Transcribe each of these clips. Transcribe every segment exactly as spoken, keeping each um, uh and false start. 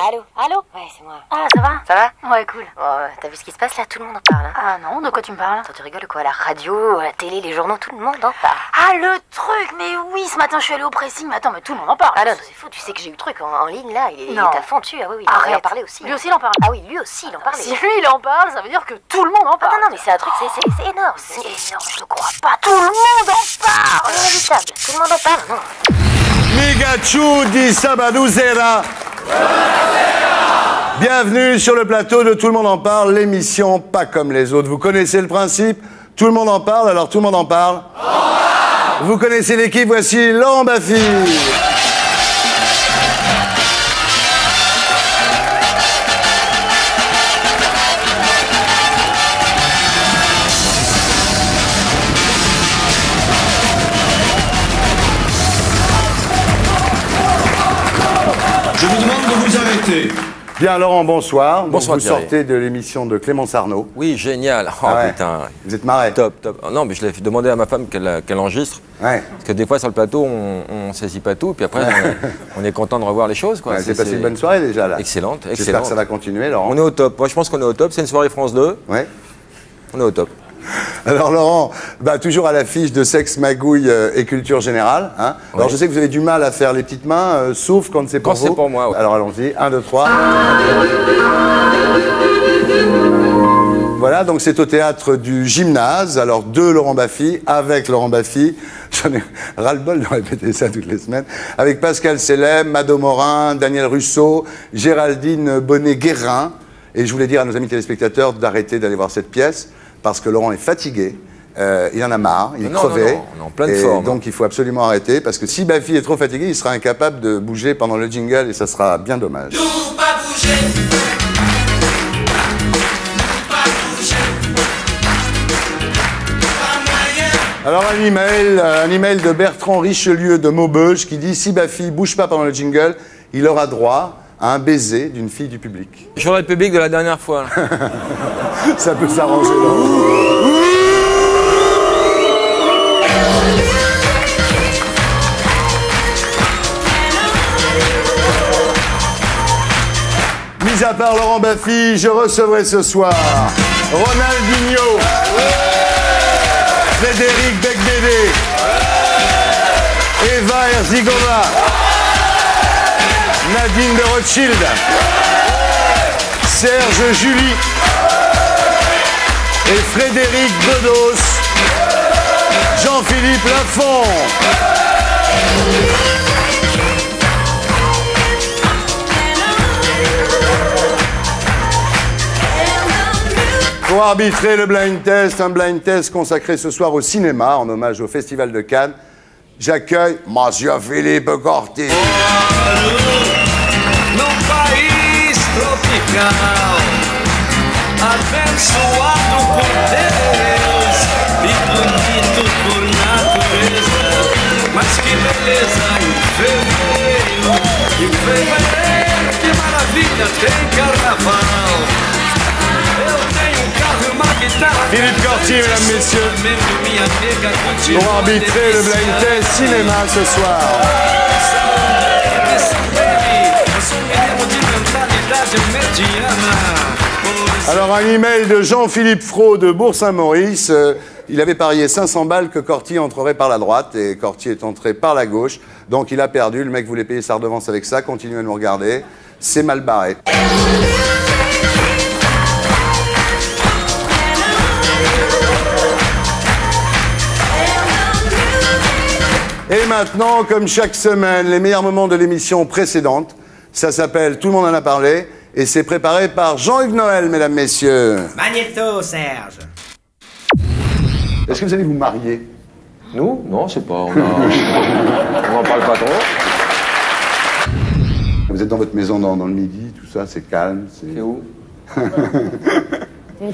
Allô, allô? Ouais, c'est moi. Ah, ça va? Ça va? Ouais, cool. Oh, t'as vu ce qui se passe là? Tout le monde en parle. Hein. Ah non, de quoi tu me parles? Attends, tu rigoles quoi? La radio, la télé, les journaux, tout le monde en parle. Ah, le truc, mais oui, ce matin je suis allée au pressing, mais attends, mais tout le monde en parle. Ah non, c'est fou, tu sais que j'ai eu le truc en, en ligne là, il, il est à fond dessus. Ah oui, oui, il en parlait aussi. Lui aussi il en parle. Ah oui, lui aussi il en parlait. Si lui il en parle, ça veut dire que tout le monde en parle. Ah non, non, mais c'est un truc, c'est énorme. C'est énorme, je crois pas. Tout le monde en parle! Inévitable, tout le monde en parle, non? Migachou di Sabaduzera. Bienvenue sur le plateau de Tout le monde en parle, l'émission pas comme les autres. Vous connaissez le principe, tout le monde en parle, alors tout le monde en parle. On parle. Vous connaissez l'équipe, voici Laurent Baffie. Bien Laurent, bonsoir. Bonsoir. Donc, vous Thierry. Sortez de l'émission de Clémence Arnaud. Oui, génial. Oh ah ouais. Putain. Vous êtes marré. Top, top. Non, mais je l'ai demandé à ma femme qu'elle qu'elle enregistre. Ouais. Parce que des fois sur le plateau, on ne saisit pas tout, puis après on, on est content de revoir les choses. Quoi. Ouais, c'est passé une bonne soirée déjà là. Excellente, excellente. J'espère que ça va continuer, Laurent. On est au top. Moi, je pense qu'on est au top. C'est une soirée France deux. Ouais. On est au top. Alors Laurent, bah, toujours à l'affiche de Sexe, Magouille euh, et Culture Générale. Hein. Alors oui. Je sais que vous avez du mal à faire les petites mains, euh, sauf quand c'est pour vous. Quand c'est pour moi. Ouais. Alors allons-y, un, deux, trois. Voilà, donc c'est au théâtre du Gymnase, alors de Laurent Baffie, avec Laurent Baffie. J'en ai ras-le-bol de répéter ça toutes les semaines. Avec Pascal Selem, Mado Morin, Daniel Russo, Géraldine Bonnet-Guérin. Et je voulais dire à nos amis téléspectateurs d'arrêter d'aller voir cette pièce. Parce que Laurent est fatigué, euh, il en a marre, il est non, crevé, non, non, on est en pleine et forme. Donc il faut absolument arrêter, parce que si Baffie est trop fatigué, il sera incapable de bouger pendant le jingle, et ça sera bien dommage. Nous pas bouger. Nous pas bouger. Alors un email, un email de Bertrand Richelieu de Maubeuge qui dit « Si Baffie ne bouge pas pendant le jingle, il aura droit ». Un baiser d'une fille du public. J'aurais le public de la dernière fois. Ça peut s'arranger. Mis à part Laurent Baffie, je recevrai ce soir Ronaldinho, ouais Frédéric Becbédé, ouais Eva Herzigova, ouais Nadine de Rothschild, ouais Serge Julie, ouais et Frédéric Bedos, ouais Jean-Philippe Lafont. Ouais Pour arbitrer le blind test, un blind test consacré ce soir au cinéma en hommage au Festival de Cannes, j'accueille Monsieur Philippe Corti. Ouais Philippe Corti, mesdames, messieurs, pour arbitrer le blind test cinéma ce soir. Alors un email de Jean-Philippe Fraud de Bourg-Saint-Maurice, euh, il avait parié cinq cents balles que Corti entrerait par la droite et Corti est entré par la gauche, donc il a perdu, le mec voulait payer sa redevance avec ça, continuez à nous regarder, c'est mal barré. Et maintenant, comme chaque semaine, les meilleurs moments de l'émission précédente. Ça s'appelle « Tout le monde en a parlé » et c'est préparé par Jean-Yves Noël, mesdames, messieurs. Magnéto, Serge. Est-ce que vous allez vous marier? Nous? Non, c'est pas. On a... n'en parle pas trop. Vous êtes dans votre maison dans, dans le midi, tout ça, c'est calme. C'est où? Le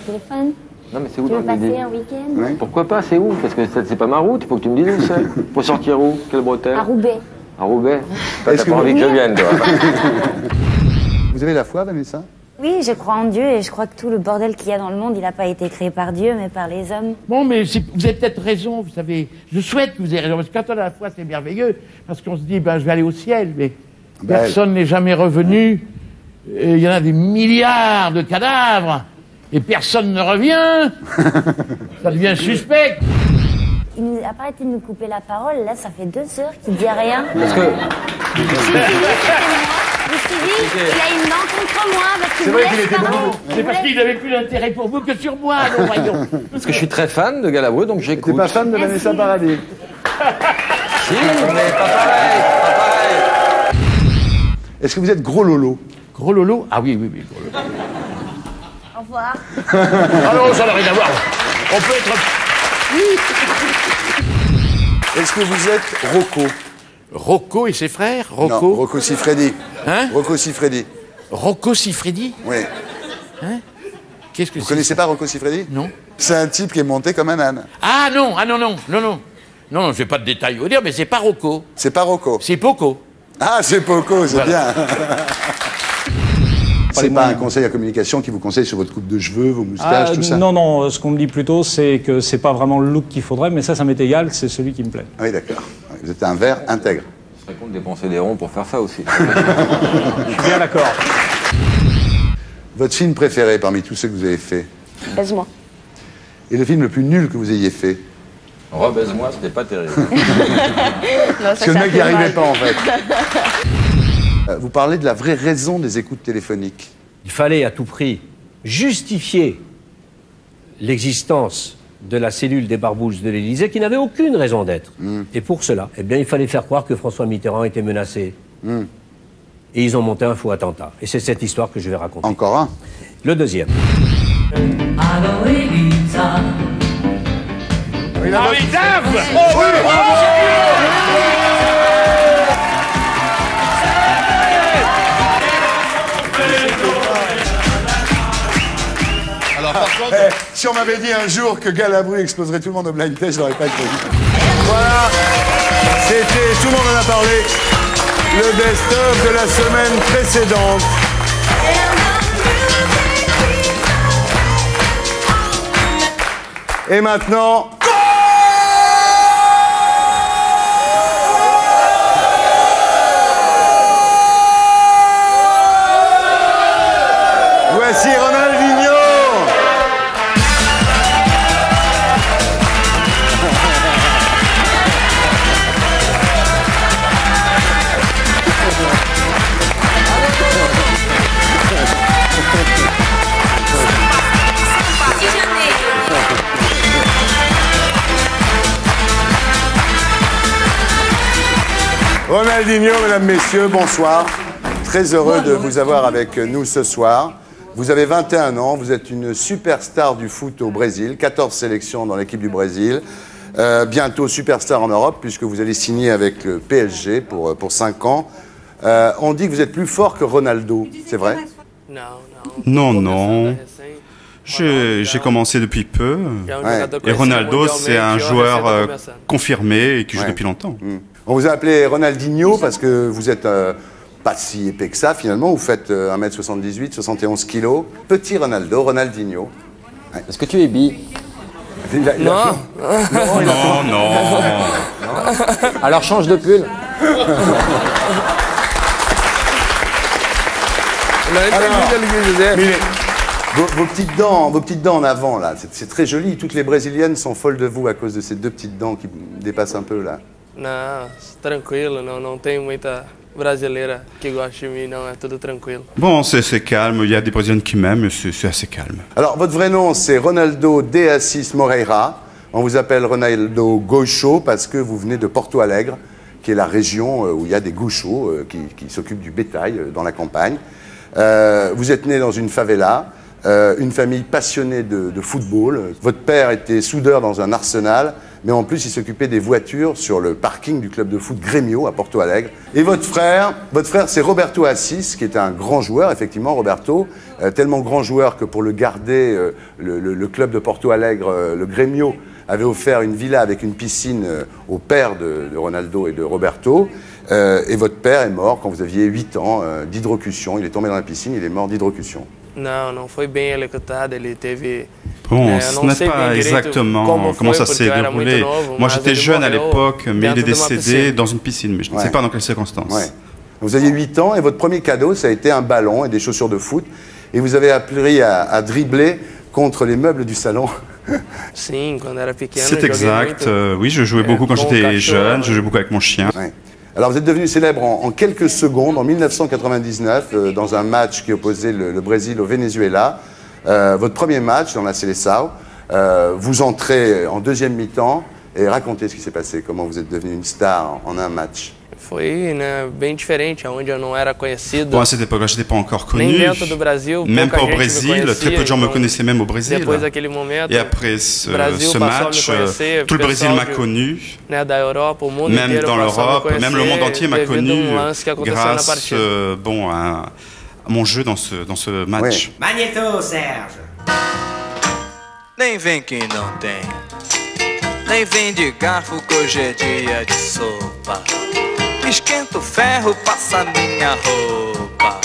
téléphone. Non, mais c'est où tu dans le midi? Tu veux passer un week-end? Ouais. Pourquoi pas? C'est où? Parce que c'est pas ma route, il faut que tu me dises où c'est. Pour sortir où? Quelle bretelle? À Roubaix. À Roubaix. T'as pas envie que je vienne, toi. Vous avez la foi, Vanessa? Oui, je crois en Dieu et je crois que tout le bordel qu'il y a dans le monde, il n'a pas été créé par Dieu, mais par les hommes. Bon, mais vous avez peut-être raison, vous savez. Je souhaite que vous ayez raison, parce que quand on a la foi, c'est merveilleux. Parce qu'on se dit, ben, je vais aller au ciel, mais ben, personne n'est jamais revenu. il y en a des milliards de cadavres et personne ne revient. Ça devient suspect. Il a pas arrêté de nous couper la parole. Là, ça fait deux heures qu'il dit rien. Parce que... Je me suis dit, il a une dent contre moi parce qu'il me laisse parler. C'est parce qu'il n'avait plus d'intérêt pour vous que sur moi, non, voyons. Parce que je suis très fan de Galabru, donc j'écoute. T'es pas fan de Vanessa Paradis? Si, mais pas pareil, pas pareil. Est-ce que vous êtes gros lolo? Gros lolo? Ah oui, oui, oui, gros lolo. Au revoir. Ah non, ça n'a rien à voir. On peut être... Est-ce que vous êtes Rocco? Rocco et ses frères? Rocco? Non, Rocco Siffredi. Hein? Rocco Siffredi. Rocco Siffredi? Oui. Hein? Qu'est-ce que vous connaissez pas Rocco Siffredi? Non. C'est un type qui est monté comme un âne. Ah non, ah non, non, non, non. Non, non, je n'ai pas de détails à dire, mais c'est pas Rocco. C'est pas Rocco. C'est Poco. Ah, c'est Poco, c'est voilà. Bien. C'est pas un conseil à communication qui vous conseille sur votre coupe de cheveux, vos moustaches, ah, tout ça? Non, non, ce qu'on me dit plutôt, c'est que c'est pas vraiment le look qu'il faudrait, mais ça, ça m'est égal, c'est celui qui me plaît. Ah oui, d'accord. Vous êtes un verre intègre. Je serais con de dépenser des ronds pour faire ça aussi. Je suis bien d'accord. Votre film préféré parmi tous ceux que vous avez fait? Baise-moi. Et le film le plus nul que vous ayez fait? Rebaise-moi, c'était pas terrible. Non, parce que le mec n'y arrivait pas, en fait. Vous parlez de la vraie raison des écoutes téléphoniques. Il fallait à tout prix justifier l'existence de la cellule des Barbouches de l'Élysée qui n'avait aucune raison d'être. Mmh. Et pour cela, eh bien, il fallait faire croire que François Mitterrand était menacé. Mmh. Et ils ont monté un faux attentat. Et c'est cette histoire que je vais raconter. Encore un? Le deuxième. Allô, Elisa. Formidable! Oh oui, bravo! Eh, si on m'avait dit un jour que Galabru exploserait tout le monde au blind test, je n'aurais pas cru. Voilà, c'était, tout le monde en a parlé, le best-of de la semaine précédente. Et maintenant... Voici Ronaldinho. Ronaldinho, mesdames, messieurs, bonsoir. Très heureux de vous avoir avec nous ce soir. Vous avez vingt et un ans, vous êtes une superstar du foot au Brésil, quatorze sélections dans l'équipe du Brésil, euh, bientôt superstar en Europe puisque vous allez signer avec le P S G pour, pour cinq ans. Euh, on dit que vous êtes plus fort que Ronaldo, c'est vrai? Non, non. J'ai commencé depuis peu. Ouais. Et Ronaldo, c'est un joueur euh, confirmé et qui joue ouais. depuis longtemps. Mmh. On vous a appelé Ronaldinho parce que vous êtes euh, pas si épais que ça, finalement. Vous faites euh, un mètre soixante-dix-huit, soixante et onze kilos. Petit Ronaldo, Ronaldinho. Ouais. Est-ce que tu es bi? il a, il a, Non, il a, non, il a, non, non. non. Alors change de pull. Alors, vos, vos, petites dents, vos petites dents en avant, là, c'est très joli. Toutes les Brésiliennes sont folles de vous à cause de ces deux petites dents qui dépassent un peu, là. Non, c'est tranquille, non, non, tem muita brasileira qui gosta de mim, non, é tudo tranquilo. Bon, c'est calme, il y a des Brésiliennes qui m'aiment, c'est assez calme. Alors, votre vrai nom, c'est Ronaldo de Assis Moreira. On vous appelle Ronaldo Gaucho parce que vous venez de Porto Alegre, qui est la région où il y a des gauchos qui, qui s'occupent du bétail dans la campagne. Euh, vous êtes né dans une favela, euh, une famille passionnée de, de football. Votre père était soudeur dans un arsenal, mais en plus il s'occupait des voitures sur le parking du club de foot Grêmio à Porto Alegre. Et votre frère, votre frère c'est Roberto Assis, qui est un grand joueur, effectivement Roberto, euh, tellement grand joueur que pour le garder, euh, le, le, le club de Porto Alegre, euh, le Grêmio, avait offert une villa avec une piscine euh, au père de, de Ronaldo et de Roberto. Euh, et votre père est mort quand vous aviez huit ans euh, d'hydrocution. Il est tombé dans la piscine, il est mort d'hydrocution. Non, non, foi bem eletrocutado, ele teve... Bon, ce n'est pas exactement comment ça s'est déroulé. Moi, j'étais jeune à l'époque, mais il est décédé dans une piscine, mais je ne sais pas dans quelles circonstances. Vous aviez huit ans et votre premier cadeau, ça a été un ballon et des chaussures de foot. Et vous avez appris à, à dribbler contre les meubles du salon. C'est exact. Euh, oui, je jouais beaucoup quand j'étais jeune. Je jouais beaucoup avec mon chien. Ouais. Alors, vous êtes devenu célèbre en, en quelques secondes, en mille neuf cent quatre-vingt-dix-neuf, euh, dans un match qui opposait le, le Brésil au Venezuela. Euh, votre premier match dans la Seleção. Euh, vous entrez en deuxième mi-temps et racontez ce qui s'est passé, comment vous êtes devenu une star en, en un match. Bon, à cette époque-là, je n'étais pas encore connu, même pas au Brésil, très peu de gens me connaissaient même au Brésil. Et après ce, ce match, tout le Brésil m'a connu, même dans l'Europe, même le monde entier m'a connu grâce euh, bon, à mon jeu dans ce, dans ce match. Oui. Magneto, Serge! Nem vem que não tem, nem vem de garfo que hoje é dia de sopa. Esquenta o ferro, passa minha roupa.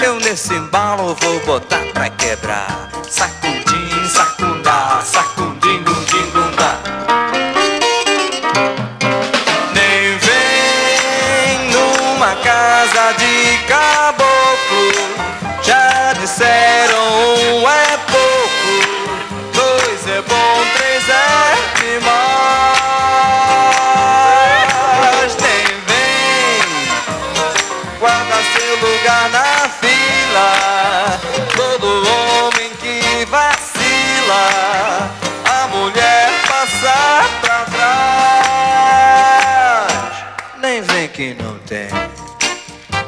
Eu nesse embalo vou botar pra quebrar. Sacudim, sacundá, sacudim, gundim, gundá. Nem vem numa casa de caboclo. Já disseram um é pouco, dois é bom, três é demais. Que não tem,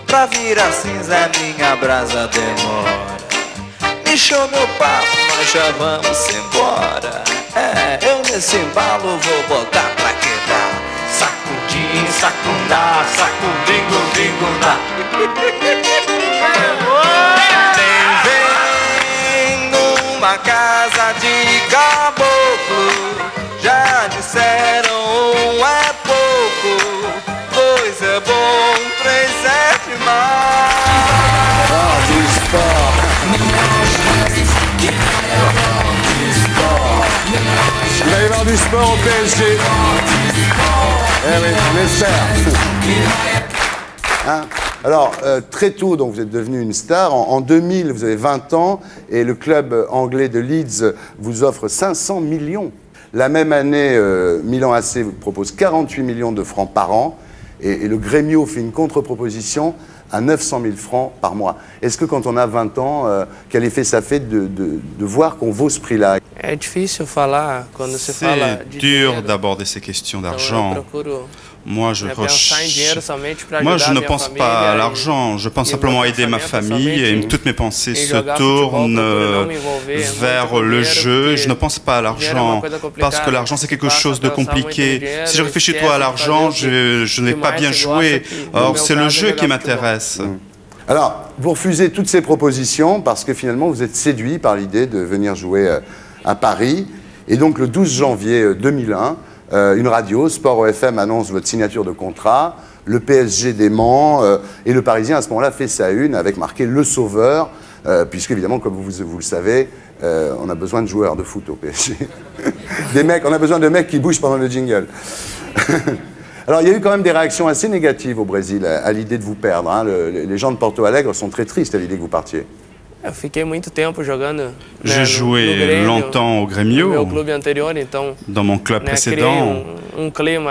pra virar cinza minha brasa demora. Deixou meu papo, nós já vamos embora. É, eu nesse embalo vou botar pra quebrar. Sacudim, sacundá, sacudim, gudim, gundá. Nem vem numa casa de caboclo. Já disseram um é pouco. C'est bon, très simplement. L'art du sport. Il va y avoir du sport au P S G. Eh oui, j'espère. Hein? Alors, euh, très tôt, donc, vous êtes devenu une star. En, en deux mille, vous avez vingt ans et le club anglais de Leeds vous offre cinq cents millions. La même année, euh, Milan A C vous propose quarante-huit millions de francs par an. Et, et le Grêmio fait une contre-proposition à neuf cent mille francs par mois. Est-ce que quand on a vingt ans, euh, quel effet ça fait de, de, de voir qu'on vaut ce prix-là? C'est dur d'aborder ces questions d'argent. Moi, je, je, moi, je ne pense pas à l'argent, je pense simplement à aider ma famille et toutes mes pensées se tournent vers le jeu. Je ne pense pas à l'argent parce que l'argent, c'est quelque chose de compliqué. Si je réfléchis trop à l'argent, je, je n'ai pas bien joué. Or, c'est le jeu qui m'intéresse. Alors, vous refusez toutes ces propositions parce que finalement, vous êtes séduit par l'idée de venir jouer à Paris. Et donc, le douze janvier deux mille un, Euh, une radio, Sport O F M, annonce votre signature de contrat, le P S G dément, euh, et le Parisien à ce moment-là fait sa une avec marqué le sauveur, euh, puisque évidemment, comme vous, vous le savez, euh, on a besoin de joueurs de foot au P S G. Des mecs, on a besoin de mecs qui bougent pendant le jingle. Alors, il y a eu quand même des réactions assez négatives au Brésil à, à l'idée de vous perdre. Hein. Le, les gens de Porto Alegre sont très tristes à l'idée que vous partiez. J'ai joué longtemps au Grêmio, dans mon club précédent.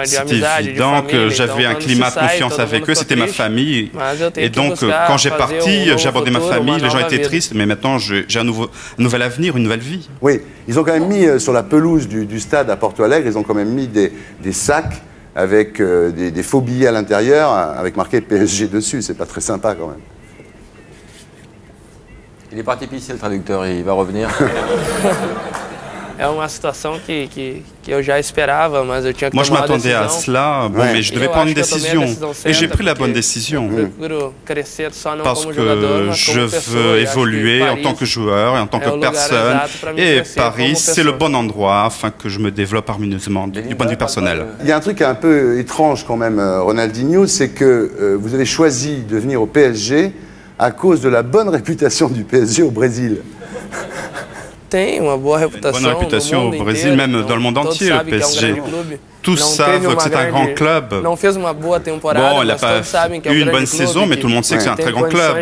C'est évident que j'avais un climat de confiance avec eux, c'était ma famille. Et donc, quand j'ai parti, j'ai abordé ma famille, les gens étaient tristes, mais maintenant j'ai un, nouveau, un nouvel avenir, une nouvelle vie. Oui, ils ont quand même mis euh, sur la pelouse du, du stade à Porto Alegre, ils ont quand même mis des, des sacs avec euh, des, des faux billets à l'intérieur, avec marqué P S G dessus, c'est pas très sympa quand même. Il est parti pisser le traducteur, il va revenir. Moi je m'attendais à cela, bon, ouais. Mais je devais prendre une décision et j'ai pris la bonne décision. Parce que je veux évoluer en tant que joueur et en tant que personne et Paris c'est le bon endroit afin que je me développe harmonieusement du point de vue personnel. Il y a un truc un peu étrange quand même, Ronaldinho, c'est que vous avez choisi de venir au P S G à cause de la bonne réputation du P S G au Brésil. tem uma boa reputação, boa reputação no mundo au Brésil, inteiro, même dans le monde entier, le P S G. Tous savent que c'est un grand club. Bon, il n'a pas eu une bonne saison, mais tout le monde sait que c'est un très grand club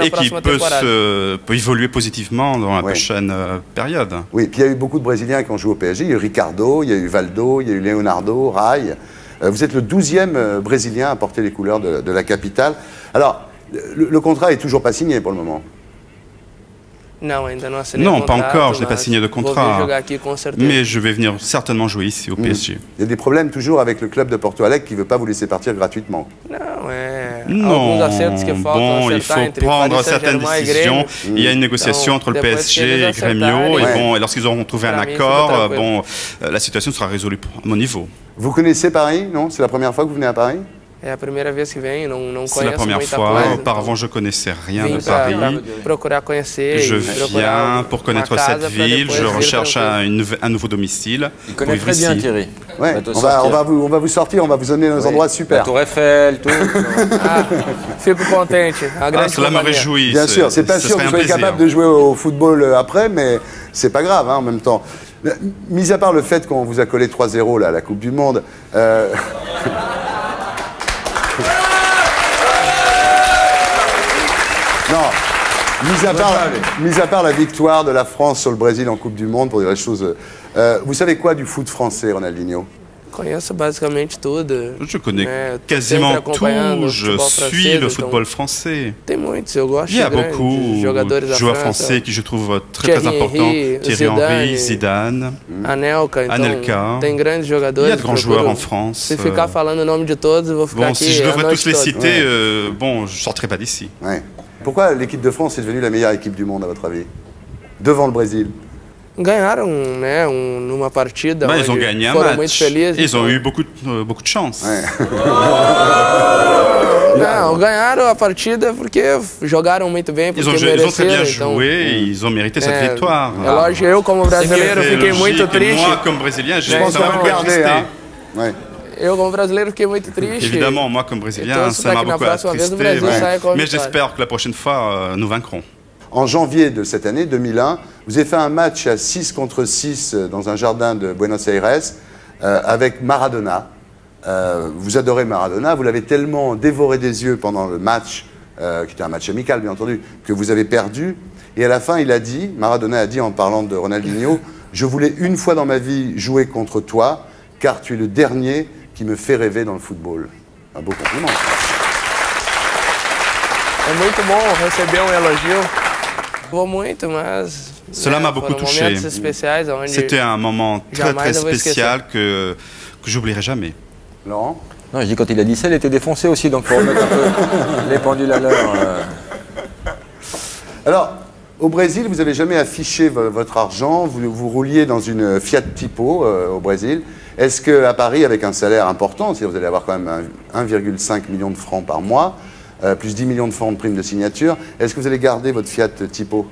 et qui peut, se, peut évoluer positivement dans la prochaine période. Oui, puis il y a eu beaucoup de Brésiliens qui ont joué au P S G. Il y a eu Ricardo, il y a eu Valdo, il y a eu Leonardo, Rai. Vous êtes le douzième Brésilien à porter les couleurs de, de la capitale. Alors, le, le contrat n'est toujours pas signé pour le moment. Non, pas encore, je n'ai pas signé de contrat, mais je vais venir certainement jouer ici au P S G. Il y a des problèmes toujours avec le club de Porto Alegre qui ne veut pas vous laisser partir gratuitement. Non, bon, il faut prendre certaines décisions, il y a une négociation entre le P S G et Grêmio, et, bon, et lorsqu'ils auront trouvé un accord, bon, la situation sera résolue à mon niveau. Vous connaissez Paris, non? C'est la première fois que vous venez à Paris? C'est la première fois, auparavant je ne connaissais rien de Paris, je viens pour connaître cette ville, je recherche un, un nouveau domicile. Il connaît très bien Thierry. Ouais. On, va, on, va, on, va vous, on va vous sortir, on va vous donner des oui. endroits super. La Tour Eiffel, tout. ah, ah, cela me réjouit. Bien sûr, c'est pas sûr que vous soyez capable de jouer au football après, mais c'est pas grave hein, en même temps. Mis à part le fait qu'on vous a collé trois zéro à la Coupe du Monde, euh... Non, mis à, part, mis à part la victoire de la France sur le Brésil en Coupe du Monde, pour dire les choses, euh, vous savez quoi du foot français, Ronaldinho? Je connais quasiment tout, je suis le football français. Il y a beaucoup de joueurs français qui je trouve très très importants. Thierry Henry, Zidane, Anelka. Il y a de grands joueurs en France. Bon, si je devrais tous les citer, euh, bon, je ne sortirai pas d'ici. Ouais. Pourquoi l'équipe de France est devenue la meilleure équipe du monde, à votre avis? Devant le Brésil? Bah, ils ont gagné un match. Ils ont eu beaucoup, euh, beaucoup de chance. Ouais. Ils ont, ils ont très bien joué et ils ont mérité cette victoire. Alors, eu, comme brasileiro, fiquei muito triste. Moi, comme brésilien, j'ai beaucoup triste. Ouais. Eu, como brasileiro, fiquei muito triste. Évidemment, moi, comme brésilien, ça m'a beaucoup attristé. Ouais. Mais j'espère que la prochaine fois, euh, nous vaincrons. En janvier de cette année, deux mille un, vous avez fait un match à six contre six dans un jardin de Buenos Aires euh, avec Maradona. Euh, vous adorez Maradona, vous l'avez tellement dévoré des yeux pendant le match, euh, qui était un match amical bien entendu, que vous avez perdu. Et à la fin, il a dit, Maradona a dit en parlant de Ronaldinho, « Je voulais une fois dans ma vie jouer contre toi, car tu es le dernier qui me fait rêver dans le football. » Un beau compliment. C'est très bon de recevoir un éloge. Cela m'a beaucoup touché. C'était un moment très très spécial que, que j'oublierai jamais. Laurent? Non, je dis quand il a dit ça, il était défoncé aussi, donc pour remettre un peu les pendules à l'heure. Euh... Alors, au Brésil, vous n'avez jamais affiché votre argent, vous, vous rouliez dans une Fiat Tipo euh, au Brésil. Est-ce qu'à Paris, avec un salaire important, si vous allez avoir quand même un virgule cinq million de francs par mois, Euh, plus dix millions de francs de primes de signature. Est-ce que vous allez garder votre Fiat Tipo?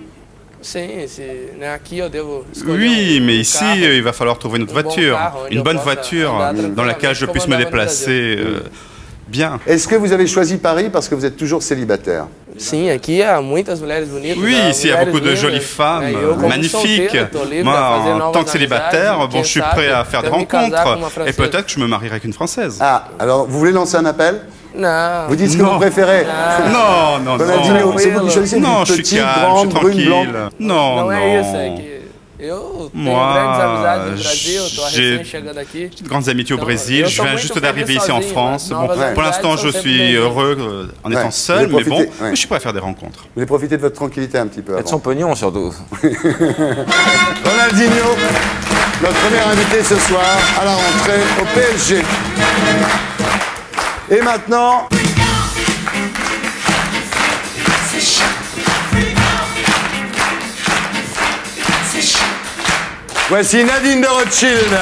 Oui, mais ici, il va falloir trouver une voiture, une bonne voiture dans laquelle je puisse me déplacer euh, bien. Est-ce que vous avez choisi Paris parce que vous êtes toujours célibataire? Oui, ici, il y a beaucoup de jolies femmes, magnifiques. Moi, en tant que célibataire, bon, je suis prêt à faire des rencontres et peut-être que je me marierai avec une Française. Ah, alors vous voulez lancer un appel? Non. Vous dites ce que non. vous préférez. Non, non, non. Ronaldinho, c'est vous qui choisissez. Non, je suis calme, je suis tranquille. Non, non. Moi, j'ai de grandes amitiés au Brésil. Je viens juste d'arriver ici en France. Bon, pour l'instant, je suis heureux en étant seul, mais bon, je suis prêt à faire des rencontres. Vous voulez profiter de votre tranquillité un petit peu avant. Et de son pognon, surtout. Ronaldinho, notre premier invité ce soir à la rentrée au P S G. Et maintenant, voici Nadine de Rothschild.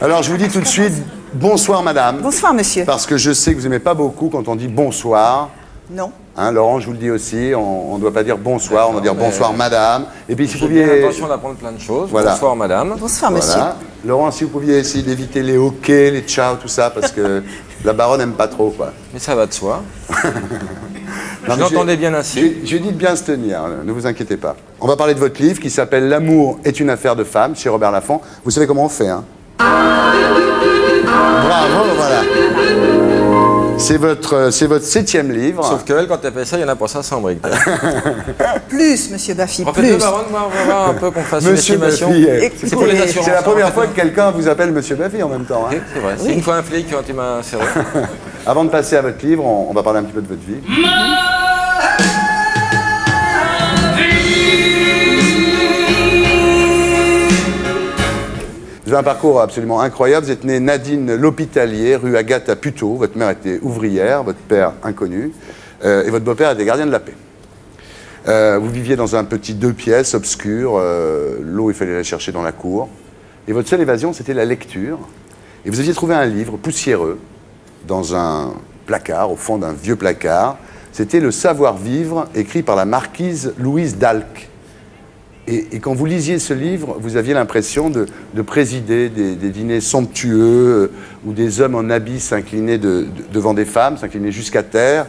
Alors, je vous dis tout de suite... Bonsoir, madame. Bonsoir, monsieur. Parce que je sais que vous n'aimez pas beaucoup quand on dit bonsoir. Non. Hein, Laurent, je vous le dis aussi, on ne doit pas dire bonsoir, on doit dire bonsoir madame. Et puis si vous pouviez... attention d'apprendre plein de choses. Voilà. Bonsoir madame. Bonsoir voilà. monsieur. Laurent, si vous pouviez essayer d'éviter les ok, les ciao, tout ça, parce que la baronne n'aime pas trop, quoi. Mais ça va de soi. Je l'entendais bien ainsi. Je, je dis de bien se tenir, ne vous inquiétez pas. On va parler de votre livre qui s'appelle « L'amour est une affaire de femmes » chez Robert Laffont. Vous savez comment on fait, hein? Bravo, voilà. C'est votre, c'est votre septième livre. Sauf qu'elle, quand elle fait ça, il y en a pour ça cent briques. Plus, monsieur Baffy, plus. En fait, le baron, on va voir un peu qu'on fasse monsieur une estimation. C'est pour les assurances. C'est la première fois que quelqu'un vous appelle monsieur Baffy en même temps. Hein. C'est vrai. Oui. C'est une fois un flic quand il m'a serré. Avant de passer à votre livre, on, on va parler un petit peu de votre vie. Vous avez un parcours absolument incroyable. Vous êtes née Nadine L'Hôpitalier, rue Agathe à Puteaux. Votre mère était ouvrière, votre père inconnu, euh, et votre beau-père était gardien de la paix. Euh, vous viviez dans un petit deux pièces obscur. Euh, L'eau, il fallait la chercher dans la cour. Et votre seule évasion, c'était la lecture. Et vous aviez trouvé un livre poussiéreux dans un placard, au fond d'un vieux placard. C'était Le Savoir-Vivre, écrit par la marquise Louise Dalck. Et, et quand vous lisiez ce livre, vous aviez l'impression de, de présider des, des dîners somptueux où des hommes en habit s'inclinaient de, de, devant des femmes, s'inclinaient jusqu'à terre.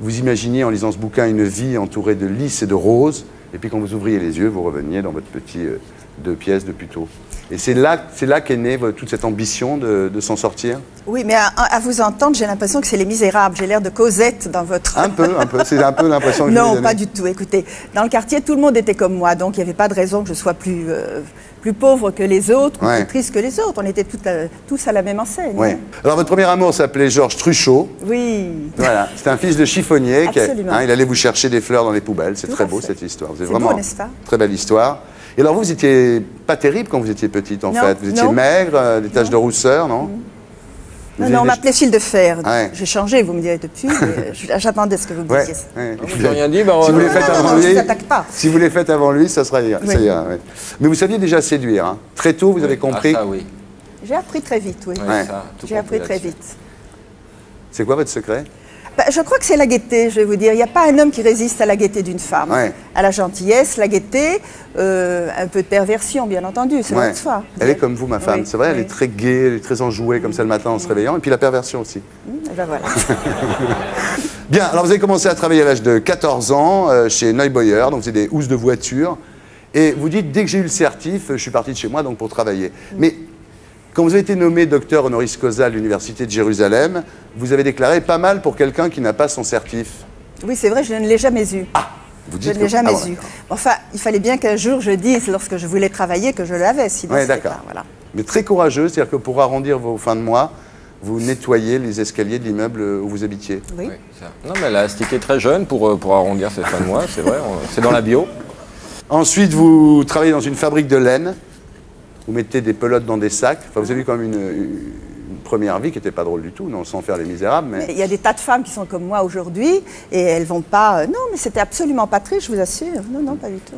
Vous imaginiez en lisant ce bouquin une vie entourée de lys et de roses. Et puis quand vous ouvriez les yeux, vous reveniez dans votre petit euh, deux pièces de Puteaux. Et c'est là, c'est là qu'est née toute cette ambition de, de s'en sortir. Oui, mais à, à vous entendre, j'ai l'impression que c'est Les Misérables. J'ai l'air de Cosette dans votre... Un peu, un peu. C'est un peu l'impression que... Non, pas du tout. Écoutez, dans le quartier, tout le monde était comme moi. Donc, il n'y avait pas de raison que je sois plus, euh, plus pauvre que les autres, ouais. Ou plus triste que les autres. On était toutes à, tous à la même enseigne. Ouais. Hein. Alors, votre premier amour s'appelait Georges Truchot. Oui. Voilà. C'était un fils de chiffonnier. Absolument. Qui, hein, il allait vous chercher des fleurs dans les poubelles. C'est très beau, fait. Cette histoire. C'est vraiment beau, n'est-ce pas ? Très belle histoire. Et alors, vous, vous n'étiez pas terrible quand vous étiez petite, en non, fait. Vous étiez non. maigre, euh, des taches non. de rousseur, non mmh. Non, non, on m'appelait Fil de Fer. Ouais. J'ai changé, vous me direz depuis. J'attendais ce que vous me disiez. Ouais, ouais. Je n'ai rien dit. Bah, si vous les faites avant lui, si vous les faites avant lui, ça sera. Oui. Ça ira, ouais. Mais vous saviez déjà séduire. Hein. Très tôt, vous oui. avez compris. Ah, ça, oui. J'ai appris très vite, oui. Ouais. J'ai appris très vite. C'est quoi votre secret? Bah, je crois que c'est la gaieté, je vais vous dire. Il n'y a pas un homme qui résiste à la gaieté d'une femme. Ouais. À la gentillesse, la gaieté, euh, un peu de perversion, bien entendu, c'est vrai de soi. Elle est comme vous, ma femme, oui. c'est vrai, oui. elle est très gaie, elle est très enjouée, comme ça le matin en oui. se réveillant, et puis la perversion aussi. Et ben voilà. Bien, alors vous avez commencé à travailler à l'âge de quatorze ans, euh, chez Neubauer, donc c'est des housses de voiture, et vous dites, dès que j'ai eu le certif, je suis parti de chez moi, donc pour travailler. Mm. Mais, quand vous avez été nommé docteur honoris causa à l'Université de Jérusalem, vous avez déclaré pas mal pour quelqu'un qui n'a pas son certif. Oui, c'est vrai, je ne l'ai jamais eu. Ah, vous dites je ne l'ai jamais ah, eu. Enfin, il fallait bien qu'un jour je dise, lorsque je voulais travailler, que je l'avais. Sinon, ouais, d'accord. Voilà. Mais très courageux, c'est-à-dire que pour arrondir vos fins de mois, vous nettoyez les escaliers de l'immeuble où vous habitiez. Oui. Oui ça. Non, mais elle a astiqué très jeune pour, pour arrondir ses fins de mois, c'est vrai, c'est dans la bio. Ensuite, vous travaillez dans une fabrique de laine. Vous mettez des pelotes dans des sacs. Enfin, vous avez eu quand même une, une première vie qui n'était pas drôle du tout, non, sans faire Les Misérables. Mais... Mais il y a des tas de femmes qui sont comme moi aujourd'hui et elles ne vont pas... Non, mais c'était absolument pas triste, je vous assure. Non, non, pas du tout.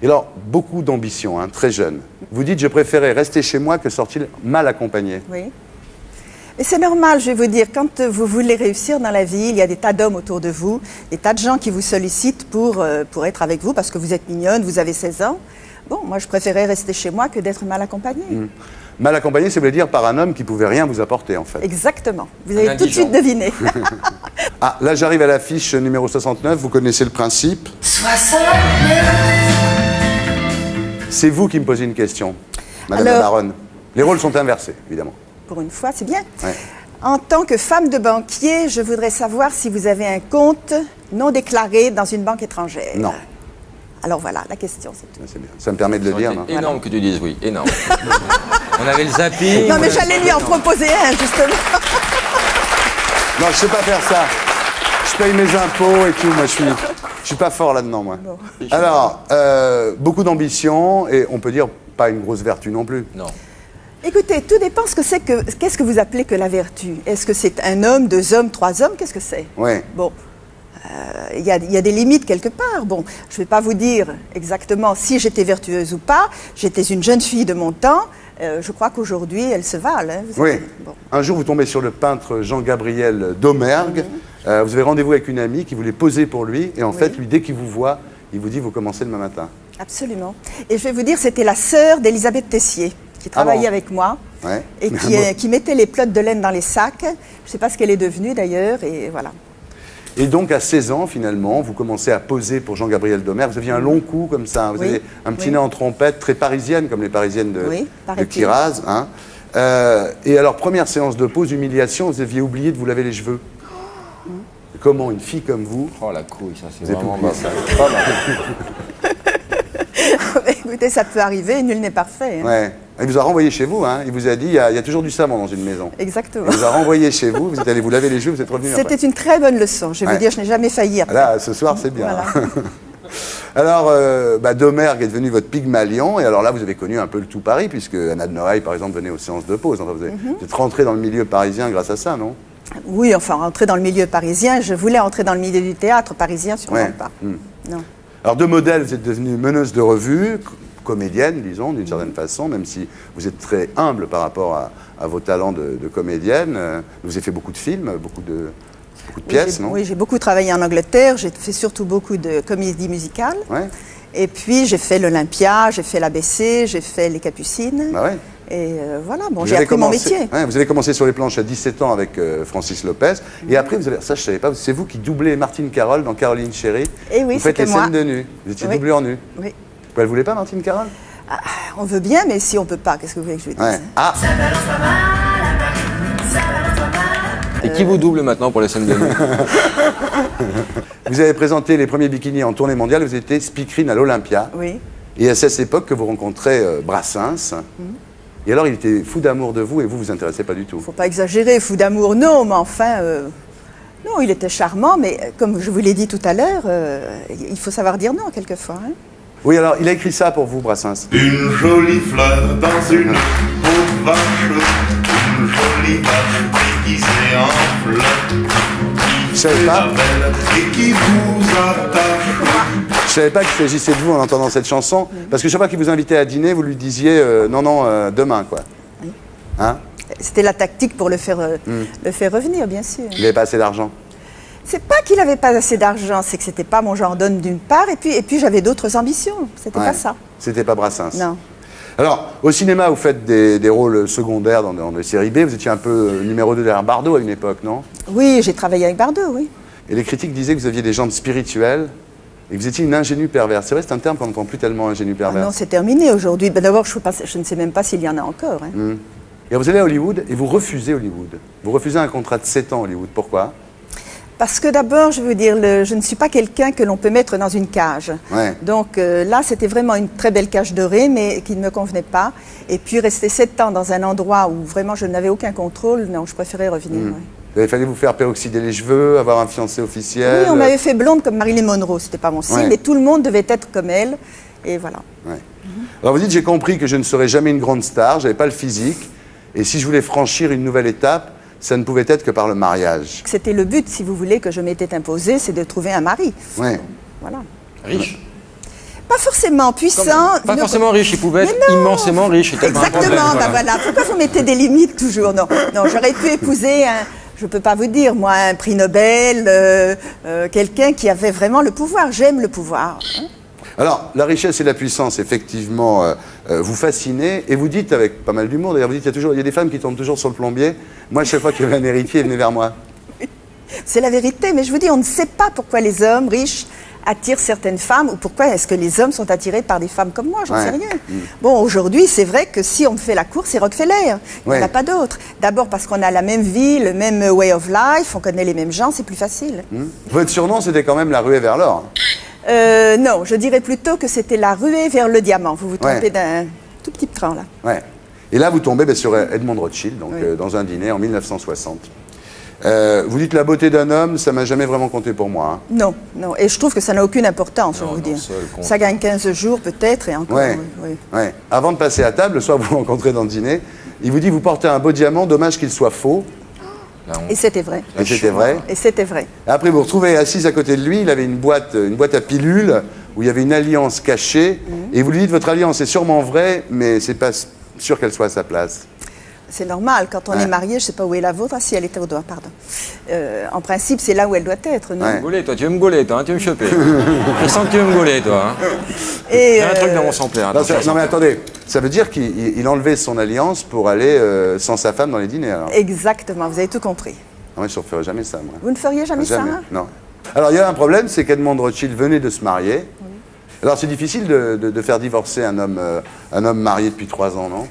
Et alors, beaucoup d'ambition, hein, très jeune. Vous dites, je préférais rester chez moi que sortir mal accompagnée. Oui. Et c'est normal, je vais vous dire, quand vous voulez réussir dans la vie, il y a des tas d'hommes autour de vous, des tas de gens qui vous sollicitent pour, euh, pour être avec vous parce que vous êtes mignonne, vous avez seize ans. Bon, moi, je préférais rester chez moi que d'être mal accompagnée. Mmh. Mal accompagnée, ça veut dire par un homme qui ne pouvait rien vous apporter, en fait. Exactement. Vous avez tout de suite deviné. Ah, là, j'arrive à la fiche numéro soixante-neuf. Vous connaissez le principe. soixante-neuf. C'est vous qui me posez une question, madame la baronne. Les rôles sont inversés, évidemment. Pour une fois, c'est bien. Ouais. En tant que femme de banquier, je voudrais savoir si vous avez un compte non déclaré dans une banque étrangère. Non. Alors voilà, la question, c'est tout. Ah, bien. Ça me permet de le dire. C'est énorme voilà. que tu dises oui, énorme. On avait le zapping. Non, mais j'allais lui en proposer un, justement. Non, je ne sais pas faire ça. Je paye mes impôts et tout, moi, je suis, je suis pas fort là-dedans, moi. Bon. Alors, euh, beaucoup d'ambition et on peut dire pas une grosse vertu non plus. Non. Écoutez, tout dépend ce que c'est que... Qu'est-ce que vous appelez que la vertu? Est-ce que c'est un homme, deux hommes, trois hommes? Qu'est-ce que c'est? Oui. Bon. Il y a, y a des limites quelque part. Bon, je ne vais pas vous dire exactement si j'étais vertueuse ou pas. J'étais une jeune fille de mon temps. Euh, je crois qu'aujourd'hui, elles se valent. Hein, vous oui. Avez... Bon. Un jour, vous tombez sur le peintre Jean-Gabriel Domergue, mm-hmm. Euh, vous avez rendez-vous avec une amie qui voulait poser pour lui. Et en oui. fait, lui, dès qu'il vous voit, il vous dit, vous commencez demain matin. Absolument. Et je vais vous dire, c'était la sœur d'Elisabeth Tessier qui travaillait ah bon. avec moi ouais. et qui, est, qui mettait les plots de laine dans les sacs. Je ne sais pas ce qu'elle est devenue d'ailleurs. Et voilà. Et donc, à seize ans, finalement, vous commencez à poser pour Jean-Gabriel Domer. Vous aviez un long cou comme ça. Vous oui. avez un petit oui. nez en trompette, très parisienne, comme les parisiennes de, oui, de Kiraz. Hein. Euh, et alors, première séance de pose, humiliation, vous aviez oublié de vous laver les cheveux. Mmh. Comment une fille comme vous... Oh, la couille, ça, c'est vraiment mal. Pas mal. Écoutez, ça peut arriver, nul n'est parfait. Hein. Ouais. Il vous a renvoyé chez vous, hein. Il vous a dit, il y a, il y a toujours du savon dans une maison. Exactement. Il vous a renvoyé chez vous, vous êtes allé vous laver les cheveux, vous êtes revenu. C'était une très bonne leçon, je vais ouais. vous dire, je n'ai jamais failli après. Là, ce soir, c'est bien. Voilà. Alors, euh, bah, Domergue est devenu votre Pygmalion, et alors là, vous avez connu un peu le tout Paris, puisque Anna de Noailles, par exemple, venait aux séances de pause. Enfin, vous, avez, mm -hmm. vous êtes rentré dans le milieu parisien grâce à ça, non? Oui, enfin, rentré dans le milieu parisien, je voulais entrer dans le milieu du théâtre parisien, sûrement ouais. pas. Mm. Non. Alors, de modèle, vous êtes devenue meneuse de revue, comédienne, disons, d'une certaine façon, même si vous êtes très humble par rapport à, à vos talents de, de comédienne. Vous avez fait beaucoup de films, beaucoup de, beaucoup de pièces, oui, non? Oui, j'ai beaucoup travaillé en Angleterre, j'ai fait surtout beaucoup de comédies musicales. Ouais. Et puis, j'ai fait l'Olympia, j'ai fait l'A B C, j'ai fait les Capucines. Bah ouais. Et euh, voilà, bon, j'ai appris commencé, mon métier. Ouais, vous avez commencé sur les planches à dix-sept ans avec euh, Francis Lopez. Mmh. Et après, vous avez, ça je ne savais pas, c'est vous qui doublez Martine Carole dans Caroline Chérie. Et oui, vous faites les moi. scènes de nu. Vous étiez oui. doublé en nu. Oui. Elle ne voulait pas, Martine Carole? Ah, on veut bien, mais si on ne peut pas, qu'est-ce que vous voulez que je lui dise? ouais. Ah. Et qui vous double maintenant pour les scènes de nuit? Vous avez présenté les premiers bikinis en tournée mondiale, vous étiez speakerine à l'Olympia. Oui. Et c'est à cette époque que vous rencontrez euh, Brassens. Mmh. Et alors, il était fou d'amour de vous et vous ne vous intéressez pas du tout? Il ne faut pas exagérer, fou d'amour, non, mais enfin... Euh... Non, il était charmant, mais comme je vous l'ai dit tout à l'heure, euh, il faut savoir dire non, quelquefois. Hein. Oui, alors, il a écrit ça pour vous, Brassens. Une jolie fleur dans une pauvre vache, une jolie vache déguisée en fleur, qui fait la belle et qui vous attache. Je ne savais pas qu'il s'agissait de vous en entendant cette chanson, oui. parce que chaque fois qu'il vous invitait à dîner, vous lui disiez euh, « non, non, euh, demain, quoi oui. ». Hein? C'était la tactique pour le faire, euh, mm. le faire revenir, bien sûr. Il n'avait pas assez d'argent? C'est pas qu'il n'avait pas assez d'argent, c'est que c'était pas mon genre d'homme d'une part, et puis, et puis j'avais d'autres ambitions, c'était ouais, pas ça. C'était pas Brassens. Non. Alors, au cinéma, vous faites des, des rôles secondaires dans, dans les séries B, vous étiez un peu numéro deux derrière Bardot à une époque, non? Oui, j'ai travaillé avec Bardot, oui. Et les critiques disaient que vous aviez des jambes spirituelles, et que vous étiez une ingénue perverse. C'est vrai, c'est un terme qu'on n'entend plus tellement, ingénue perverse. Ah non, c'est terminé aujourd'hui. Ben, d'abord, je, je ne sais même pas s'il y en a encore. Hein. Mm. Et vous allez à Hollywood, et vous refusez Hollywood. Vous refusez un contrat de sept ans à Hollywood, pourquoi? Parce que d'abord, je veux dire, le, je ne suis pas quelqu'un que l'on peut mettre dans une cage. Ouais. Donc euh, là, c'était vraiment une très belle cage dorée, mais qui ne me convenait pas. Et puis, rester sept ans dans un endroit où vraiment je n'avais aucun contrôle, non, je préférais revenir. Mmh. Ouais. Il fallait vous faire peroxyder les cheveux, avoir un fiancé officiel. Oui, on m'avait fait blonde comme Marilyn Monroe, c'était pas mon style, ouais. mais tout le monde devait être comme elle, et voilà. Ouais. Mmh. Alors vous dites, j'ai compris que je ne serais jamais une grande star, j'avais pas le physique, et si je voulais franchir une nouvelle étape, ça ne pouvait être que par le mariage. C'était le but, si vous voulez, que je m'étais imposé, c'est de trouver un mari. Ouais. Voilà. Riche? Pas forcément puissant. Pas ne... forcément riche, il pouvait être immensément riche. Exactement, ben voilà. Pourquoi vous mettez des limites toujours? Non, non, j'aurais pu épouser un, je peux pas vous dire, moi, un prix Nobel, euh, euh, quelqu'un qui avait vraiment le pouvoir. J'aime le pouvoir. Hein. Alors, la richesse et la puissance, effectivement, euh, euh, vous fascinez. Et vous dites, avec pas mal d'humour, d'ailleurs, vous dites, il y a toujours, il y a des femmes qui tombent toujours sur le plombier. Moi, chaque fois qu'il y avait un héritier, venez vers moi. C'est la vérité, mais je vous dis, on ne sait pas pourquoi les hommes riches attirent certaines femmes ou pourquoi est-ce que les hommes sont attirés par des femmes comme moi, j'en ouais. sais rien. Mmh. Bon, aujourd'hui, c'est vrai que si on me fait la cour, c'est Rockefeller. Il ouais. n'y en a pas d'autre. D'abord parce qu'on a la même vie, le même way of life, on connaît les mêmes gens, c'est plus facile. Mmh. Votre surnom, c'était quand même la ruée vers l'or. Euh, non, je dirais plutôt que c'était la ruée vers le diamant. Vous vous trompez ouais. d'un tout petit train, là. Ouais. Et là, vous tombez ben, sur Edmond Rothschild, donc, oui. euh, dans un dîner en mille neuf cent soixante. Euh, vous dites, la beauté d'un homme, ça m'a jamais vraiment compté pour moi. Hein. Non, non, et je trouve que ça n'a aucune importance, non, on vous dire. Ça gagne quinze jours, peut-être, et encore. Ouais. Oui, oui. Ouais. Avant de passer à table, le soir, vous rencontrez dans le dîner, il vous dit, vous portez un beau diamant, dommage qu'il soit faux. Et c'était vrai. Et c'était vrai. Et c'était vrai. Après, vous vous retrouvez assise à côté de lui, il avait une boîte, une boîte à pilules où il y avait une alliance cachée. Mmh. Et vous lui dites, votre alliance est sûrement vraie, mais c'est pas sûr qu'elle soit à sa place. C'est normal, quand on ouais. est marié, je ne sais pas où est la vôtre. Ah si, elle était au doigt, pardon. Euh, en principe, c'est là où elle doit être. Non ouais. Gauler, toi, tu veux me gauler, toi, hein, tu veux me choper. Je sens que tu veux me gauler, toi. Hein. Et il y a euh... un truc dans mon sang plein. Non, non mais attendez, ça veut dire qu'il enlevait son alliance pour aller euh, sans sa femme dans les dîners. Alors. Exactement, vous avez tout compris. Non, mais je ne referais jamais ça, moi. Vous ne feriez jamais, jamais. ça Non. Alors, il y a un problème, c'est qu'Edmond Rothschild venait de se marier. Oui. Alors, c'est difficile de, de, de faire divorcer un homme, euh, un homme marié depuis trois ans, non ?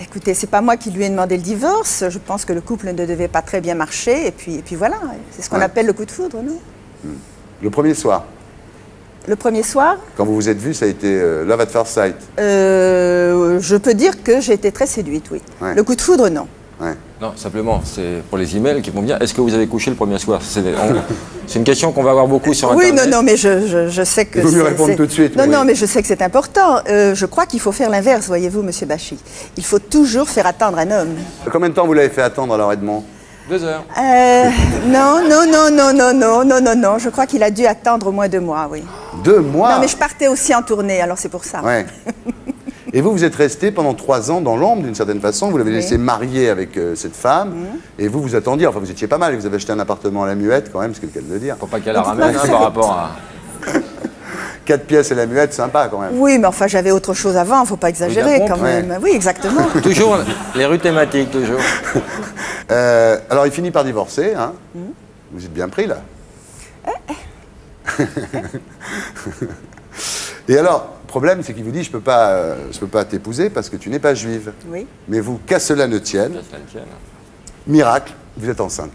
Écoutez, c'est pas moi qui lui ai demandé le divorce. Je pense que le couple ne devait pas très bien marcher. Et puis, et puis voilà, c'est ce qu'on ouais. appelle le coup de foudre, non ? Le premier soir. Le premier soir ? Quand vous vous êtes vus, ça a été euh, love at first sight. Euh, je peux dire que j'ai été très séduite, oui. Ouais. Le coup de foudre, non. Ouais. Non, simplement, c'est pour les emails qui vont bien. Est-ce que vous avez couché le premier soir ? C'est une question qu'on va avoir beaucoup sur Internet. Oui, non, non, mais je, je, je sais que... Il faut lui répondre tout de suite. Non, oui. non, mais je sais que c'est important. Euh, je crois qu'il faut faire l'inverse, voyez-vous, monsieur Bachy. Il faut toujours faire attendre un homme. Combien de temps vous l'avez fait attendre, alors, Edmond ? Deux heures. Euh, non, non, non, non, non, non, non, non, non. Je crois qu'il a dû attendre au moins deux mois, oui. Deux mois ? Non, mais je partais aussi en tournée, alors c'est pour ça. Ouais. Et vous, vous êtes resté pendant trois ans dans l'ombre, d'une certaine façon. Vous l'avez oui. laissé marier avec euh, cette femme. Mmh. Et vous, vous attendiez. Enfin, vous étiez pas mal. Vous avez acheté un appartement à la Muette, quand même, c'est le cas de le dire. Pour pas qu'elle la ramène, hein, par rapport à... Quatre pièces et la Muette, sympa, quand même. Oui, mais enfin, j'avais autre chose avant. Faut pas exagérer, quand même. Ouais. Oui, exactement. Toujours les rues thématiques, toujours. euh, alors, il finit par divorcer, hein. Mmh. Vous êtes bien pris, là. Eh. Et alors, le problème, c'est qu'il vous dit, je ne peux pas, euh, je peux pas t'épouser parce que tu n'es pas juive. Oui. Mais vous, qu'à cela ne tienne, tienne, miracle, vous êtes enceinte.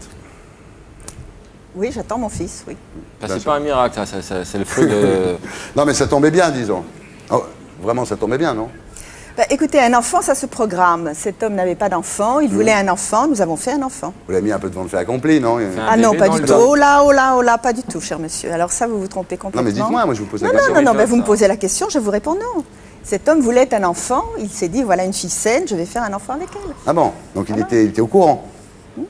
Oui, j'attends mon fils, oui. Bah, c'est pas un miracle, c'est le fruit de... Non, mais ça tombait bien, disons. Oh, vraiment, ça tombait bien, non ? Bah, écoutez, un enfant, ça se programme. Cet homme n'avait pas d'enfant, il voulait mmh. un enfant, nous avons fait un enfant. Vous l'avez mis un peu devant le fait accompli, non ? Ah non, pas du tout. Oh là, oh là, oh là, pas du tout, cher monsieur. Alors ça, vous vous trompez complètement. Non, mais dites-moi, moi je vous pose la non, question. Non, non, non, mais vous me posez la question, je vous réponds non. Cet homme voulait un enfant, il s'est dit, voilà une fille saine, je vais faire un enfant avec elle. Ah bon ? Donc il, ah était, il était au courant. Mmh.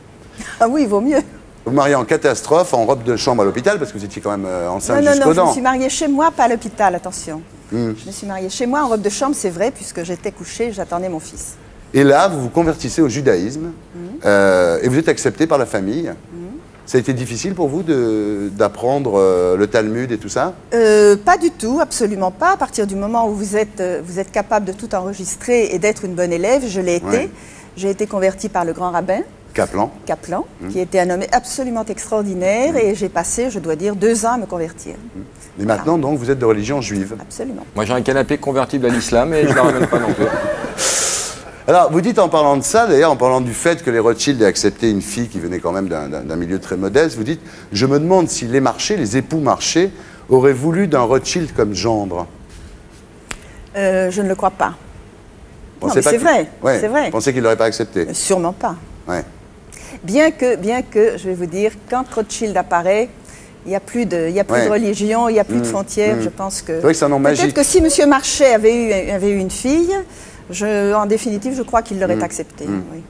Ah oui, il vaut mieux. Vous vous mariez en catastrophe, en robe de chambre à l'hôpital, parce que vous étiez quand même euh, enceinte jusqu'aux dents. Non, non, non, je me suis mariée chez moi, pas à l'hôpital, attention. Mmh. Je me suis mariée chez moi en robe de chambre, c'est vrai, puisque j'étais couchée, j'attendais mon fils. Et là, vous vous convertissez au judaïsme, mmh. euh, et vous êtes acceptée par la famille. Mmh. Ça a été difficile pour vous d'apprendre euh, le Talmud et tout ça ? euh, Pas du tout, absolument pas. À partir du moment où vous êtes, vous êtes capable de tout enregistrer et d'être une bonne élève, je l'ai été. Ouais. J'ai été convertie par le grand rabbin. Kaplan. Kaplan, mmh. qui était un homme absolument extraordinaire, mmh. et j'ai passé, je dois dire, deux ans à me convertir. Mmh. Et voilà. Maintenant, donc, vous êtes de religion juive. Absolument. Moi, j'ai un canapé convertible à l'islam, et je ne la ramène pas non plus. Alors, vous dites en parlant de ça, d'ailleurs, en parlant du fait que les Rothschild aient accepté une fille qui venait quand même d'un milieu très modeste, vous dites, je me demande si les marchés, les époux marchés, auraient voulu d'un Rothschild comme gendre. Euh, je ne le crois pas. Non, mais c'est vrai, ouais, c'est vrai. Vous pensez qu'il ne l'aurait pas accepté ? Sûrement pas. Ouais. Bien que, bien que, je vais vous dire, quand Rothschild apparaît, il n'y a plus de, il y a plus ouais. de religion, il n'y a plus mmh, de frontières, mmh. je pense que... C'est vrai que c'est un nom magique. Peut-être que si monsieur Marchais avait eu, avait eu une fille, je, en définitive, je crois qu'il l'aurait mmh. accepté. Mmh. Oui.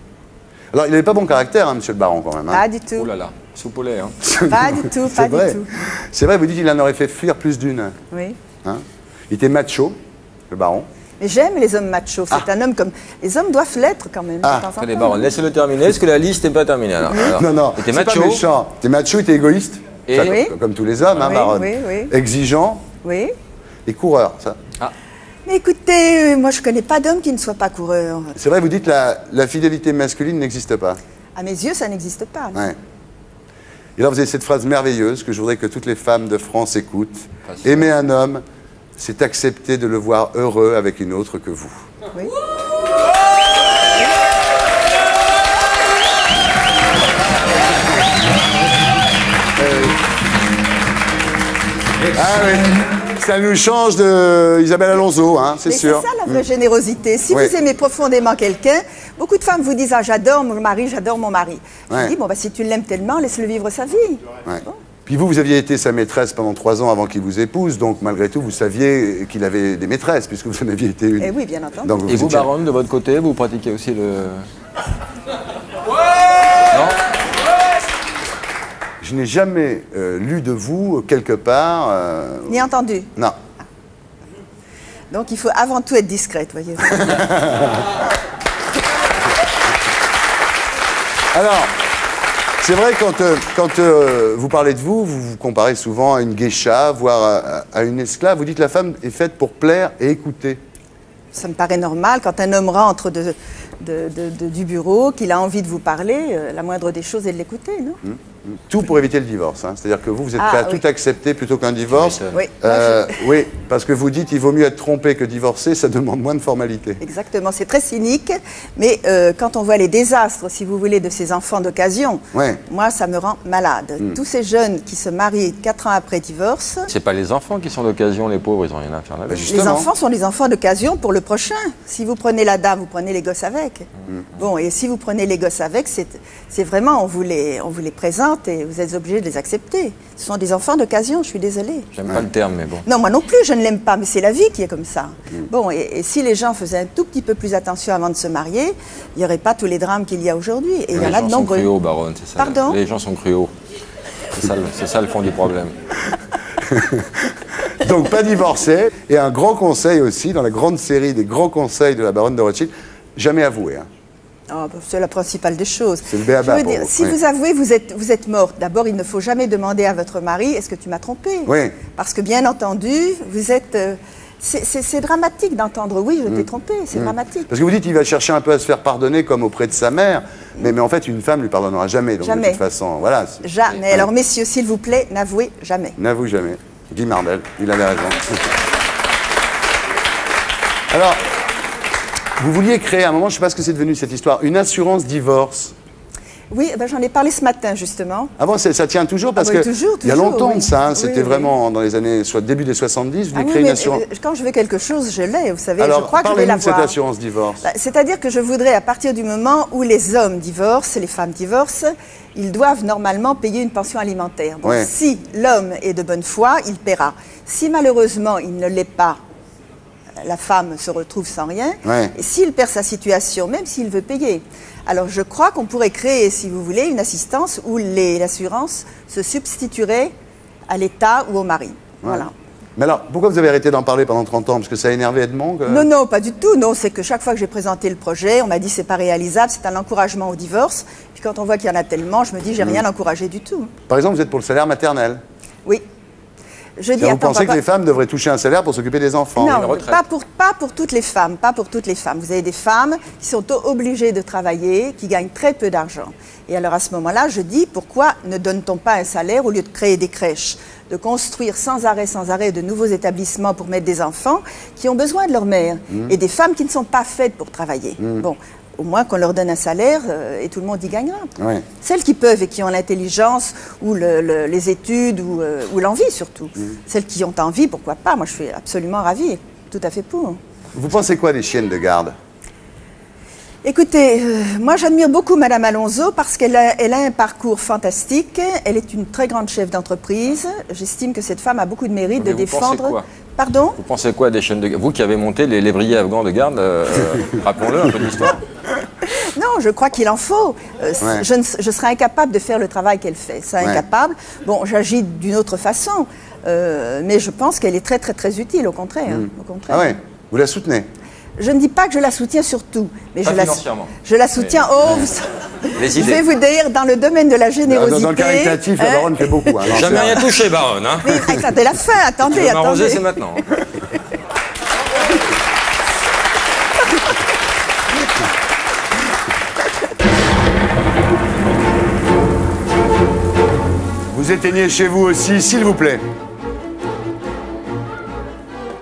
Alors, il n'avait pas bon caractère, hein, monsieur le baron, quand même. Hein. Pas du tout. Oh là là, soupolé, hein. Pas du tout, pas vrai. du tout. C'est vrai, vous dites qu'il en aurait fait fuir plus d'une. Oui. Hein, il était macho, le baron. J'aime les hommes machos, c'est ah. un homme comme... Les hommes doivent l'être quand même. Ah, allez, baron, laissez-le terminer, parce que la liste n'est pas terminée. Alors, alors. Non, non, t'es macho. Pas méchant. T'es macho, t'es égoïste. Et... Ça, oui. Comme tous les hommes, hein, oui, baron. Oui, oui. Exigeant. Oui. Et coureur, ça. Ah. Mais écoutez, moi je connais pas d'homme qui ne soit pas coureur. C'est vrai, vous dites la, la fidélité masculine n'existe pas. À mes yeux, ça n'existe pas. Ouais. Et là, vous avez cette phrase merveilleuse que je voudrais que toutes les femmes de France écoutent. Facile. Aimer un homme... c'est accepter de le voir heureux avec une autre que vous. Oui. Ah oui, ça nous change de Isabelle Alonso, hein, c'est sûr. C'est ça la vraie mmh. générosité. Si oui. vous aimez profondément quelqu'un, beaucoup de femmes vous disent « Ah, j'adore mon mari, j'adore mon mari. » Je ouais. dis « Bon, bah, si tu l'aimes tellement, laisse-le vivre sa vie. Ouais. » Bon. Puis vous, vous aviez été sa maîtresse pendant trois ans avant qu'il vous épouse, donc malgré tout, vous saviez qu'il avait des maîtresses, puisque vous en aviez été une. Eh oui, bien entendu. Donc, vous et vous, étiez... baronne, de votre côté, vous pratiquez aussi le... Ouais non. Je n'ai jamais euh, lu de vous, quelque part... Euh... Ni entendu. Non. Ah. Donc il faut avant tout être discrète, voyez-vous. Alors, c'est vrai, quand, euh, quand euh, vous parlez de vous, vous vous comparez souvent à une geisha, voire à, à une esclave. Vous dites que la femme est faite pour plaire et écouter. Ça me paraît normal. Quand un homme rentre de, de, de, de, du bureau, qu'il a envie de vous parler, euh, la moindre des choses est de l'écouter, non? Mmh. Tout pour éviter le divorce, hein. C'est-à-dire que vous, vous êtes ah, prêt à oui. tout accepter plutôt qu'un divorce. Oui. Euh, non, je... oui, parce que vous dites il vaut mieux être trompé que divorcé, ça demande moins de formalités. Exactement, c'est très cynique, mais euh, quand on voit les désastres, si vous voulez, de ces enfants d'occasion, ouais. moi, ça me rend malade. Hmm. Tous ces jeunes qui se marient quatre ans après divorce... C'est pas les enfants qui sont d'occasion, les pauvres, ils ont rien à faire là. Bah, les enfants sont les enfants d'occasion pour le prochain. Si vous prenez la dame, vous prenez les gosses avec. Hmm. Bon, et si vous prenez les gosses avec, c'est vraiment, on vous les, on vous les présente, et vous êtes obligés de les accepter. Ce sont des enfants d'occasion, je suis désolée. J'aime ouais. pas le terme, mais bon. Non, moi non plus, je ne l'aime pas, mais c'est la vie qui est comme ça. Mmh. Bon, et, et si les gens faisaient un tout petit peu plus attention avant de se marier, il n'y aurait pas tous les drames qu'il y a aujourd'hui. Et il y en a de nombreux. Les gens sont cruaux, baronne, c'est ça. Pardon ? Les gens sont cruaux. C'est ça, ça le fond du problème. Donc, pas divorcer. Et un grand conseil aussi, dans la grande série des grands conseils de la baronne de Rothschild, jamais avouer, hein. Oh, c'est la principale des choses. C'est le béaba. Je veux dire, vous. Si oui. vous avouez, vous êtes, vous êtes morte. D'abord, il ne faut jamais demander à votre mari « Est-ce que tu m'as trompée ?» Oui. Parce que, bien entendu, vous êtes... Euh, c'est dramatique d'entendre « Oui, je mmh. t'ai trompée », c'est mmh. dramatique. Parce que vous dites qu'il va chercher un peu à se faire pardonner comme auprès de sa mère, mmh. mais, mais en fait, une femme ne lui pardonnera jamais. Donc, jamais. De toute façon, voilà. Jamais. Ouais. Alors, messieurs, s'il vous plaît, n'avouez jamais. N'avouez jamais. Guy Mardel, il avait raison. Alors... Vous vouliez créer à un moment, je ne sais pas ce que c'est devenu cette histoire, une assurance divorce. Oui, ben j'en ai parlé ce matin justement. Ah bon, ça tient toujours parce ah ben, que toujours, toujours, il y a longtemps oui. de ça, hein, c'était oui, oui. vraiment dans les années, soit début des soixante-dix, vous ah, créez oui, une assurance. Quand je veux quelque chose, je l'ai, vous savez, alors, je crois que je vais l'avoir. Parlez-nous de cette assurance divorce. C'est-à-dire que je voudrais, à partir du moment où les hommes divorcent, les femmes divorcent, ils doivent normalement payer une pension alimentaire. Donc ouais. si l'homme est de bonne foi, il paiera. Si malheureusement il ne l'est pas, la femme se retrouve sans rien, ouais. et s'il perd sa situation, même s'il veut payer. Alors je crois qu'on pourrait créer, si vous voulez, une assistance où l'assurance se substituerait à l'État ou au mari. Ouais. Voilà. Mais alors, pourquoi vous avez arrêté d'en parler pendant trente ans? Parce que ça a énervé Edmond que... Non, non, pas du tout. Non, c'est que chaque fois que j'ai présenté le projet, on m'a dit c'est pas réalisable, c'est un encouragement au divorce. Puis quand on voit qu'il y en a tellement, je me dis j'ai mmh. rien encouragé du tout. Par exemple, vous êtes pour le salaire maternel? Oui. Je dis, vous attends, pensez papa... que les femmes devraient toucher un salaire pour s'occuper des enfants? Non, pas pour, pas pour toutes les femmes, pas pour toutes les femmes. Vous avez des femmes qui sont obligées de travailler, qui gagnent très peu d'argent. Et alors à ce moment-là, je dis, pourquoi ne donne-t-on pas un salaire au lieu de créer des crèches, de construire sans arrêt, sans arrêt de nouveaux établissements pour mettre des enfants qui ont besoin de leur mère, mmh. et des femmes qui ne sont pas faites pour travailler. Mmh. Bon. Au moins qu'on leur donne un salaire euh, et tout le monde y gagnera. Oui. Celles qui peuvent et qui ont l'intelligence ou le, le, les études ou, euh, ou l'envie surtout. Mmh. Celles qui ont envie, pourquoi pas? Moi, je suis absolument ravie, tout à fait pour. Vous pensez quoi des chiennes de garde? Écoutez, euh, moi j'admire beaucoup Madame Alonso parce qu'elle a, elle a un parcours fantastique. Elle est une très grande chef d'entreprise. J'estime que cette femme a beaucoup de mérite. Mais de vous défendre... Pensez quoi? Pardon? Vous pensez quoi des chaînes de garde? Vous qui avez monté les lévriers afghans de garde, euh, rappelons-le un peu d'histoire. Non, je crois qu'il en faut. Euh, ouais. je, ne, je serais incapable de faire le travail qu'elle fait. C'est ouais. incapable. Bon, j'agis d'une autre façon, euh, mais je pense qu'elle est très très très utile, au contraire. Mmh. Au contraire. Ah ouais? Vous la soutenez? Je ne dis pas que je la soutiens surtout, mais pas je la, je la soutiens. Mais... Oh, vous... Les idées. Je vais vous dire, dans le domaine de la générosité. Dans, dans le caritatif, hein, la baronne fait beaucoup. Hein, jamais rien touché, baronne. Hein. Mais attendez la fin, attendez, attendez. M'arroser, c'est maintenant. Vous éteignez chez vous aussi, s'il vous plaît.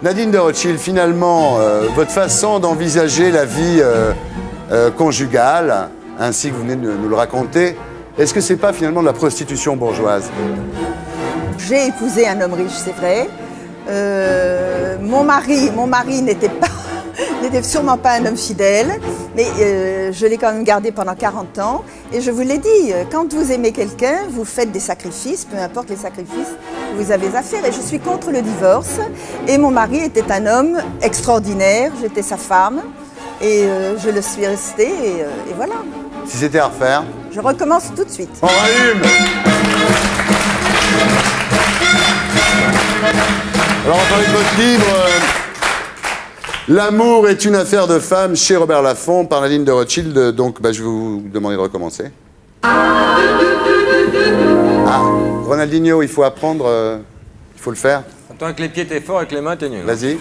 Nadine de Rothschild, finalement, euh, votre façon d'envisager la vie euh, euh, conjugale, ainsi que vous venez de nous le raconter, est-ce que c'est pas finalement de la prostitution bourgeoise? J'ai épousé un homme riche, c'est vrai. Euh, mon mari, mon mari n'était pas... n'était sûrement pas un homme fidèle, mais euh, je l'ai quand même gardé pendant quarante ans. Et je vous l'ai dit, quand vous aimez quelqu'un, vous faites des sacrifices, peu importe les sacrifices que vous avez à faire. Et je suis contre le divorce. Et mon mari était un homme extraordinaire, j'étais sa femme, et euh, je le suis restée, et, euh, et voilà. Si c'était à refaire? Je recommence tout de suite. On rallume! Alors, on parlait de votre livre... Euh... L'amour est une affaire de femme chez Robert Laffont par Nadine de Rothschild. Donc, bah, je vais vous demander de recommencer. Ah, Ronaldinho, il faut apprendre, euh, il faut le faire. Attends, avec les pieds t'es fort, avec les mains t'es nul. Vas-y.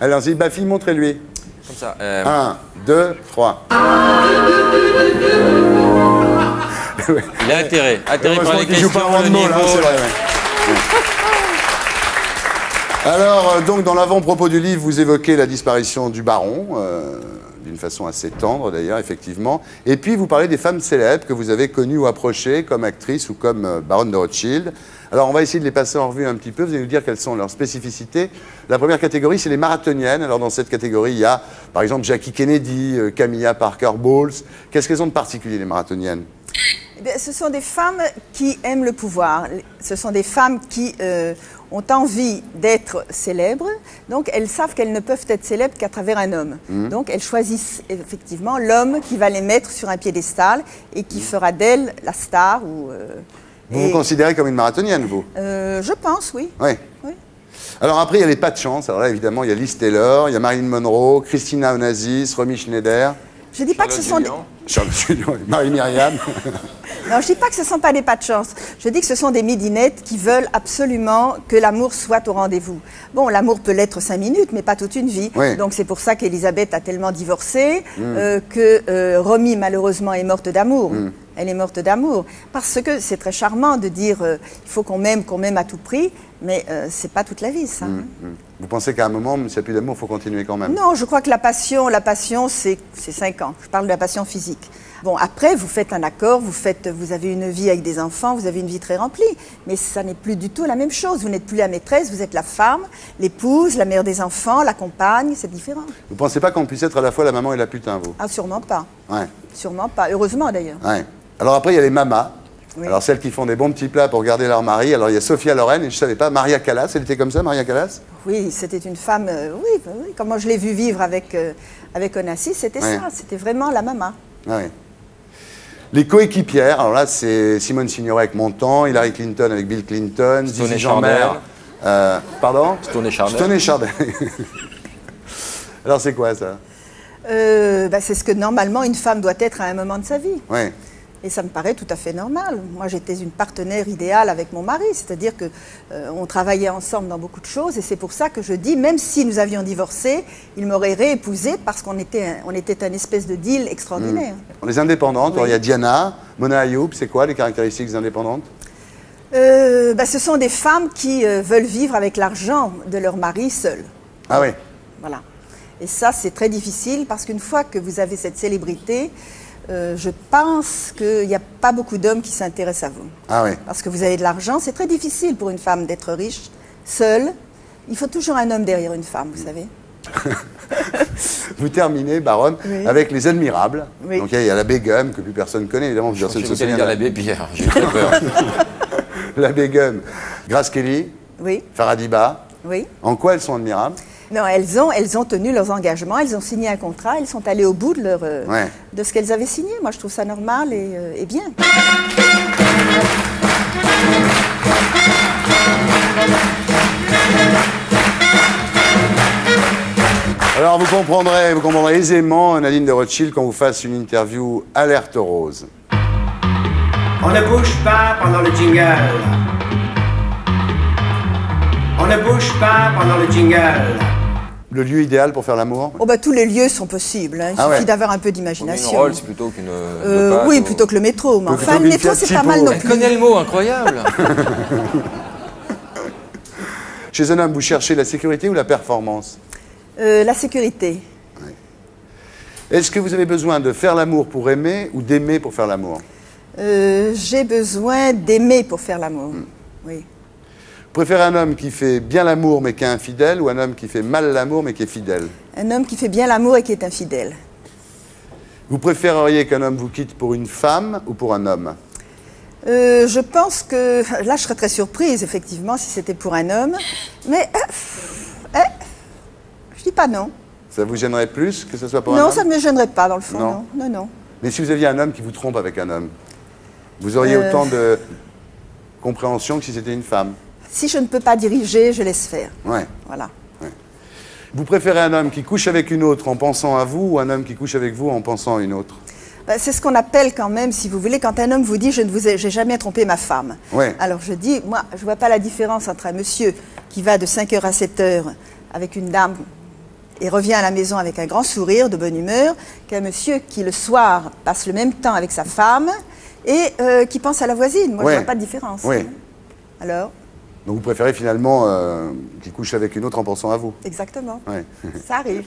Allons-y, bah fille, montrez-lui. Comme ça. Euh... Un, deux, trois. Il est atterré. Atterré par les questions, le niveau. C'est vrai, ouais. Alors, euh, donc, dans l'avant-propos du livre, vous évoquez la disparition du baron, euh, d'une façon assez tendre d'ailleurs, effectivement. Et puis, vous parlez des femmes célèbres que vous avez connues ou approchées comme actrices ou comme euh, baronne de Rothschild. Alors, on va essayer de les passer en revue un petit peu. Vous allez nous dire quelles sont leurs spécificités. La première catégorie, c'est les marathoniennes. Alors, dans cette catégorie, il y a, par exemple, Jackie Kennedy, euh, Camilla Parker Bowles. Qu'est-ce qu'elles ont de particulier, les marathoniennes? Eh bien, ce sont des femmes qui aiment le pouvoir. Ce sont des femmes qui euh, ont envie d'être célèbres. Donc, elles savent qu'elles ne peuvent être célèbres qu'à travers un homme. Mmh. Donc, elles choisissent effectivement l'homme qui va les mettre sur un piédestal et qui mmh. fera d'elles la star. Ou, euh, vous et... vous considérez comme une marathonienne, vous? euh, Je pense, oui. Oui. Oui. Alors après, il y a les pas de chance. Alors là, évidemment, il y a Liz Taylor, il y a Marilyn Monroe, Christina Onassis, Romy Schneider. Je ne dis pas que ce sont des... Marie-Myriam. Non, je dis pas que ce ne sont pas des pas de chance. Je dis que ce sont des midinettes qui veulent absolument que l'amour soit au rendez-vous. Bon, l'amour peut l'être cinq minutes, mais pas toute une vie. Oui. Donc c'est pour ça qu'Elisabeth a tellement divorcé, mm. euh, que euh, Romy, malheureusement, est morte d'amour. Mm. Elle est morte d'amour. Parce que c'est très charmant de dire euh, il faut qu'on m'aime, qu'on m'aime à tout prix, mais euh, c'est pas toute la vie, ça. Mmh, mmh. Vous pensez qu'à un moment, s'il n'y a plus d'amour, il faut continuer quand même? Non, je crois que la passion, la passion, c'est cinq ans. Je parle de la passion physique. Bon, après, vous faites un accord, vous, faites, vous avez une vie avec des enfants, vous avez une vie très remplie, mais ça n'est plus du tout la même chose. Vous n'êtes plus la maîtresse, vous êtes la femme, l'épouse, la mère des enfants, la compagne, c'est différent. Vous ne pensez pas qu'on puisse être à la fois la maman et la putain, vous? Ah, sûrement pas. Ouais. Sûrement pas. Heureusement, d'ailleurs. Ouais. Alors après, il y a les mamas. Oui. Alors celles qui font des bons petits plats pour garder leur mari. Alors il y a Sophia Loren, et je ne savais pas, Maria Callas, elle était comme ça, Maria Callas? Oui, c'était une femme, euh, oui, bah, oui, comment je l'ai vue vivre avec, euh, avec Onassis, c'était ouais. ça, c'était vraiment la mama. Ah, oui. Les coéquipières, alors là c'est Simone Signoret avec Montand, Hillary Clinton avec Bill Clinton, Didier Jeanmaire. Euh, pardon? Stoney Chardin. Stoney Chardin. Alors c'est quoi ça? euh, bah, C'est ce que normalement une femme doit être à un moment de sa vie. Oui. Et ça me paraît tout à fait normal. Moi, j'étais une partenaire idéale avec mon mari, c'est-à-dire qu'on euh, travaillait ensemble dans beaucoup de choses, et c'est pour ça que je dis, même si nous avions divorcé, il m'aurait réépousée parce qu'on était un, on était un espèce de deal extraordinaire. Mmh. Les indépendantes, oui. Alors, il y a Diana, Mona Ayoub, c'est quoi les caractéristiques des indépendantes? euh, bah, Ce sont des femmes qui euh, veulent vivre avec l'argent de leur mari seul. Ah oui? Voilà. Et ça, c'est très difficile parce qu'une fois que vous avez cette célébrité, Euh, je pense qu'il n'y a pas beaucoup d'hommes qui s'intéressent à vous. Ah oui. Parce que vous avez de l'argent, c'est très difficile pour une femme d'être riche, seule. Il faut toujours un homme derrière une femme, vous savez. Vous terminez, baronne, oui. avec les admirables. Oui. Donc il y, y a l'abbé Gum, que plus personne connaît, évidemment. Je vais vous dire l'abbé Pierre, j'ai très peur. L'abbé Gum. Grace Kelly, oui. Farah Diba, oui. En quoi elles sont admirables? Non, elles ont, elles ont tenu leurs engagements, elles ont signé un contrat, elles sont allées au bout de, leur, euh, ouais. de ce qu'elles avaient signé. Moi, je trouve ça normal et, euh, et bien. Alors, vous comprendrez, vous comprendrez aisément, Nadine de Rothschild, quand vous fasse une interview Alerte Rose. On ne bouge pas pendant le jingle. On ne bouge pas pendant le jingle. Le lieu idéal pour faire l'amour? Oh bah, tous les lieux sont possibles, hein. Il ah suffit ouais. d'avoir un peu d'imagination. Une rôle, c'est plutôt qu'une... Euh, oui, ou... plutôt que le métro. Mais enfin, le métro, c'est pas mal non plus. Elle connaît le mot, incroyable. Chez un homme, vous cherchez la sécurité ou la performance? euh, La sécurité. Ouais. Est-ce que vous avez besoin de faire l'amour pour aimer ou d'aimer pour faire l'amour? euh, J'ai besoin d'aimer pour faire l'amour, hmm. oui. Vous préférez un homme qui fait bien l'amour mais qui est infidèle ou un homme qui fait mal l'amour mais qui est fidèle? Un homme qui fait bien l'amour et qui est infidèle. Vous préféreriez qu'un homme vous quitte pour une femme ou pour un homme? euh, Je pense que... Là, je serais très surprise, effectivement, si c'était pour un homme. Mais... Euh, euh, je dis pas non. Ça vous gênerait plus que ce soit pour non, un homme? Non, ça ne me gênerait pas, dans le fond, non. non. Non, non. Mais si vous aviez un homme qui vous trompe avec un homme, vous auriez euh... autant de compréhension que si c'était une femme? Si je ne peux pas diriger, je laisse faire. Ouais. Voilà. Ouais. Vous préférez un homme qui couche avec une autre en pensant à vous ou un homme qui couche avec vous en pensant à une autre? C'est ce qu'on appelle quand même, si vous voulez, quand un homme vous dit « je ne vous ai j'ai jamais trompé ma femme ouais. ». Alors je dis, moi, je ne vois pas la différence entre un monsieur qui va de cinq heures à sept heures avec une dame et revient à la maison avec un grand sourire, de bonne humeur, qu'un monsieur qui le soir passe le même temps avec sa femme et euh, qui pense à la voisine. Moi, ouais. je ne vois pas de différence. Ouais. Alors donc vous préférez finalement euh, qu'il couche avec une autre en pensant à vous. Exactement. Ouais. Ça arrive.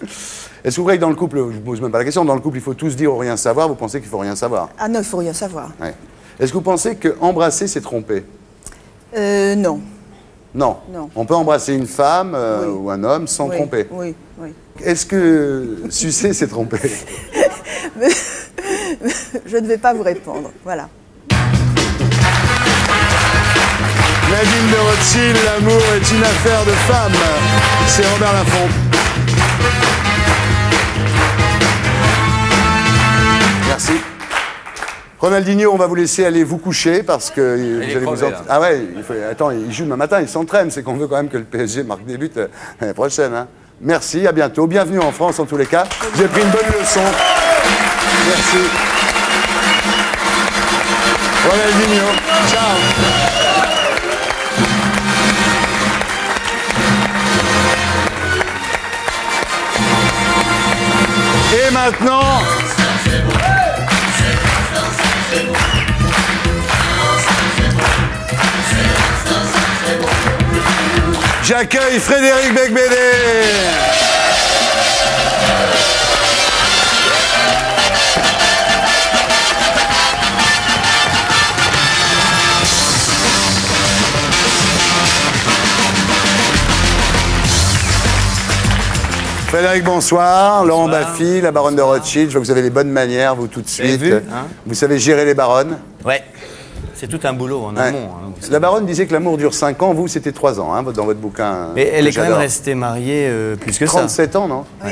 Est-ce que vous croyez que dans le couple, je ne vous pose même pas la question, dans le couple il faut tous dire ou rien savoir, vous pensez qu'il ne faut rien savoir? Ah non, il ne faut rien savoir. Ouais. Est-ce que vous pensez qu'embrasser c'est tromper? euh, non. non. Non. On peut embrasser une femme euh, oui. ou un homme sans oui. tromper. Oui, oui. Est-ce que sucer c'est tromper? Je ne vais pas vous répondre, voilà. Nadine de Rothschild, l'amour est une affaire de femme. C'est Robert Laffont. Merci. Ronaldinho, on va vous laisser aller vous coucher parce que vous allez vous en... Ah ouais, il faut... attends, il joue demain matin, il s'entraîne. C'est qu'on veut quand même que le P S G marque des buts l'année prochaine. Hein. Merci, à bientôt. Bienvenue en France en tous les cas. J'ai pris une bonne leçon. Merci. Ronaldinho, ciao. Et maintenant, j'accueille Frédéric Becbédé. Frédéric, bonsoir. bonsoir. Laurent Baffie, la baronne bonsoir. de Rothschild. Je vois que vous avez les bonnes manières, vous, tout de suite. Vu, hein vous savez gérer les baronnes. Ouais. C'est tout un boulot en amont. Ouais. Hein, la baronne disait que l'amour dure cinq ans. Vous, c'était trois ans, hein, dans votre bouquin. Mais elle est quand même restée mariée euh, plus que ça. trente-sept ans, non oui.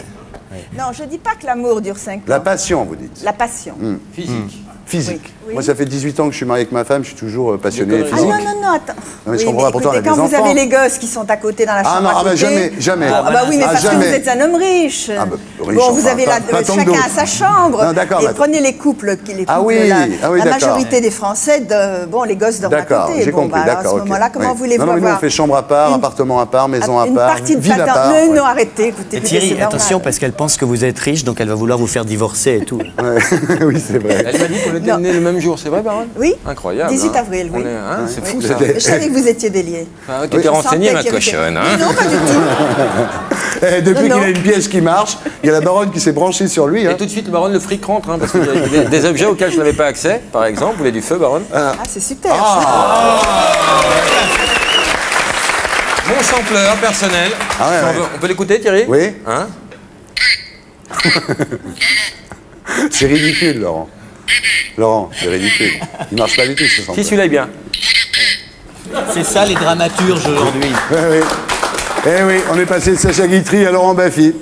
oui. Non, je ne dis pas que l'amour dure cinq ans. La passion, vous dites. La passion. Mmh. Physique. Mmh. Physique. Oui. Moi, ça fait dix-huit ans que je suis mariée avec ma femme, je suis toujours passionné physique. Ah non, non, non, attends. Non, mais je oui, comprends mais pas, pourtant, elle a des enfants. Quand vous avez les gosses qui sont à côté dans la chambre. Ah non, ah bah jamais, jamais. Ah bah, bah oui, mais ah, parce jamais. que vous êtes un homme riche. Ah bah, riche. Bon, vous avez pas, la, pas, pas chacun à sa chambre. Non, d'accord. Et bah, prenez les couples. Les couples ah oui, la, ah oui, la majorité des Français, de, bon, les gosses dorment à côté. J'ai bon, compris, bah, d'accord. À ce moment-là, comment voulez-vous avoir? Non, non, on fait chambre à part, appartement à part, maison à part. Une partie de part. Non, non, arrêtez, écoutez. Thierry, attention, parce qu'elle pense que vous êtes riche, donc elle va vouloir vous faire divorcer et tout. Oui, c'est vrai. On est né le même jour, c'est vrai, baronne? Oui. Incroyable. dix-huit avril, hein. Oui. Hein, c'est oui. fou, ça. Je savais que vous étiez bélier. Ah, tu oui. t'es renseignée, ma cochonne. Hein. Non, pas du tout. eh, depuis qu'il a une pièce qui marche, il y a la baronne qui s'est branchée sur lui. Hein. Et tout de suite, le baronne, le fric rentre, hein, parce qu'il y a des, des objets auxquels je n'avais pas accès, par exemple. Vous voulez du feu, baronne? Ah, ah c'est super. Ah. Ça. Mon sampleur personnel. Ah, ouais, ouais. On peut l'écouter, Thierry? Oui. Hein? C'est ridicule, Laurent. Laurent, c'est ridicule. Il marche pas du tout, ce sampleur. Si, celui-là est bien. C'est ça, les dramaturges aujourd'hui. Oui, oui. Eh oui, on est passé de Sacha Guitry à Laurent Baffie.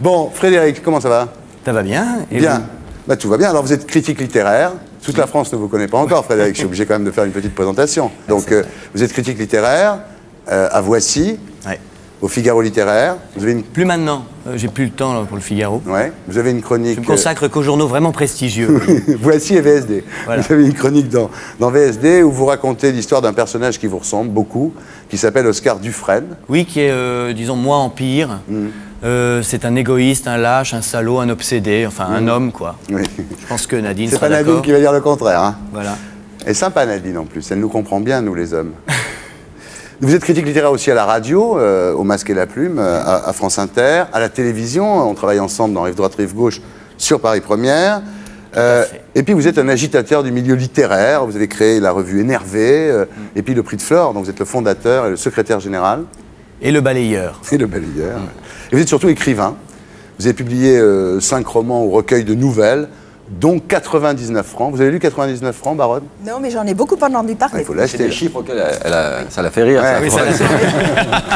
Bon, Frédéric, comment ça va? Ça va bien. Et bien. Vous? Bah, tout va bien. Alors, vous êtes critique littéraire. Toute la France ne vous connaît pas encore, Frédéric. Je suis obligé quand même de faire une petite présentation. Donc, ah, euh, vous êtes critique littéraire euh, à Voici. Ouais. Au Figaro littéraire, vous avez une... Plus maintenant, euh, j'ai plus le temps là, pour le Figaro. Ouais. Vous avez une chronique... Je me consacre qu'aux journaux vraiment prestigieux. Voici et V S D. Voilà. Vous avez une chronique dans, dans V S D où vous racontez l'histoire d'un personnage qui vous ressemble beaucoup, qui s'appelle Oscar Dufresne. Oui, qui est, euh, disons, moins empire. Mmh. Euh, c'est un égoïste, un lâche, un salaud, un obsédé, enfin mmh. un homme, quoi. Oui. Je pense que Nadine sera d'accord. C'est pas Nadine qui va dire le contraire. Hein. Voilà. Et sympa Nadine, en plus. Elle nous comprend bien, nous, les hommes. Vous êtes critique littéraire aussi à la radio, euh, au Masque et la Plume, euh, à, à France Inter, à la télévision. On travaille ensemble dans Rive Droite, Rive Gauche, sur Paris Première. Euh, et puis vous êtes un agitateur du milieu littéraire. Vous avez créé la revue Énervée, euh, mm. et puis le Prix de Flore. Donc vous êtes le fondateur et le secrétaire général. Et le balayeur. Et le balayeur. Mm. Et vous êtes surtout écrivain. Vous avez publié euh, cinq romans ou recueils de nouvelles, dont quatre-vingt-dix-neuf francs. Vous avez lu quatre-vingt-dix-neuf francs, baronne? Non, mais j'en ai beaucoup entendu parler. Il faut l'acheter. C'est des chiffres auxquels elle a, elle a, ça l'a fait rire. Ouais, ça oui, ça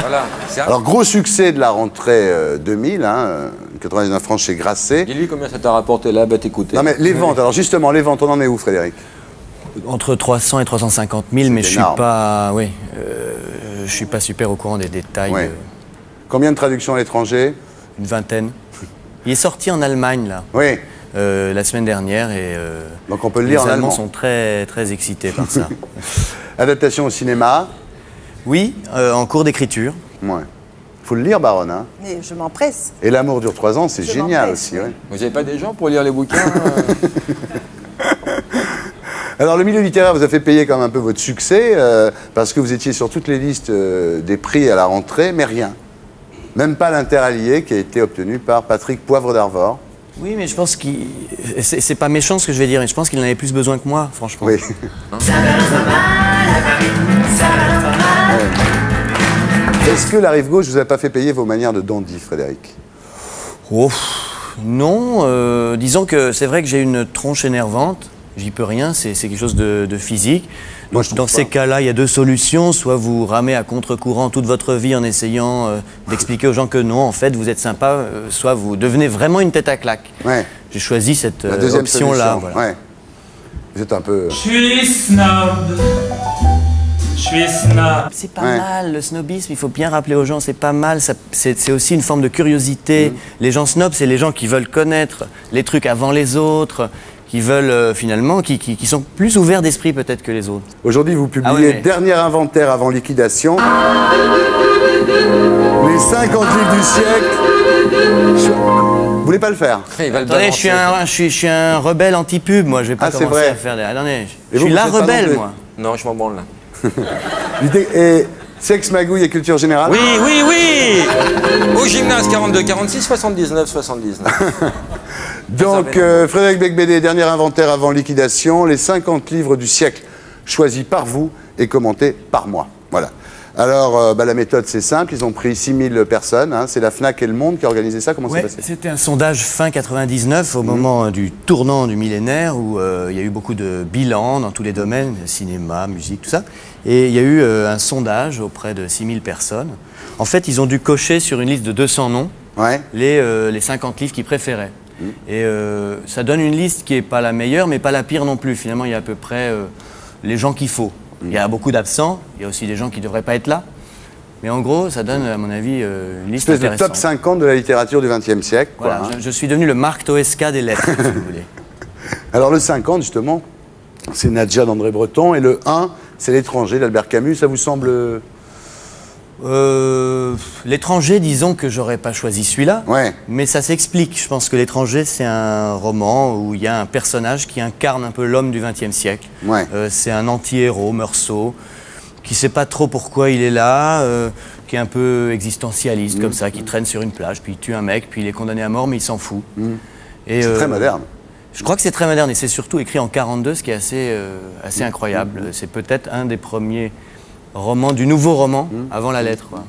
voilà. Alors, gros succès de la rentrée euh, deux mille, hein, quatre-vingt-dix-neuf francs chez Grasset. Dis-lui combien ça t'a rapporté là, bah t'écoutez. Non, mais les ventes, alors justement, les ventes, on en est où, Frédéric? Entre trois cents et trois cent cinquante mille, mais je suis pas, oui, euh, je suis pas super au courant des détails. Ouais. Euh... Combien de traductions à l'étranger? Une vingtaine. Il est sorti en Allemagne, là. Oui. euh, la semaine dernière et euh, donc on peut le lire en allemand. Les Allemands sont très, très excités par ça. Adaptation au cinéma. Oui, euh, en cours d'écriture. Ouais. Faut le lire, Baronne. Hein. Mais je m'empresse. Et l'amour dure trois ans, c'est génial aussi. Ouais. Vous n'avez pas des gens pour lire les bouquins euh... Alors, le milieu littéraire vous a fait payer quand même un peu votre succès, euh, parce que vous étiez sur toutes les listes euh, des prix à la rentrée, mais rien. Même pas l'interallié qui a été obtenu par Patrick Poivre d'Arvor. Oui, mais je pense qu'il... C'est pas méchant ce que je vais dire, mais je pense qu'il en avait plus besoin que moi, franchement. Oui. Hein? Est-ce que la rive gauche vous a pas fait payer vos manières de dandy, Frédéric? Ouf, non, euh, disons que c'est vrai que j'ai une tronche énervante. J'y peux rien, c'est quelque chose de, de physique. Donc, moi, je dans ces cas-là, il y a deux solutions. Soit vous ramez à contre-courant toute votre vie en essayant euh, d'expliquer aux gens que non, en fait, vous êtes sympa, euh, soit vous devenez vraiment une tête à claque. Ouais. J'ai choisi cette euh, option-là. Voilà. Ouais. Vous êtes un peu... Je suis snob. Je suis snob. C'est pas ouais. mal, le snobisme, il faut bien rappeler aux gens, c'est pas mal, c'est aussi une forme de curiosité. Mmh. Les gens snobs, c'est les gens qui veulent connaître les trucs avant les autres, qui veulent euh, finalement, qui, qui, qui sont plus ouverts d'esprit peut-être que les autres. Aujourd'hui, vous publiez ah oui, mais... Dernier inventaire avant liquidation, les cinquante livres du siècle. Je... Vous voulez pas le faire? Attendez, je suis, un, je, suis, je suis un rebelle anti-pub, moi, je vais pas ah, commencer vrai. à faire des... Attendez, je suis la rebelle, moi. Non, je m'en branle, là. Et sexe, magouille et culture générale? Oui, oui, oui. Au gymnase, quarante-deux, quarante-six, soixante-dix-neuf, soixante-dix-neuf. Donc, euh, Frédéric Becbédé, dernier inventaire avant liquidation, les cinquante livres du siècle, choisis par vous et commentés par moi. Voilà. Alors, euh, bah, la méthode, c'est simple, ils ont pris six mille personnes, hein. C'est la FNAC et Le Monde qui a organisé ça, comment ça s'est passé? C'était un sondage fin quatre-vingt-dix-neuf, au mmh. moment du tournant du millénaire, où euh, il y a eu beaucoup de bilans dans tous les domaines, cinéma, musique, tout ça, et il y a eu euh, un sondage auprès de six mille personnes. En fait, ils ont dû cocher sur une liste de deux cents noms ouais. les, euh, les cinquante livres qu'ils préféraient. Et euh, ça donne une liste qui n'est pas la meilleure, mais pas la pire non plus. Finalement, il y a à peu près euh, les gens qu'il faut. Il y a beaucoup d'absents, il y a aussi des gens qui ne devraient pas être là. Mais en gros, ça donne, à mon avis, euh, une liste intéressante. C'est le top cinquante de la littérature du vingtième siècle. Voilà, quoi, hein. je, je suis devenu le Marc Toesca des lettres, si vous voulez. Alors le cinquante, justement, c'est Nadja d'André Breton, et le un, c'est L'étranger d'Albert Camus. Ça vous semble... Euh, L'étranger, disons que j'aurais pas choisi celui-là, ouais. mais ça s'explique. Je pense que L'étranger, c'est un roman où il y a un personnage qui incarne un peu l'homme du vingtième siècle. Ouais. Euh, c'est un anti-héros, Meursault, qui sait pas trop pourquoi il est là, euh, qui est un peu existentialiste, mmh. comme ça, qui traîne sur une plage, puis il tue un mec, puis il est condamné à mort, mais il s'en fout. Mmh. C'est euh, très moderne. Je crois que c'est très moderne, et c'est surtout écrit en quarante-deux, ce qui est assez, euh, assez mmh. incroyable. Mmh. C'est peut-être un des premiers... roman, du nouveau roman, mmh. avant la lettre. Quoi.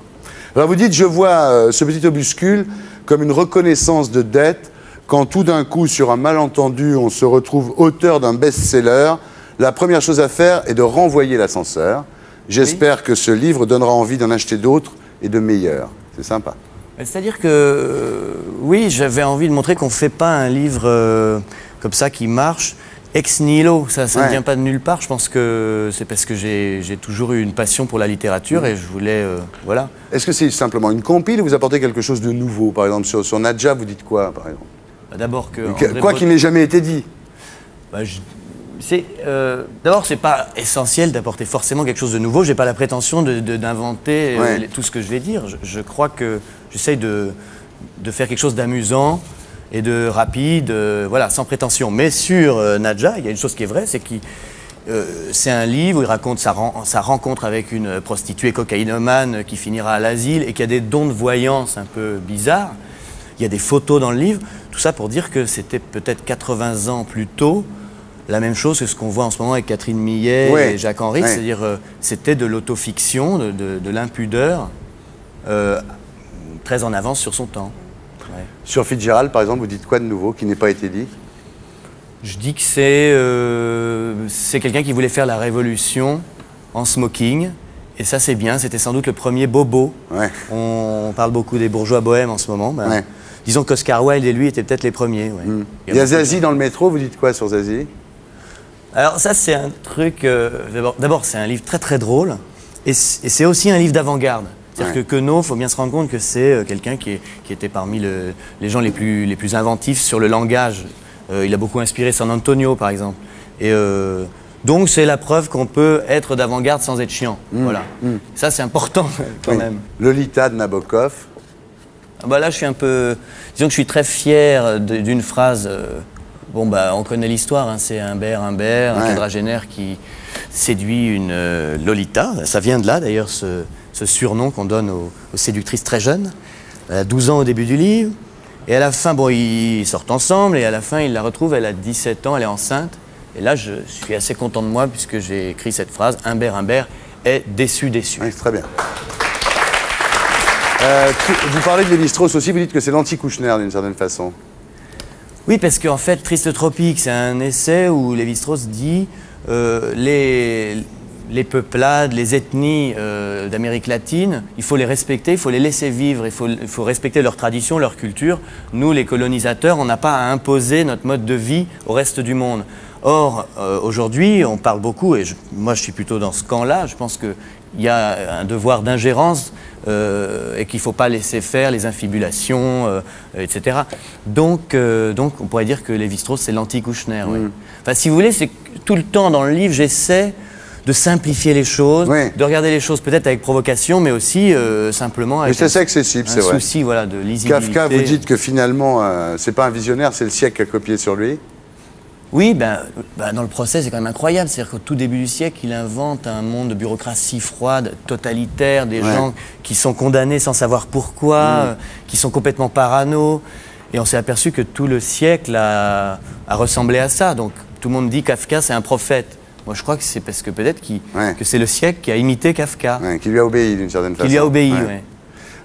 Alors vous dites, je vois euh, ce petit opuscule comme une reconnaissance de dette, quand tout d'un coup, sur un malentendu, on se retrouve auteur d'un best-seller, la première chose à faire est de renvoyer l'ascenseur. J'espère oui. que ce livre donnera envie d'en acheter d'autres et de meilleurs. C'est sympa. C'est-à-dire que, euh, oui, j'avais envie de montrer qu'on ne fait pas un livre euh, comme ça qui marche, ex nihilo, ça, ça ouais. ne vient pas de nulle part. Je pense que c'est parce que j'ai toujours eu une passion pour la littérature et je voulais... Euh, voilà. Est-ce que c'est simplement une compile ou vous apportez quelque chose de nouveau? Par exemple, sur, sur Nadja, vous dites quoi, par exemple? Bah, D'abord que... Qu quoi qu'il n'ait jamais été dit. Bah, euh, D'abord, c'est pas essentiel d'apporter forcément quelque chose de nouveau. J'ai pas la prétention d'inventer de, de, ouais. euh, tout ce que je vais dire. Je, je crois que j'essaye de, de faire quelque chose d'amusant et de rapide, euh, voilà, sans prétention. Mais sur euh, Nadja, il y a une chose qui est vraie, c'est que euh, c'est un livre où il raconte sa, ren sa rencontre avec une prostituée cocaïnomane qui finira à l'asile et qui a des dons de voyance un peu bizarres. Il y a des photos dans le livre. Tout ça pour dire que c'était peut-être quatre-vingts ans plus tôt, la même chose que ce qu'on voit en ce moment avec Catherine Millet ouais. et Jacques Henry. Ouais. C'est-à-dire euh, c'était de l'autofiction, de, de, de l'impudeur, euh, très en avance sur son temps. Ouais. Sur Fitzgerald, par exemple, vous dites quoi de nouveau qui n'ait pas été dit? Je dis que c'est euh, c'est quelqu'un qui voulait faire la révolution en smoking. Et ça, c'est bien. C'était sans doute le premier bobo. Ouais. On, on parle beaucoup des bourgeois bohèmes en ce moment. Ben, ouais. Disons qu'Oscar Wilde et lui étaient peut-être les premiers. Ouais. Mmh. Il y a Zazie dans le métro. Vous dites quoi sur Zazie? Alors ça, c'est un truc... Euh, D'abord, c'est un livre très, très drôle. Et c'est aussi un livre d'avant-garde. C'est-à-dire ouais. que Queneau, il faut bien se rendre compte que c'est quelqu'un qui, qui était parmi le, les gens les plus, les plus inventifs sur le langage Euh, il a beaucoup inspiré San Antonio, par exemple. Et euh, donc, c'est la preuve qu'on peut être d'avant-garde sans être chiant. Mmh, voilà. Mmh. Ça, c'est important, quand oui. même. Lolita de Nabokov. Ah bah là, je suis un peu... Disons que je suis très fier d'une phrase... Euh... Bon, bah, on connaît l'histoire, hein. C'est Humbert, Humbert, ouais. un quadragénaire qui séduit une euh, Lolita. Ça vient de là, d'ailleurs, ce, ce surnom qu'on donne aux, aux séductrices très jeunes. Elle a douze ans au début du livre. Et à la fin, bon, ils sortent ensemble, et à la fin, il la retrouve, elle a dix-sept ans, elle est enceinte. Et là, je suis assez content de moi, puisque j'ai écrit cette phrase, Humbert, Humbert est déçu, déçu. Oui, très bien. Euh, tu, vous parlez de Lévi-Strauss aussi, vous dites que c'est l'anti-Kouchner, d'une certaine façon. Oui, parce qu'en fait, Triste Tropique, c'est un essai où Lévi-Strauss dit euh, les, les peuplades, les ethnies euh, d'Amérique latine, il faut les respecter, il faut les laisser vivre, il faut, il faut respecter leurs traditions, leur culture. Nous, les colonisateurs, on n'a pas à imposer notre mode de vie au reste du monde. Or, euh, aujourd'hui, on parle beaucoup, et je, moi je suis plutôt dans ce camp-là, je pense qu'il y a un devoir d'ingérence euh, et qu'il ne faut pas laisser faire les infibulations, euh, et cetera. Donc, euh, donc, on pourrait dire que Lévi-Strauss, c'est l'anti-Kouchner. Mmh. Oui. Enfin, si vous voulez, c'est tout le temps dans le livre, j'essaie de simplifier les choses, oui. de regarder les choses peut-être avec provocation, mais aussi euh, simplement avec mais c'est accessible, c'est vrai. Un souci voilà, de lisibilité. Kafka, vous dites que finalement, euh, c'est pas un visionnaire, c'est le siècle qui a copié sur lui. Oui, ben, ben dans le procès, c'est quand même incroyable. C'est-à-dire qu'au tout début du siècle, il invente un monde de bureaucratie froide, totalitaire, des ouais. gens qui sont condamnés sans savoir pourquoi, mmh. euh, qui sont complètement parano. Et on s'est aperçu que tout le siècle a, a ressemblé à ça. Donc tout le monde dit Kafka, c'est un prophète. Moi, je crois que c'est parce que peut-être qu'il, ouais. que c'est le siècle qui a imité Kafka. Ouais, qui lui a obéi d'une certaine façon. Qui lui a obéi, oui. Ouais.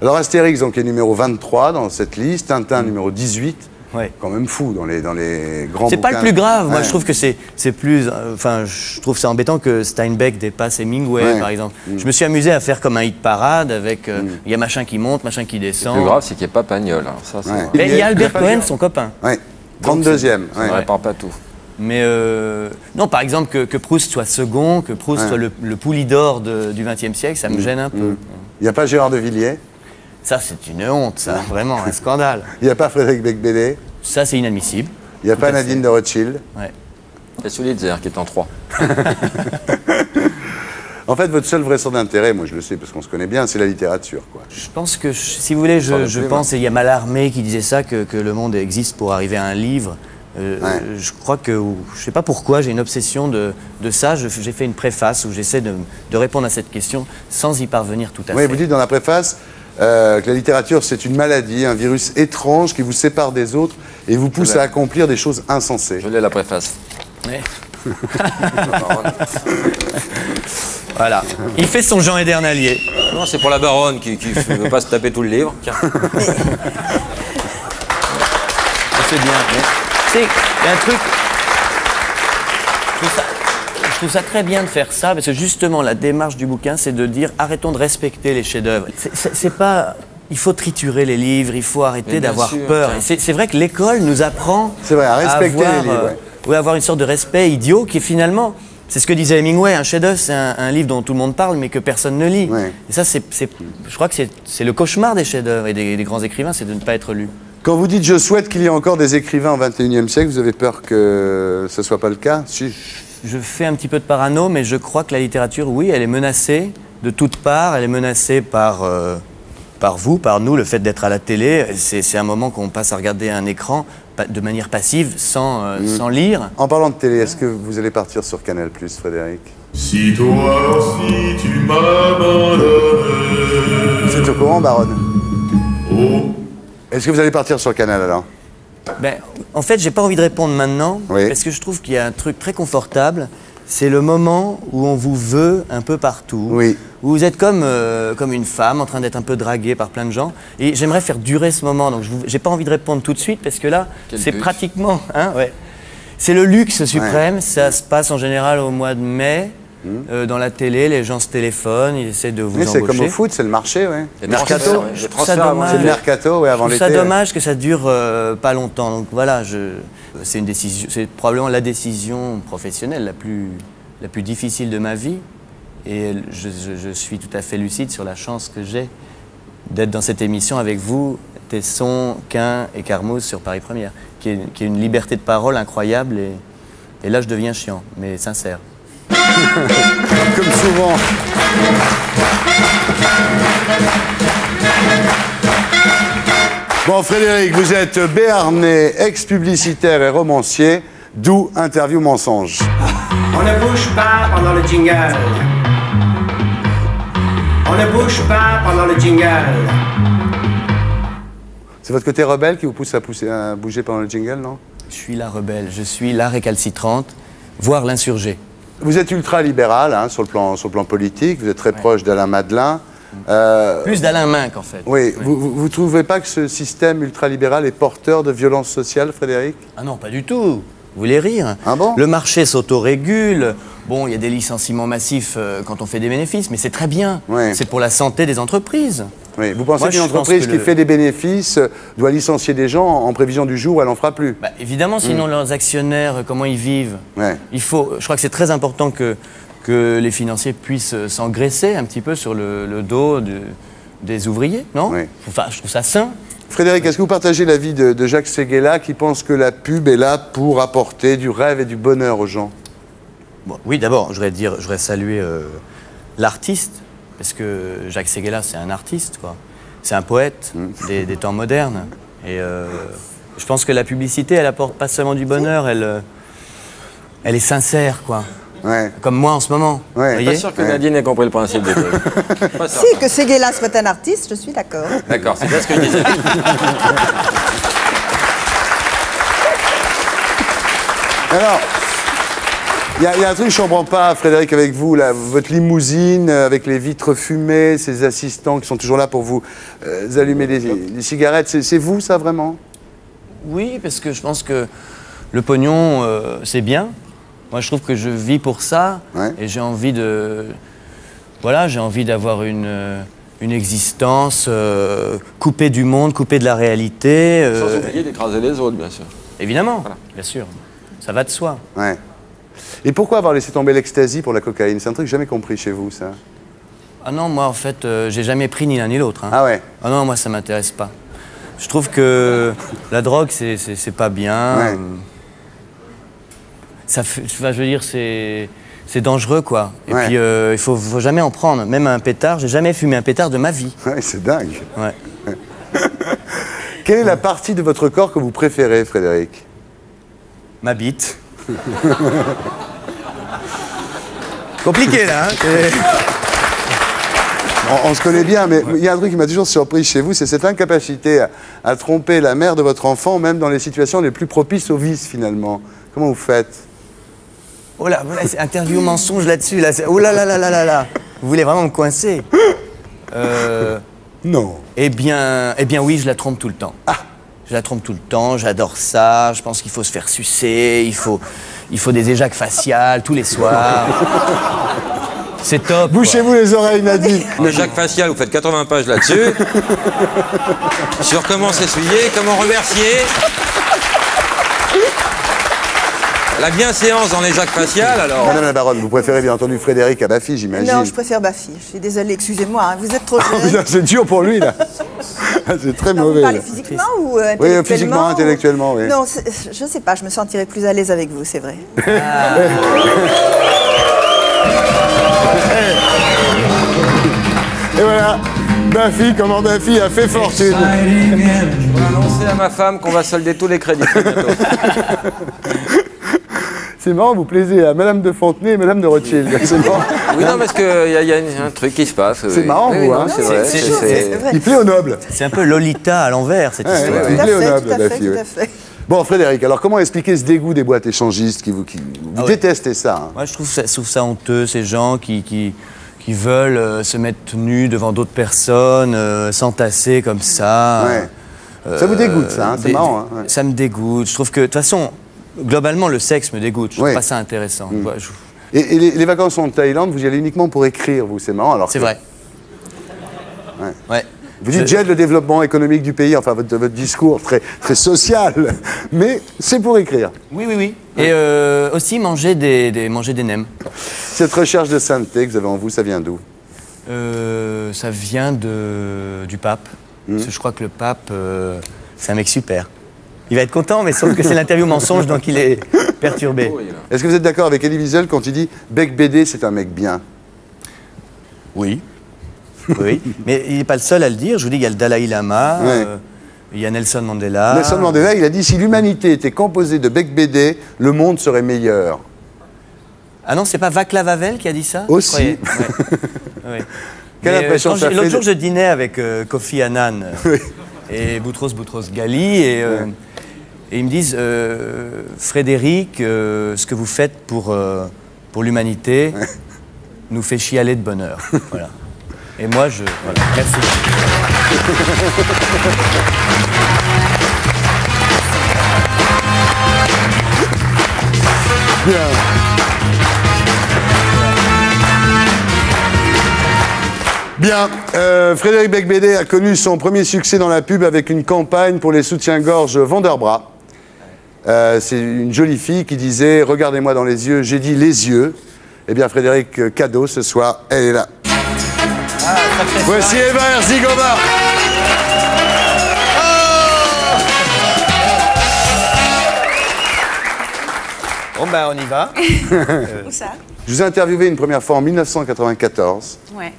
Alors Astérix, donc, est numéro vingt-trois dans cette liste, Tintin, mmh. numéro dix-huit. Ouais. Quand même fou dans les, dans les grands bouquins. C'est pas le plus grave. Ouais. Moi, je trouve que c'est plus... Enfin, euh, je trouve ça embêtant que Steinbeck dépasse Hemingway, ouais. par exemple. Mmh. Je me suis amusé à faire comme un hit parade avec... Il euh, mmh. y a machin qui monte, machin qui descend. Le plus grave, c'est qu'il n'y a pas Pagnol. Hein. Ouais. Il, il y a Albert Cohen, son copain. Ouais. trente-deuxième. Ça ne ouais. répare pas tout. Mais euh, non, par exemple, que, que Proust soit second, que Proust ouais. soit le, le Poulidor de, du vingtième siècle, ça me mmh. gêne un peu. Il mmh. n'y a pas Gérard de Villiers. Ça, c'est une honte, ça, vraiment, un scandale. Il n'y a pas Frédéric Becbédé. Ça, c'est inadmissible. Il n'y a pas Nadine de Rothschild. Ouais. Il y a Sulitzer qui est en trois. En fait, votre seul vrai sens d'intérêt, moi je le sais parce qu'on se connaît bien, c'est la littérature, quoi. Je pense que, je, si vous voulez, je, je pense, et il y a Mallarmé qui disait ça, que, que le monde existe pour arriver à un livre. Euh, ouais. Je crois que, je ne sais pas pourquoi, j'ai une obsession de, de ça. J'ai fait une préface où j'essaie de, de répondre à cette question sans y parvenir tout à oui, fait. Oui, vous dites dans la préface... Euh, que la littérature, c'est une maladie, un virus étrange qui vous sépare des autres et vous pousse à accomplir des choses insensées. Je l'ai la préface. Ouais. Voilà. Il fait son Jean Edernalier. Non, c'est pour la baronne qui ne veut pas se taper tout le livre. C'est bien. C'est un truc... Tout ça... Je trouve ça très bien de faire ça, parce que justement, la démarche du bouquin, c'est de dire, arrêtons de respecter les chefs-d'œuvre. C'est pas... Il faut triturer les livres, il faut arrêter d'avoir peur. C'est vrai que l'école nous apprend... C'est vrai, à respecter les livres, ouais. Oui, avoir une sorte de respect idiot qui, finalement... C'est ce que disait Hemingway, un chef-d'œuvre, c'est un, un livre dont tout le monde parle, mais que personne ne lit. Ouais. Et ça, c'est... Je crois que c'est le cauchemar des chefs-d'œuvre et des, des grands écrivains, c'est de ne pas être lu. Quand vous dites « je souhaite qu'il y ait encore des écrivains au vingt et unième siècle », vous avez peur que ce soit pas le cas? Si. Je fais un petit peu de parano, mais je crois que la littérature, oui, elle est menacée de toutes parts. Elle est menacée par, euh, par vous, par nous, le fait d'être à la télé. C'est un moment qu'on passe à regarder un écran de manière passive, sans, euh, mmh. sans lire. En parlant de télé, est-ce que vous allez partir sur Canal plus, Frédéric? Si toi aussi tu m'abandonnes... Vous êtes au courant, Baronne? Oh. Est-ce que vous allez partir sur Canal, alors? Ben, en fait, j'ai pas envie de répondre maintenant, oui. parce que je trouve qu'il y a un truc très confortable. C'est le moment où on vous veut un peu partout. Oui. Où vous êtes comme, euh, comme une femme, en train d'être un peu draguée par plein de gens. Et j'aimerais faire durer ce moment. Donc, j'ai pas envie de répondre tout de suite, parce que là, c'est pratiquement... Hein, ouais. C'est le luxe suprême. Ouais. Ça se passe en général au mois de mai. Mmh. Euh, dans la télé, les gens se téléphonent, ils essaient de vous oui, embaucher. C'est comme au foot, c'est le marché, ouais. Le mercato, je trouve ça dommage. C'est le mercato, ouais, avant l'été. C'est dommage ouais. que ça dure euh, pas longtemps. Donc voilà, je... c'est une décision, c'est probablement la décision professionnelle la plus, la plus difficile de ma vie. Et je, je, je suis tout à fait lucide sur la chance que j'ai d'être dans cette émission avec vous, Tesson, Quin et Carmouze sur Paris Première, qui est, qui est une liberté de parole incroyable, et, et là je deviens chiant, mais sincère. Comme souvent. Bon, Frédéric, vous êtes béarnais, ex-publicitaire et romancier, d'où Interview Mensonge. On ne bouge pas pendant le jingle. On ne bouge pas pendant le jingle. C'est votre côté rebelle qui vous pousse à, pousser, à bouger pendant le jingle, non? Je suis la rebelle, je suis la récalcitrante, voire l'insurgée. Vous êtes ultra-libéral, hein, sur, sur le plan politique, vous êtes très ouais. proche d'Alain Madelin. Euh... Plus d'Alain Minc, en fait. Oui, oui. Vous ne trouvez pas que ce système ultralibéral est porteur de violences sociales, Frédéric? Ah non, pas du tout. Vous voulez rire? Ah bon? Le marché s'autorégule. Bon, il y a des licenciements massifs euh, quand on fait des bénéfices, mais c'est très bien. Oui. C'est pour la santé des entreprises. Oui. Vous pensez qu'une entreprise qui le... fait des bénéfices doit licencier des gens en prévision du jour où elle n'en fera plus? Bah, évidemment, sinon mmh. leurs actionnaires, comment ils vivent? Ouais. Il faut, je crois que c'est très important que, que les financiers puissent s'engraisser un petit peu sur le, le dos de, des ouvriers, non? Oui. Enfin, je trouve ça sain. Frédéric, est-ce que vous partagez l'avis de, de Jacques Séguéla qui pense que la pub est là pour apporter du rêve et du bonheur aux gens? Bon, oui, d'abord, je voudrais dire, je voudrais saluer euh, l'artiste, parce que Jacques Séguéla, c'est un artiste, quoi. C'est un poète mmh. des, des temps modernes. Et euh, je pense que la publicité, elle apporte pas seulement du bonheur, elle, elle est sincère, quoi. Ouais. Comme moi en ce moment. Ouais. Vous pas sûr que ouais. Nadine ait compris le principe des choses. Si, que Séguéla soit un artiste, je suis d'accord. D'accord, c'est bien ce que je disais. Alors, il y, y a un truc que je ne comprends pas, Frédéric, avec vous, là, votre limousine, avec les vitres fumées, ces assistants qui sont toujours là pour vous euh, allumer des, des cigarettes. C'est vous, ça, vraiment? Oui, parce que je pense que le pognon, euh, c'est bien. Moi, je trouve que je vis pour ça, ouais. et j'ai envie de, voilà, j'ai envie d'avoir une, une existence euh, coupée du monde, coupée de la réalité. Euh, Sans oublier d'écraser les autres, bien sûr. Évidemment, voilà. bien sûr. Ça va de soi. Ouais. Et pourquoi avoir laissé tomber l'ecstasy pour la cocaïne? C'est un truc que j'ai jamais compris chez vous, ça. Ah non, moi, en fait, euh, j'ai jamais pris ni l'un ni l'autre. Hein. Ah ouais? Ah non, moi, ça m'intéresse pas. Je trouve que la drogue, c'est pas bien. Ouais. Euh... Ça fait, je veux dire, c'est dangereux, quoi. Et ouais. puis, euh, il ne faut, faut jamais en prendre. Même un pétard, j'ai jamais fumé un pétard de ma vie. Ouais, c'est dingue. Ouais. Quelle est ouais. la partie de votre corps que vous préférez, Frédéric? Ma bite. Compliqué, là, hein. on, on se connaît bien, mais il ouais. y a un truc qui m'a toujours surpris chez vous, c'est cette incapacité à, à tromper la mère de votre enfant, même dans les situations les plus propices au vice, finalement. Comment vous faites? Oh là, voilà, Interview Mensonge là-dessus, là. Oh là là là là là là. Vous voulez vraiment me coincer? euh, Non. Eh bien, eh bien oui, je la trompe tout le temps. Ah. Je la trompe tout le temps, j'adore ça, je pense qu'il faut se faire sucer, il faut, il faut des éjacs faciales tous les soirs. C'est top. Bouchez-vous les oreilles, Nadine. Le Jacques facial, vous faites quatre-vingts pages là-dessus. Sur comment s'essuyer, comment remercier. La bienséance dans les Jacques faciales, alors... Madame la Baronne, vous préférez bien entendu Frédéric à Baffy, j'imagine. Non, je préfère Baffy. Je suis désolée, excusez-moi, hein, vous êtes trop jeune. C'est dur pour lui, là. C'est très non, mauvais. Vous parlez là. Physiquement ou intellectuellement? Oui, physiquement, ou... intellectuellement, oui. Non, je sais pas, je me sentirais plus à l'aise avec vous, c'est vrai. Ah. Et voilà, Baffy, comment Baffy a fait fortune. Je vais annoncer à ma femme qu'on va solder tous les crédits. C'est marrant, vous plaisez à Madame de Fontenay et Madame de Rothschild. Oui, non, parce qu'il y, y a un truc qui se passe. C'est oui. marrant, oui, vous, hein. C'est vrai. vrai. Il plaît aux nobles. C'est un peu Lolita à l'envers, cette ouais, histoire. Il plaît aux nobles, la fille. Ouais. Bon, Frédéric, alors comment expliquer ce dégoût des boîtes échangistes qui vous, qui, vous ah ouais. détestez ça, hein. Moi, je trouve ça, je trouve ça honteux, ces gens qui, qui, qui veulent euh, se mettre nus devant d'autres personnes, euh, s'entasser comme ça. Ouais. Euh, ça vous dégoûte, ça, hein. C'est marrant, hein. Ouais. Ça me dégoûte. Je trouve que, de toute façon... Globalement, le sexe me dégoûte. Je trouve oui. pas ça intéressant. Mmh. Ouais, je... Et, et les, les vacances en Thaïlande, vous y allez uniquement pour écrire, vous, c'est marrant alors. C'est que... vrai. Ouais. Ouais. Vous dites j'aide le développement économique du pays, enfin votre, votre discours très, très social, mais c'est pour écrire. Oui, oui, oui. Ouais. Et euh, aussi manger des, des, manger des nems. Cette recherche de sainteté que vous avez en vous, ça vient d'où? euh, Ça vient de, du pape. Mmh. Parce que je crois que le pape, euh, c'est un mec super. Il va être content, mais sauf que c'est l'interview mensonge, donc il est perturbé. Est-ce que vous êtes d'accord avec Elie Wiesel quand il dit « Bec B D, c'est un mec bien » ? Oui. Oui, mais il n'est pas le seul à le dire. Je vous dis, il y a le Dalai Lama, ouais. euh, il y a Nelson Mandela. Nelson Mandela, il a dit « Si l'humanité était composée de Bec B D, le monde serait meilleur ». Ah non, c'est pas Vaclav Havel qui a dit ça? Aussi. Ouais. Ouais. Quelle mais, impression euh, ça fait. L'autre de... jour, je dînais avec euh, Kofi Annan oui. et Boutros Boutros Ghali et, euh, ouais. et ils me disent euh, Frédéric, euh, ce que vous faites pour, euh, pour l'humanité ouais. nous fait chialer de bonheur. Voilà. Et moi, je. Voilà. Merci. Bien. Bien, euh, Frédéric Becbédé a connu son premier succès dans la pub avec une campagne pour les soutiens-gorge Vanderbra. Euh, C'est une jolie fille qui disait « Regardez-moi dans les yeux, j'ai dit les yeux ». Eh bien, Frédéric, cadeau ce soir, elle est là. Ah, voici Eva Herzigova. Oh bon ben, on y va. euh, Où ça? Je vous ai interviewé une première fois en mille neuf cent quatre-vingt-quatorze. Ouais.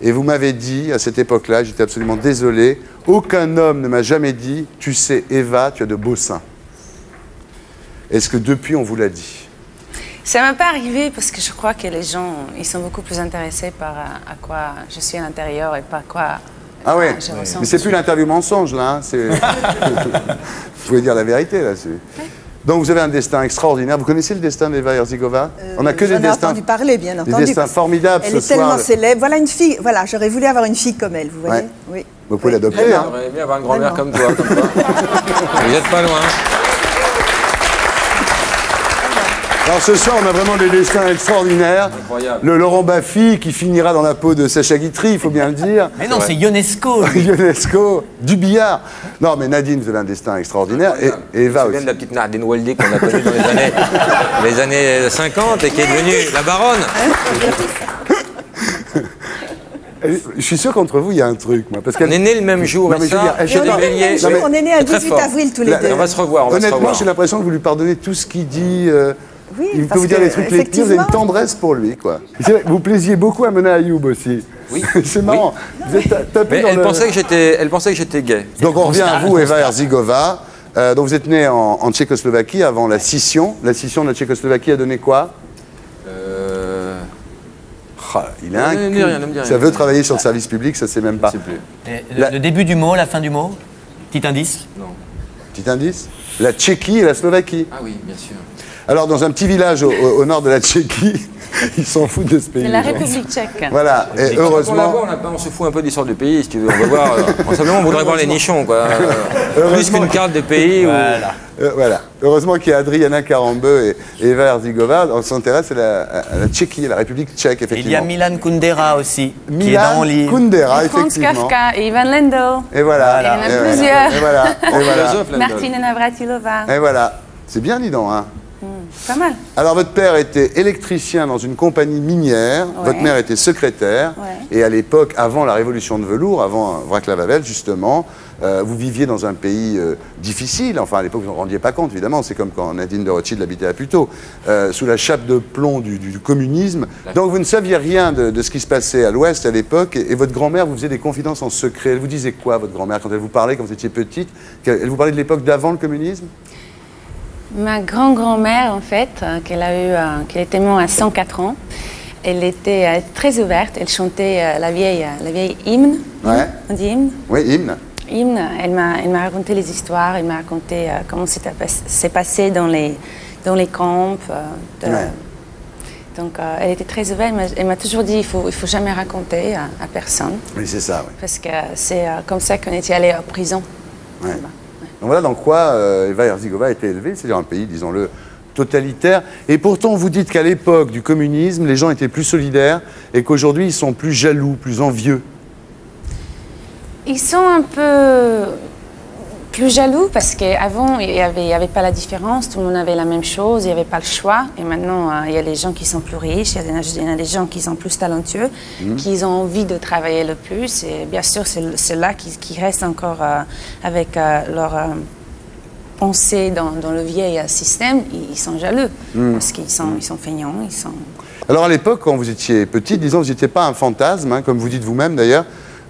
Et vous m'avez dit, à cette époque-là, j'étais absolument désolé, aucun homme ne m'a jamais dit « Tu sais, Eva, tu as de beaux seins ». Est-ce que depuis, on vous l'a dit? Ça ne m'est pas arrivé parce que je crois que les gens, ils sont beaucoup plus intéressés par à, à quoi je suis à l'intérieur et pas quoi ah ouais. je oui. ressens. Mais c'est plus l'interview mensonge, là. Hein. Vous pouvez dire la vérité là-dessus. Oui. Donc vous avez un destin extraordinaire. Vous connaissez le destin d'Eva Herzigova? euh, On n'a que des destins. On a entendu parler, bien entendu. Des destins formidables. Elle ce est soir. Tellement célèbre. Voilà une fille. Voilà, j'aurais voulu avoir une fille comme elle. Vous voyez ouais. Oui. Vous pouvez oui. l'adopter. Hein. J'aurais aimé avoir une grand-mère comme toi. Comme toi. Vous n'êtes pas loin. Alors ce soir, on a vraiment des destins extraordinaires. Incroyable. Le Laurent Baffy qui finira dans la peau de Sacha Guitry, il faut bien le dire. Mais non, c'est Ionesco. Ionesco, du billard. Non, mais Nadine, vous avez un destin extraordinaire. Et Eva aussi. Je me souviens de la petite Nadine Waldy qu'on a connue dans les années, les années cinquante et qui est devenue la baronne. Je suis sûr qu'entre vous, il y a un truc, moi. Parce on est nés le même jour, non, mais ça, je veux dire, on, est le même on est nés à dix-huit avril tous les deux. On va se revoir, on va se revoir. Honnêtement, j'ai l'impression que vous lui pardonnez tout ce qu'il dit. Euh... Oui, il peut vous dire les trucs les pires, vous avez une tendresse pour lui, quoi. Vous plaisiez beaucoup à Mona Ayoub aussi. Oui. C'est marrant. Oui. Vous êtes tapé mais dans elle, le... pensait que j'étais, elle pensait que j'étais gay. Donc on revient à vous, Eva Herzigova. Euh, donc vous êtes née en, en Tchécoslovaquie avant la scission. La scission de la Tchécoslovaquie a donné quoi? euh... oh, Il a un cul. Rien, rien, ça veut travailler sur le service public, ça ne sait même pas. Plus. Le, la... le début du mot, la fin du mot? Petit indice? Non. Petit indice? La Tchéquie et la Slovaquie. Ah oui, bien sûr. Alors, dans un petit village au, au nord de la Tchéquie, ils s'en foutent de ce pays. C'est la République tchèque. Voilà, et heureusement... Pour voir, on se fout un peu de l'histoire du pays, si tu veux. On va voir, euh, simplement, on voudrait voir les nichons, quoi. Euh, plus qu'une carte de pays. Voilà. Ou... Euh, voilà. Heureusement qu'il y a Adriana Karambeu et, et Eva Herzigova. On s'intéresse à la, à la Tchéquie, à la République tchèque, effectivement. Il y a Milan Kundera aussi, Milan qui est dans l'île. Kundera, et Franz effectivement. Franz Kafka et Ivan Lendl. Et voilà. voilà. Il y en a plusieurs. Et voilà. Et voilà. Martina Navratilova. Et voilà. C'est bien, dis donc, hein. Pas mal. Alors, votre père était électricien dans une compagnie minière, ouais. votre mère était secrétaire, ouais. et à l'époque, avant la révolution de velours, avant Vaclav Havel, justement, euh, vous viviez dans un pays euh, difficile, enfin, à l'époque, vous ne vous rendiez pas compte, évidemment, c'est comme quand Nadine de Rothschild habitait à Puteaux, euh, sous la chape de plomb du, du, du communisme. Donc, vous ne saviez rien de, de ce qui se passait à l'Ouest, à l'époque, et, et votre grand-mère vous faisait des confidences en secret. Elle vous disait quoi, votre grand-mère, quand elle vous parlait, quand vous étiez petite? Elle vous parlait de l'époque d'avant le communisme? Ma grand-grand-mère, en fait, euh, qu'elle a eu, euh, qu'elle était morte à cent quatre ans, elle était euh, très ouverte. Elle chantait euh, la vieille, euh, la vieille hymne. Ouais. On dit hymne. Oui, hymne. Hymne. Elle m'a, elle m'a raconté les histoires. Elle m'a raconté euh, comment s'est passé dans les, dans les camps. Euh, de, ouais. Donc, euh, elle était très ouverte. Elle m'a toujours dit, il faut, il faut jamais raconter à, à personne. Oui, c'est ça. Oui. Parce que c'est euh, comme ça qu'on était allés en prison. Ouais. Voilà. Donc voilà dans quoi euh, Eva Herzigova a été élevée, c'est-à-dire un pays, disons-le, totalitaire. Et pourtant, vous dites qu'à l'époque du communisme, les gens étaient plus solidaires et qu'aujourd'hui, ils sont plus jaloux, plus envieux. Ils sont un peu plus jaloux parce qu'avant, il n'y avait, avait pas la différence, tout le monde avait la même chose, il n'y avait pas le choix. Et maintenant, il y a les gens qui sont plus riches, il y, y a des gens qui sont plus talentueux, mmh. qui ont envie de travailler le plus. Et bien sûr, c'est ceux-là qui, qui restent encore euh, avec euh, leur euh, pensée dans, dans le vieil système, ils, ils sont jaloux mmh. parce qu'ils sont, ils sont feignants, ils sont... Alors à l'époque, quand vous étiez petite, disons, vous n'étiez pas un fantasme, hein, comme vous dites vous-même d'ailleurs,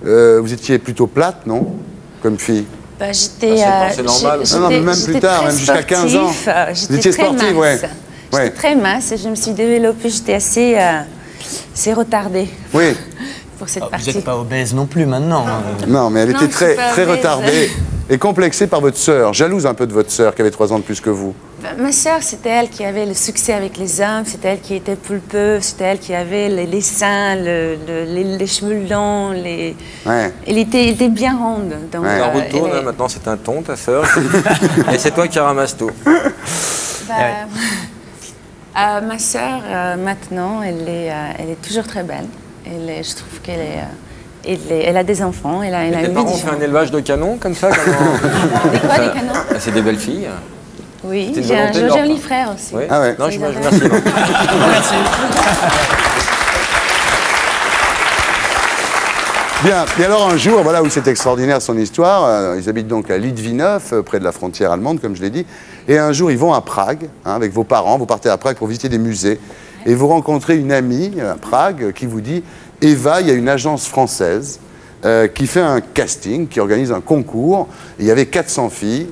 euh, vous étiez plutôt plate, non? Comme fille? Bah, j'étais ah, euh, normal. Non, non, mais même plus tard, même jusqu'à quinze ans. Euh, j'étais sportive, ouais. J'étais ouais. très mince et je me suis développée, j'étais assez, euh, assez retardée. Oui. Pour cette oh, partie. Vous n'êtes pas obèse non plus maintenant. Non, euh... non mais elle non, était très, très retardée et complexée par votre sœur, jalouse un peu de votre sœur qui avait trois ans de plus que vous. Bah, ma sœur, c'était elle qui avait le succès avec les hommes, c'était elle qui était pulpeuse, c'était elle qui avait les, les seins, le, le, les, les cheveux longs, les... Ouais. Elle, était, elle était bien ronde. Donc, ouais. euh, en retour, là, est... maintenant c'est un ton, ta sœur, et c'est toi qui ramasses tout. Bah, ouais. euh, ma sœur, euh, maintenant, elle est, euh, elle est toujours très belle. Elle est, je trouve qu'elle est... Euh, Elle a des enfants, elle a, elle a une vie différente. Fait un élevage de canons comme ça, comment... C'est quoi les canons? C'est des belles filles. Oui, j'ai un joli frère aussi. Oui. Ah ouais. Non, je vous remercie. Merci. Bien, et alors un jour, voilà où c'est extraordinaire son histoire, ils habitent donc à Litvínov, près de la frontière allemande, comme je l'ai dit, et un jour ils vont à Prague, hein, avec vos parents, vous partez à Prague pour visiter des musées, et vous rencontrez une amie à Prague qui vous dit... Eva, il y a une agence française euh, qui fait un casting, qui organise un concours. Il y avait quatre cents filles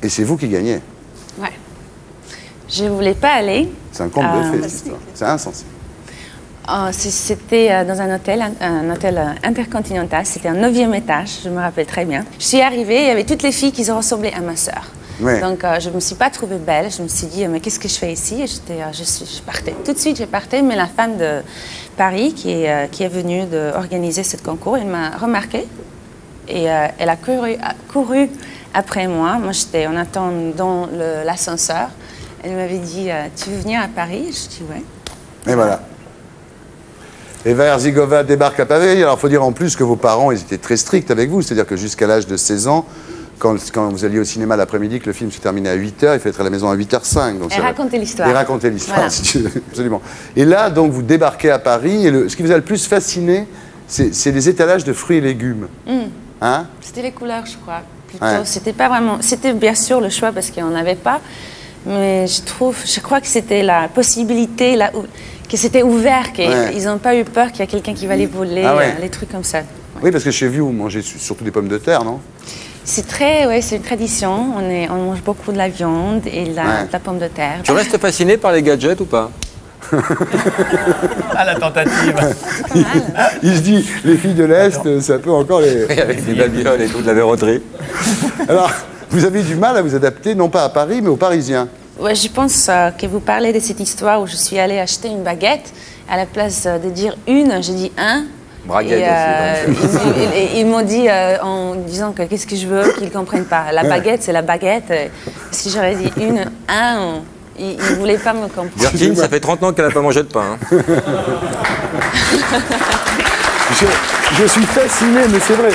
et c'est vous qui gagnez. Ouais. Je ne voulais pas aller. C'est un conte euh, de fées, c'est insensé. Euh, C'était euh, dans un hôtel, un, un hôtel euh, intercontinental. C'était un neuvième étage, je me rappelle très bien. Je suis arrivée, il y avait toutes les filles qui se ressemblaient à ma sœur. Ouais. Donc euh, je ne me suis pas trouvée belle. Je me suis dit, mais qu'est-ce que je fais ici? Et euh, je, suis, je partais. Tout de suite, je partais, mais la femme de Paris, qui est, euh, qui est venue de organiser ce concours, elle m'a remarquée. Et euh, elle a couru, a couru après moi. Moi, j'étais en attente dans l'ascenseur. Elle m'avait dit, euh, tu veux venir à Paris? Je dis, ouais. Et voilà. Eva Herzigova débarque à Paris. Alors, il faut dire en plus que vos parents, ils étaient très stricts avec vous. C'est-à-dire que jusqu'à l'âge de seize ans, Quand, quand vous alliez au cinéma l'après-midi, que le film se terminait à huit heures, il fallait être à la maison à huit heures cinq. Donc et, raconter l'histoire. Et raconter l'histoire, voilà. Si tu veux. Absolument. Et là, donc, vous débarquez à Paris, et le, ce qui vous a le plus fasciné, c'est les étalages de fruits et légumes. Mmh. Hein? C'était les couleurs, je crois, plutôt. Ouais. C'était pas vraiment... C'était bien sûr le choix, parce qu'il n'y en avait pas, mais je trouve... Je crois que c'était la possibilité, là où, que c'était ouvert, qu'ils ouais. n'ont pas eu peur qu'il y a quelqu'un qui va les voler, ah ouais. les trucs comme ça. Ouais. Oui, parce que chez vous, vous mangez surtout des pommes de terre, non? C'est très, ouais, c'est une tradition. On, est, on mange beaucoup de la viande et de la, ouais. de la pomme de terre. Tu restes fasciné par les gadgets ou pas? Ah, la tentative. Il, il se dit, les filles de l'Est, ça peut encore les... Oui, avec les babioles et tout, de la verroterie. Alors, vous avez du mal à vous adapter, non pas à Paris, mais aux Parisiens. Ouais, je pense euh, que vous parlez de cette histoire où je suis allée acheter une baguette. À la place de dire une, j'ai dit un. Et, euh, ils, ils, ils m'ont dit euh, en disant que qu'est-ce que je veux qu'ils ne comprennent pas. La baguette, c'est la baguette. Si j'aurais dit une, un, on, ils ne voulaient pas me comprendre. Gertine, ça fait trente ans qu'elle n'a pas mangé de pain. Hein. je, je suis fasciné, mais c'est vrai.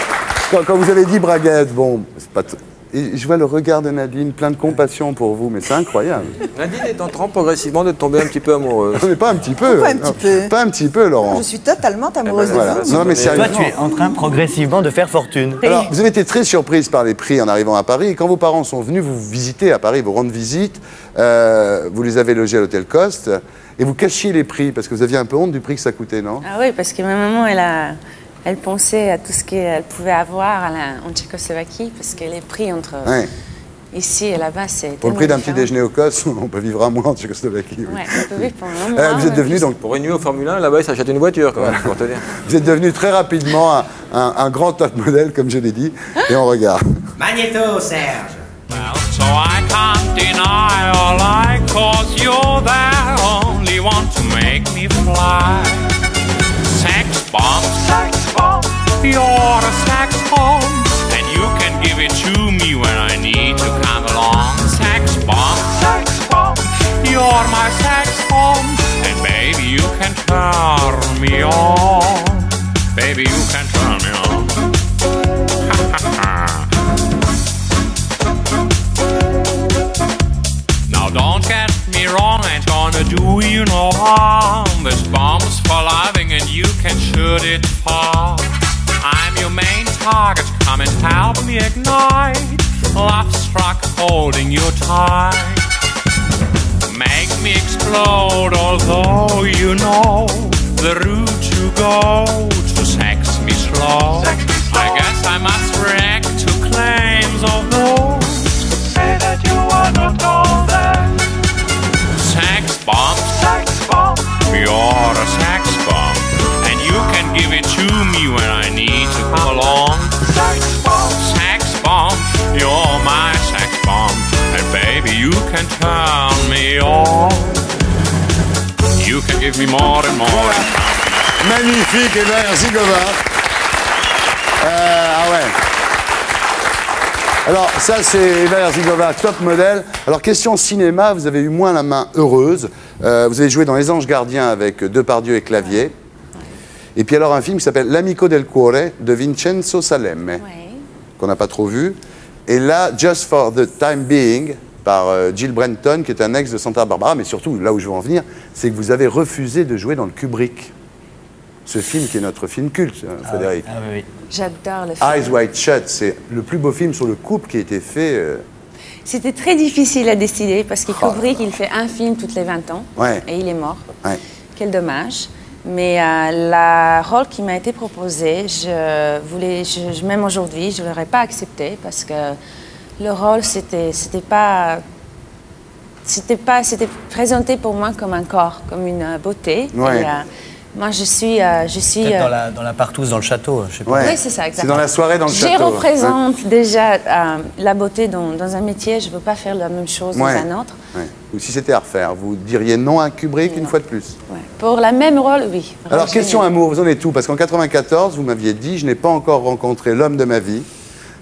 Quand, quand vous avez dit braguette, bon, c'est pas... Et je vois le regard de Nadine, plein de compassion pour vous, mais c'est incroyable. Nadine est en train progressivement de tomber un petit peu amoureuse. Non, mais pas un petit peu. Pas un petit peu. Non, pas un petit peu, Laurent. Je suis totalement amoureuse eh ben, de voilà. vous. Non, mais sérieusement. Toi, tu es en train progressivement de faire fortune. Alors, vous avez été très surprise par les prix en arrivant à Paris. Et quand vos parents sont venus vous visiter à Paris, vous rendre visite, euh, vous les avez logés à l'hôtel Coste et vous cachiez les prix parce que vous aviez un peu honte du prix que ça coûtait, non? Ah oui, parce que ma maman, elle a... Elle pensait à tout ce qu'elle pouvait avoir à la, en Tchécoslovaquie, parce que les prix entre ouais. ici et là-bas, c'est... Pour le prix d'un petit déjeuner au Coste, on peut vivre un mois en Tchécoslovaquie. Oui, ouais, on peut vivre pendant un mois. Euh, vous êtes devenu, donc, pour une nuit au Formule un, là-bas, ils s'achètent une voiture, quand même, pour te dire. Vous êtes devenu très rapidement un, un, un grand top modèle, comme je l'ai dit, et on regarde. Magnéto, Serge. Well, so I can't deny all I cause you're that only one to make me fly. Sex bomb, sex. You're a sex bomb, and you can give it to me when I need to come along. Sex bomb, sex bomb, you're my sex bomb, and baby you can turn me on. Baby you can turn me on. gonna do you no harm. This bomb's for loving and you can shoot it far. I'm your main target, come and help me ignite. Love struck holding you tight. Make me explode, although you know the route you go to sex me slow. I guess I must react to claims of those who say that you are not all there. Sex bomb, sex bomb, you're a sex bomb, and you can give it to me when I need to come along. Sex bomb, sex bomb, you're my sex bomb, and baby you can turn me on. You can give me more and more. Magnifique, et merci Gobain. Euh, ah ouais. Alors ça c'est Eva Herzigova, top modèle. Alors question cinéma, vous avez eu moins la main heureuse. Euh, vous avez joué dans Les Anges Gardiens avec Depardieu et Clavier. Ouais. Et puis alors un film qui s'appelle L'Amico del Cuore de Vincenzo Salemme, ouais, qu'on n'a pas trop vu. Et là, Just for the Time Being par euh, Jill Brenton qui est un ex de Santa Barbara. Mais surtout, là où je veux en venir, c'est que vous avez refusé de jouer dans le Kubrick. Ce film qui est notre film culte, hein, Frédéric. Ah, oui, oui. J'adore le film. Eyes Wide Shut, c'est le plus beau film sur le couple qui a été fait. Euh... C'était très difficile à décider parce qu'il oh, Kubrick, il fait un film toutes les vingt ans, ouais, et il est mort. Ouais. Quel dommage. Mais euh, la rôle qui m'a été proposée, je voulais, je, même aujourd'hui, je ne l'aurais pas accepté parce que le rôle, c'était, c'était pas... C'était pas... C'était présenté pour moi comme un corps, comme une beauté. Ouais. Et, euh, moi, je suis... Euh, je suis euh... dans, la, dans la partouze, dans le château, je sais pas. Ouais. Oui, c'est ça, exactement. C'est dans la soirée, dans le château. Je représente hein. déjà euh, la beauté dans, dans un métier. Je ne veux pas faire la même chose, ouais, dans un autre. Ouais. Ou si c'était à refaire, vous diriez non à Kubrick, non, une fois de plus. Ouais. Pour la même rôle, oui. Alors, question amour, vous en êtes tout. Parce qu'en quatre-vingt-quatorze, vous m'aviez dit, je n'ai pas encore rencontré l'homme de ma vie.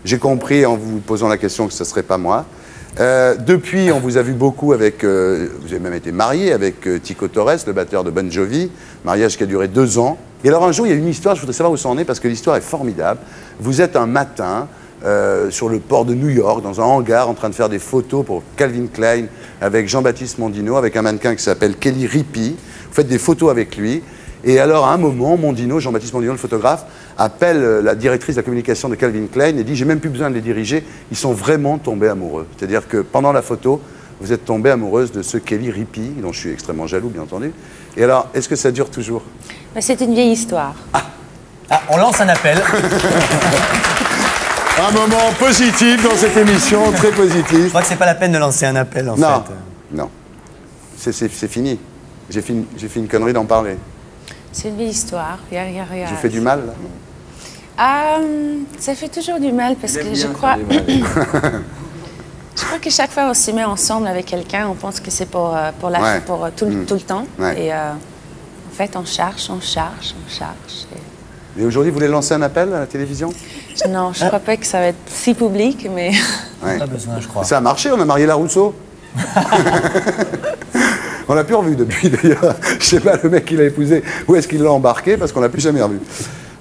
J'ai compris en vous posant la question que ce ne serait pas moi. Euh, depuis, on vous a vu beaucoup avec, euh, vous avez même été marié avec euh, Tico Torres, le batteur de Bon Jovi, mariage qui a duré deux ans. Et alors un jour, il y a une histoire, je voudrais savoir où ça en est, parce que l'histoire est formidable. Vous êtes un matin euh, sur le port de New York, dans un hangar, en train de faire des photos pour Calvin Klein, avec Jean-Baptiste Mondino, avec un mannequin qui s'appelle Kelly Rippey. Vous faites des photos avec lui. Et alors, à un moment, Mondino, Jean-Baptiste Mondino, le photographe, appelle la directrice de la communication de Calvin Klein et dit « J'ai même plus besoin de les diriger, ils sont vraiment tombés amoureux. » C'est-à-dire que pendant la photo, vous êtes tombée amoureuse de ce Kelly Rippey, dont je suis extrêmement jaloux, bien entendu. Et alors, est-ce que ça dure toujours? C'est une vieille histoire. Ah, ah on lance un appel. Un moment positif dans cette émission, très positif. Je crois que c'est pas la peine de lancer un appel, en non, fait. Non, c'est fini. J'ai fait, fait une connerie d'en parler. C'est une vieille histoire. Je fais du mal, là? Ah, ça fait toujours du mal parce que je crois... je crois que chaque fois on se met ensemble avec quelqu'un, on pense que c'est pour, pour, la... ouais, pour tout, mmh, tout le temps. Ouais. Et euh, en fait, on cherche, on cherche, on cherche. Et, et aujourd'hui, vous voulez lancer un appel à la télévision? Non, je ne crois pas que ça va être si public, mais... ouais. Pas besoin, je crois. Ça a marché, on a marié la Rousseau. On l'a plus revu depuis, d'ailleurs. Je sais pas, le mec qu'il a épousé, où est-ce qu'il l'a embarqué, parce qu'on l'a plus jamais revu.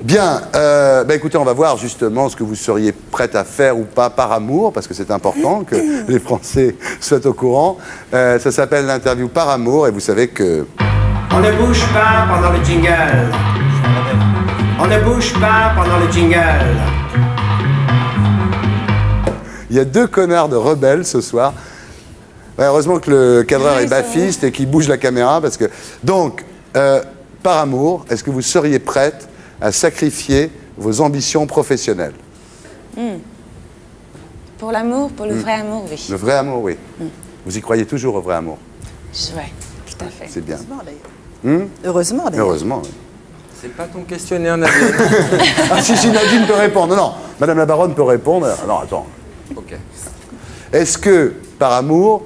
Bien, euh, bah écoutez, on va voir justement ce que vous seriez prête à faire ou pas par amour, parce que c'est important que les Français soient au courant. Euh, ça s'appelle l'interview par amour, et vous savez que... On ne bouge pas pendant le jingle. On ne bouge pas pendant le jingle. Il y a deux connards de rebelles ce soir. Heureusement que le cadreur oui, est baffiste et qu'il bouge la caméra parce que... Donc, euh, par amour, est-ce que vous seriez prête à sacrifier vos ambitions professionnelles? Mmh. Pour l'amour, pour le mmh. vrai amour, oui. Le vrai amour, oui. Mmh. Vous y croyez toujours au vrai amour? Oui, tout à fait. C'est bien. Heureusement, d'ailleurs. Mmh? Heureusement, d'ailleurs. Heureusement, oui. C'est pas ton questionnaire, Nadine. Ah si, si, Nadine peut répondre. Non, non, Madame la Baronne peut répondre. Non, attends. Ok. Est-ce que, par amour...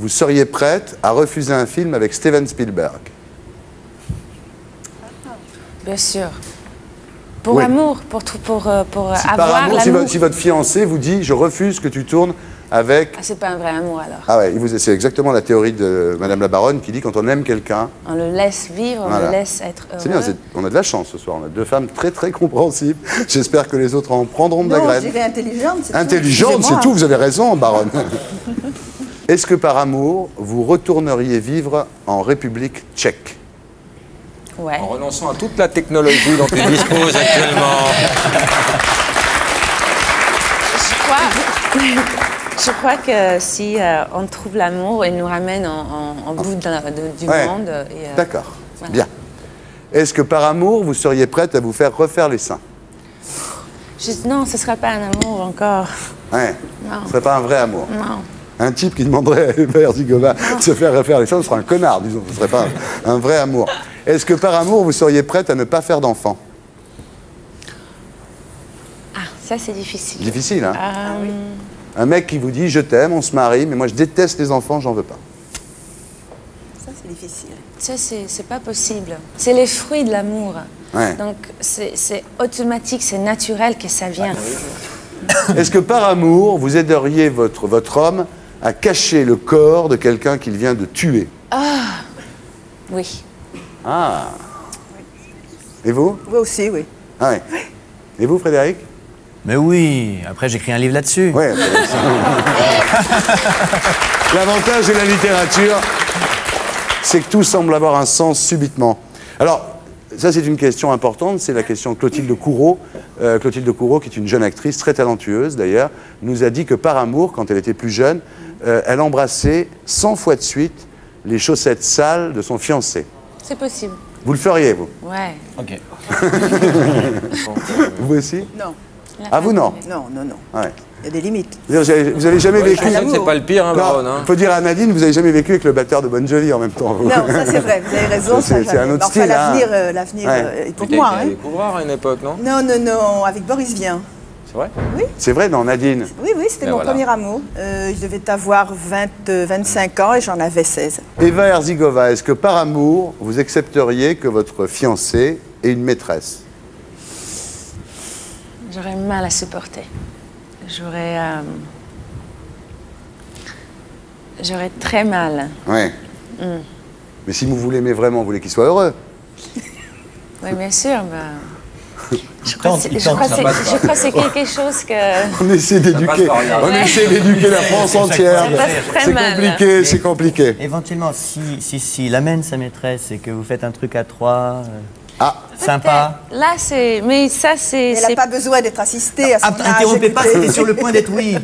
vous seriez prête à refuser un film avec Steven Spielberg? Bien sûr. Pour oui. amour, pour, pour, pour, pour si avoir l'amour. Si, si votre fiancé vous dit « je refuse que tu tournes avec… » Ah, c'est pas un vrai amour alors. Ah ouais, c'est exactement la théorie de Madame la Baronne qui dit quand on aime quelqu'un… On le laisse vivre, on voilà. le laisse être heureux. C'est bien, on a de la chance ce soir, on a deux femmes très très compréhensives. J'espère que les autres en prendront de non, la graine. Non, je dirais intelligente, c'est tout. Intelligente, c'est tout, vous avez raison, Baronne. Est-ce que par amour, vous retourneriez vivre en République tchèque? Ouais. En renonçant à toute la technologie dont il dispose actuellement. Je crois, je crois que si euh, on trouve l'amour, il nous ramène en, en, en bout de, de, du ouais. monde. Euh, D'accord, voilà. Bien. Est-ce que par amour, vous seriez prête à vous faire refaire les seins? Je, Non, ce ne serait pas un amour encore. Ouais. Non. Ce ne serait pas un vrai amour. Non. Un type qui demanderait à Hubert Zigova de se faire refaire les seins, ce serait un connard, disons. Ce ne serait pas un, un vrai amour. Est-ce que par amour, vous seriez prête à ne pas faire d'enfant? Ah, ça c'est difficile. Difficile, hein? euh... ah, oui. Un mec qui vous dit, je t'aime, on se marie, mais moi je déteste les enfants, j'en veux pas. Ça c'est difficile. Ça c'est pas possible. C'est les fruits de l'amour. Ouais. Donc c'est automatique, c'est naturel que ça vient. Ah, Est-ce que par amour, vous aideriez votre, votre homme à cacher le corps de quelqu'un qu'il vient de tuer? Ah, oui. Ah. Et vous? Moi aussi, oui. Ah ouais. Et vous, Frédéric? Mais oui, après j'écris un livre là-dessus. Ouais, l'avantage de la littérature, c'est que tout semble avoir un sens subitement. Alors, ça c'est une question importante, c'est la question de Clotilde Courreau. Euh, Clotilde Courreau, qui est une jeune actrice, très talentueuse d'ailleurs, nous a dit que par amour, quand elle était plus jeune, euh, elle embrassait cent fois de suite les chaussettes sales de son fiancé. C'est possible. Vous le feriez, vous? Ouais. Ok. Vous aussi? Non. Ah, vous non? Non, non, non. Ouais. Il y a des limites. Vous n'avez jamais ouais, vécu... C'est pas le pire, hein, Baron, hein. Il faut dire à Nadine, vous n'avez jamais vécu avec le batteur de Bon Jovi en même temps. Vous. Non, ça c'est vrai, vous avez raison. C'est un autre style. Enfin, l'avenir hein. euh, ouais. euh, est pour moi. Il y a des couvreurs à une époque, non? Non, non, non, avec Boris Vian. C'est vrai? Oui. C'est vrai, non, Nadine? Oui, oui, c'était mon voilà. premier amour. Euh, je devais avoir vingt, vingt-cinq ans et j'en avais seize. Eva Herzigova, est-ce que par amour, vous accepteriez que votre fiancé ait une maîtresse? J'aurais mal à supporter. J'aurais... Euh... J'aurais très mal. Ouais. Mm. Mais si vous l'aimez vraiment, vous voulez qu'il soit heureux? Oui, bien sûr, ben... Je crois que c'est quelque chose que... On essaie d'éduquer On essaie d'éduquer la France entière. C'est compliqué, c'est compliqué. Éventuellement, si, si, si l'amène sa maîtresse et que vous faites un truc à trois... Ah, sympa. Là, c'est... Mais ça, c'est... Elle n'a pas besoin d'être assistée à son âge. Interrompez pas, c'était sur le point d'être oui.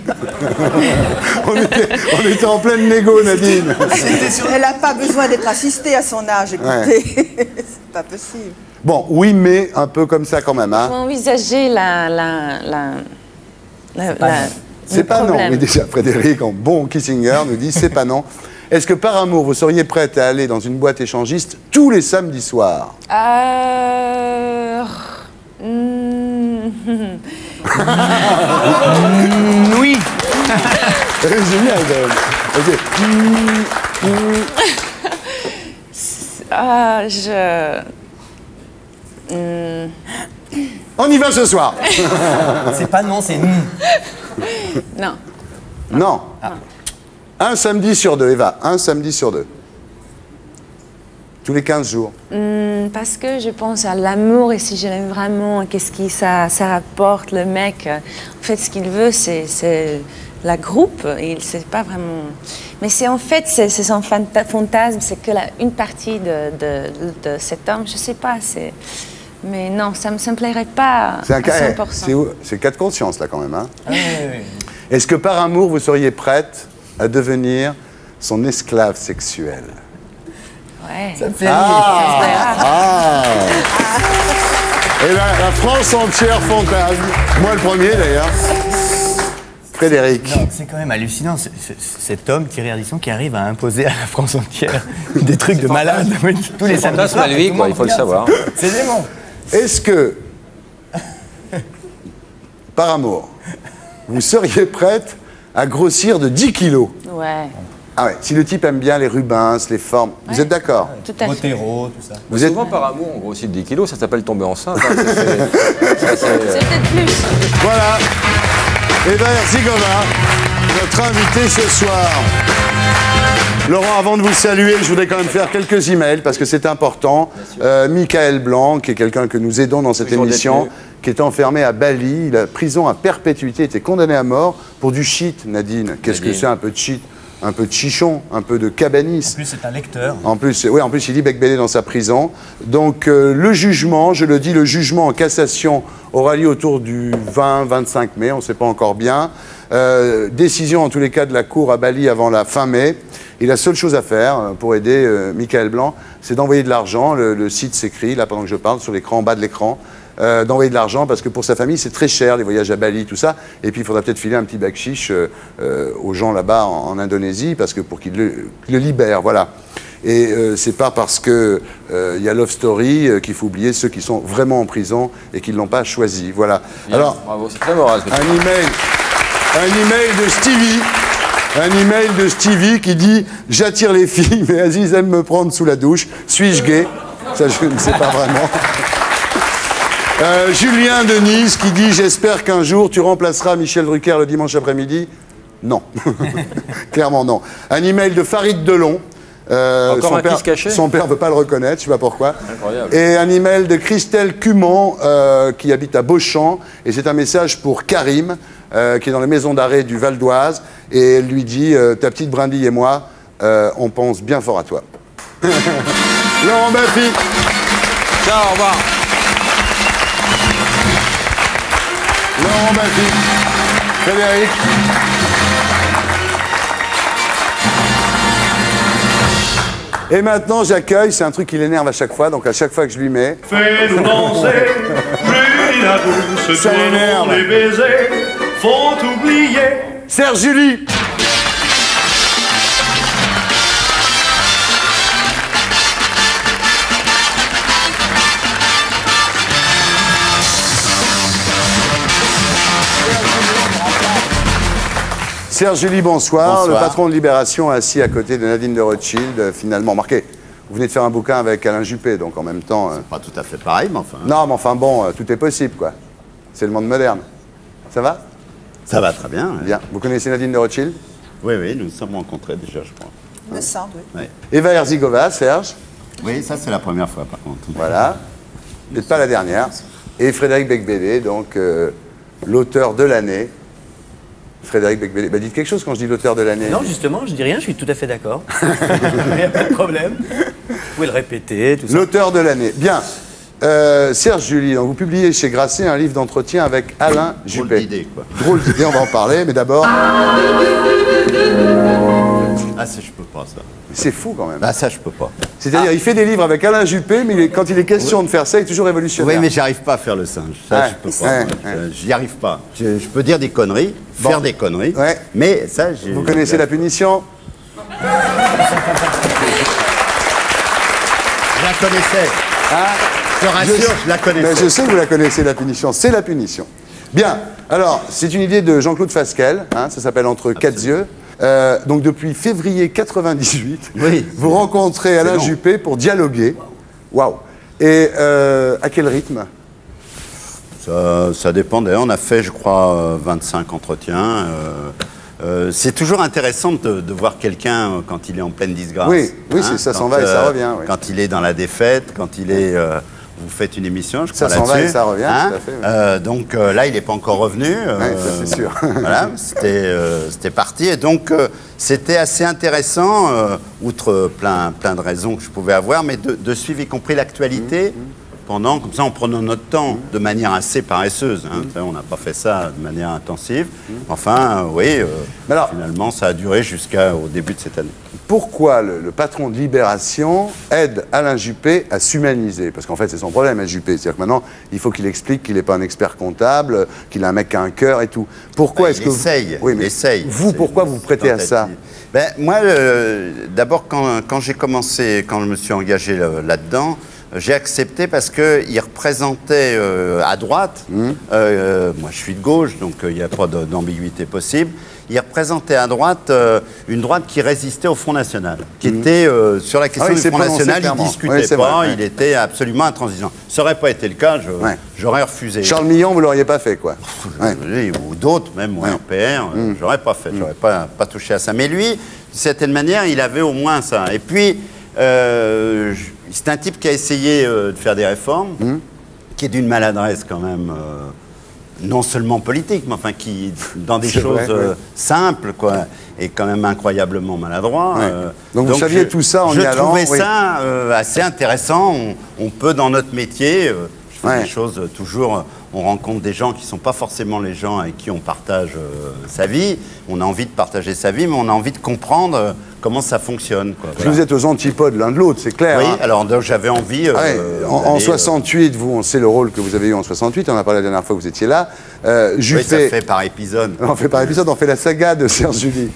on, était, on était en pleine négo, Nadine. Sur... Elle n'a pas besoin d'être assistée à son âge, écoutez. Ouais. C'est pas possible. Bon, oui, mais un peu comme ça quand même. Hein. Faut envisager la... la, la, la, la c'est pas non. Mais déjà, Frédéric, en bon Kissinger, nous dit c'est pas non. Est-ce que par amour, vous seriez prête à aller dans une boîte échangiste tous les samedis soirs? Euh... Mmh... mmh, oui. Génial. Okay. Mmh, mmh. Ah, je... Mmh. On y va ce soir. C'est pas non, c'est mmh. Non. Non. Ah. Un samedi sur deux, Eva, un samedi sur deux. Tous les quinze jours. Mmh, parce que je pense à l'amour et si je l'aime vraiment, qu'est-ce que ça, ça rapporte, le mec. En fait, ce qu'il veut, c'est la groupe. Il ne sait pas vraiment. Mais c'est en fait, c'est son fanta fantasme, c'est que la, une partie de, de, de cet homme, je ne sais pas. Mais non, ça ne me, me plairait pas à cent pour cent. C'est cas de conscience, là, quand même. Hein. Ah, oui, oui. Est-ce que par amour, vous seriez prête à devenir son esclave sexuel? Ouais. Ça me fait ah, rire. Ah. Et la, la France entière fantasme. Moi le premier d'ailleurs. Frédéric. C'est quand même hallucinant, ce, ce, cet homme, Thierry Ardisson, qui arrive à imposer à la France entière des trucs de malade. Tous les fantasmes à lui, quoi, il faut le savoir. C'est dément. Est-ce que, par amour, vous seriez prête à grossir de dix kilos. Ouais. Ah ouais, si le type aime bien les Rubens, les formes, ouais. Vous êtes d'accord? Tout à fait. Botero, tout ça. Vous êtes... Souvent par amour, on grossit de dix kilos, ça s'appelle tomber enceinte. Hein, c'est peut-être plus. Voilà. Eva Herzigova, notre invitée ce soir. Laurent, avant de vous saluer, je voudrais quand même faire quelques emails parce que c'est important. Euh, Michael Blanc, qui est quelqu'un que nous aidons dans cette émission, qui est enfermé à Bali, la prison à perpétuité, était condamné à mort pour du shit, Nadine. Qu'est-ce que c'est un peu de shit? un peu de Chichon, un peu de Cabanis. En plus, c'est un lecteur. En plus, oui, en plus, il lit Becbédé dans sa prison. Donc, euh, le jugement, je le dis, le jugement en cassation aura lieu autour du vingt vingt-cinq mai, on ne sait pas encore bien. Euh, décision, en tous les cas, de la Cour à Bali avant la fin mai. Et la seule chose à faire pour aider euh, Michael Blanc, c'est d'envoyer de l'argent. Le, le site s'écrit, là, pendant que je parle, sur l'écran, en bas de l'écran. Euh, d'envoyer de l'argent parce que pour sa famille c'est très cher les voyages à Bali, tout ça, et puis il faudra peut-être filer un petit bakchich euh, euh, aux gens là-bas en, en Indonésie parce que pour qu'ils le, le libèrent, voilà. Et euh, c'est pas parce que il euh, y a Love Story euh, qu'il faut oublier ceux qui sont vraiment en prison et qui ne l'ont pas choisi, voilà. Yes, alors bravo, c'est très moral, un email, un email de Stevie. Un email de Stevie qui dit « J'attire les filles, mais Aziz aime me prendre sous la douche. Suis-je gay ?» Ça, je ne sais pas vraiment. Euh, Julien de Nice qui dit « J'espère qu'un jour, tu remplaceras Michel Drucker le dimanche après-midi. » Non. Clairement, non. Un email de Farid Delon. Euh, Encore son un père, fils caché. Son père ne veut pas le reconnaître, je ne sais pas pourquoi. Incroyable. Et un email de Christelle Cumont euh, qui habite à Beauchamp. Et c'est un message pour Karim, euh, qui est dans les maisons d'arrêt du Val d'Oise. Et elle lui dit euh, « Ta petite brindille et moi, euh, on pense bien fort à toi. » Laurent Baffy. Ciao, au revoir. Laurent Baffy. Frédéric. Et maintenant, j'accueille, c'est un truc qui l'énerve à chaque fois, donc à chaque fois que je lui mets... Fais-nous danser, Julie la douce, ça l'énerve. Les baisers font oublier... Serge Julie. Serge Julie, bonsoir. bonsoir. Le patron de Libération assis à côté de Nadine de Rothschild, finalement remarqué. Vous venez de faire un bouquin avec Alain Juppé, donc en même temps... C'est euh... pas tout à fait pareil, mais enfin... Non, mais enfin bon, euh, tout est possible, quoi. C'est le monde moderne. Ça va? Ça va très bien. Bien. Vous connaissez Nadine de Rothschild? Oui, oui, nous nous sommes rencontrés déjà, je crois. Me semble, oui. Ouais. Eva Herzigova, Serge? Oui, ça c'est la première fois, par contre. Voilà. Mais pas la dernière. Et Frédéric Becbédé, donc euh, l'auteur de l'année. Frédéric Becbédé, bah dites quelque chose quand je dis l'auteur de l'année. Non, justement, je dis rien, je suis tout à fait d'accord. Il n'y a pas de problème. Vous pouvez le répéter, tout ça. L'auteur de l'année. Bien. Euh, Serge Julie, donc vous publiez chez Grasset un livre d'entretien avec Alain Juppé. Drôle d'idée, quoi. Drôle d'idée, on va en parler, mais d'abord... Ah, ça, je peux pas, ça. C'est fou, quand même. Ah, ça, je peux pas. C'est-à-dire, ah. il fait des livres avec Alain Juppé, mais il est, quand il est question oui. de faire ça, il est toujours révolutionnaire. Oui, mais j'arrive pas à faire le singe. Ça, ouais. je peux pas. Ouais. Ouais. J'y arrive pas. Je, je peux dire des conneries, bon. faire des conneries, ouais. mais ça, Vous connaissez la punition? Je la connaissais. Ah. Je te rassure, je, je la connaissais. Ben, je sais que vous la connaissez, la punition. C'est la punition. Bien. Alors, c'est une idée de Jean-Claude Fasquelle. Hein, ça s'appelle « Entre quatre yeux ». Euh, donc depuis février quatre-vingt-dix-huit, oui, vous rencontrez Alain Juppé pour dialoguer. Waouh. Wow. Et euh, à quel rythme? Ça, ça dépend. D'ailleurs, on a fait, je crois, vingt-cinq entretiens. Euh, euh, c'est toujours intéressant de, de voir quelqu'un quand il est en pleine disgrâce. Oui, oui, hein, ça s'en va et ça revient. Oui. Quand il est dans la défaite, quand il est... Euh, vous faites une émission, je crois, là-dessus. Ça s'en va et ça revient, hein, tout à fait. Oui. Euh, donc euh, là, il n'est pas encore revenu. Euh, oui, c'est sûr. Voilà, c'était euh, parti. Et donc, euh, c'était assez intéressant, euh, outre plein, plein de raisons que je pouvais avoir, mais de, de suivre y compris l'actualité, mm-hmm. pendant, comme ça, en prenant notre temps, mm-hmm. de manière assez paresseuse. Hein. Mm-hmm. Enfin, on n'a pas fait ça de manière intensive. Mm-hmm. Enfin, euh, oui, euh, alors, finalement, ça a duré jusqu'au début de cette année. Pourquoi le, le patron de Libération aide Alain Juppé à s'humaniser? Parce qu'en fait, c'est son problème à Juppé. C'est-à-dire que maintenant, il faut qu'il explique qu'il n'est pas un expert comptable, qu'il est un mec qui a un cœur et tout. Pourquoi bah, est-ce que essaye, vous... Oui, mais essaye. Vous, pourquoi vous vous prêtez à ça? Ben, moi, euh, d'abord, quand, quand j'ai commencé, quand je me suis engagé là-dedans, j'ai accepté parce qu'il représentait euh, à droite, mmh. euh, moi je suis de gauche, donc il euh, n'y a pas d'ambiguïté possible, il représentait à droite euh, une droite qui résistait au Front National, qui mmh. était euh, sur la question ah oui, du Front National, il ne discutait oui, pas, vrai, il ouais. était absolument intransigeant. Ça n'aurait pas été le cas, j'aurais ouais. refusé. Charles Millon, vous ne l'auriez pas fait, quoi. ouais. Ou d'autres, même, ou ouais. R P R, mmh. j'aurais pas fait, j'aurais pas, pas touché à ça. Mais lui, d'une certaine manière, il avait au moins ça. Et puis, euh, je, c'est un type qui a essayé euh, de faire des réformes, mmh. qui est d'une maladresse quand même euh, non seulement politique, mais enfin qui, dans des choses vrai, euh, ouais. simples, quoi, et quand même incroyablement maladroit. Ouais. Euh, donc, donc vous saviez je, tout ça en y allant. Je trouvais oui. ça euh, assez intéressant. On, on peut, dans notre métier, euh, je fais ouais. des choses euh, toujours... On rencontre des gens qui ne sont pas forcément les gens avec qui on partage euh, sa vie. On a envie de partager sa vie, mais on a envie de comprendre euh, comment ça fonctionne. Quoi, voilà. Vous êtes aux antipodes l'un de l'autre, c'est clair. Oui, hein. Alors j'avais envie... Euh, ah ouais. En, en soixante-huit, euh... vous, on sait le rôle que vous avez eu en soixante-huit. On a parlé la dernière fois que vous étiez là. Euh, Juppé... Oui, ça fait par épisode. On fait par épisode, on fait la saga de Serge Julie.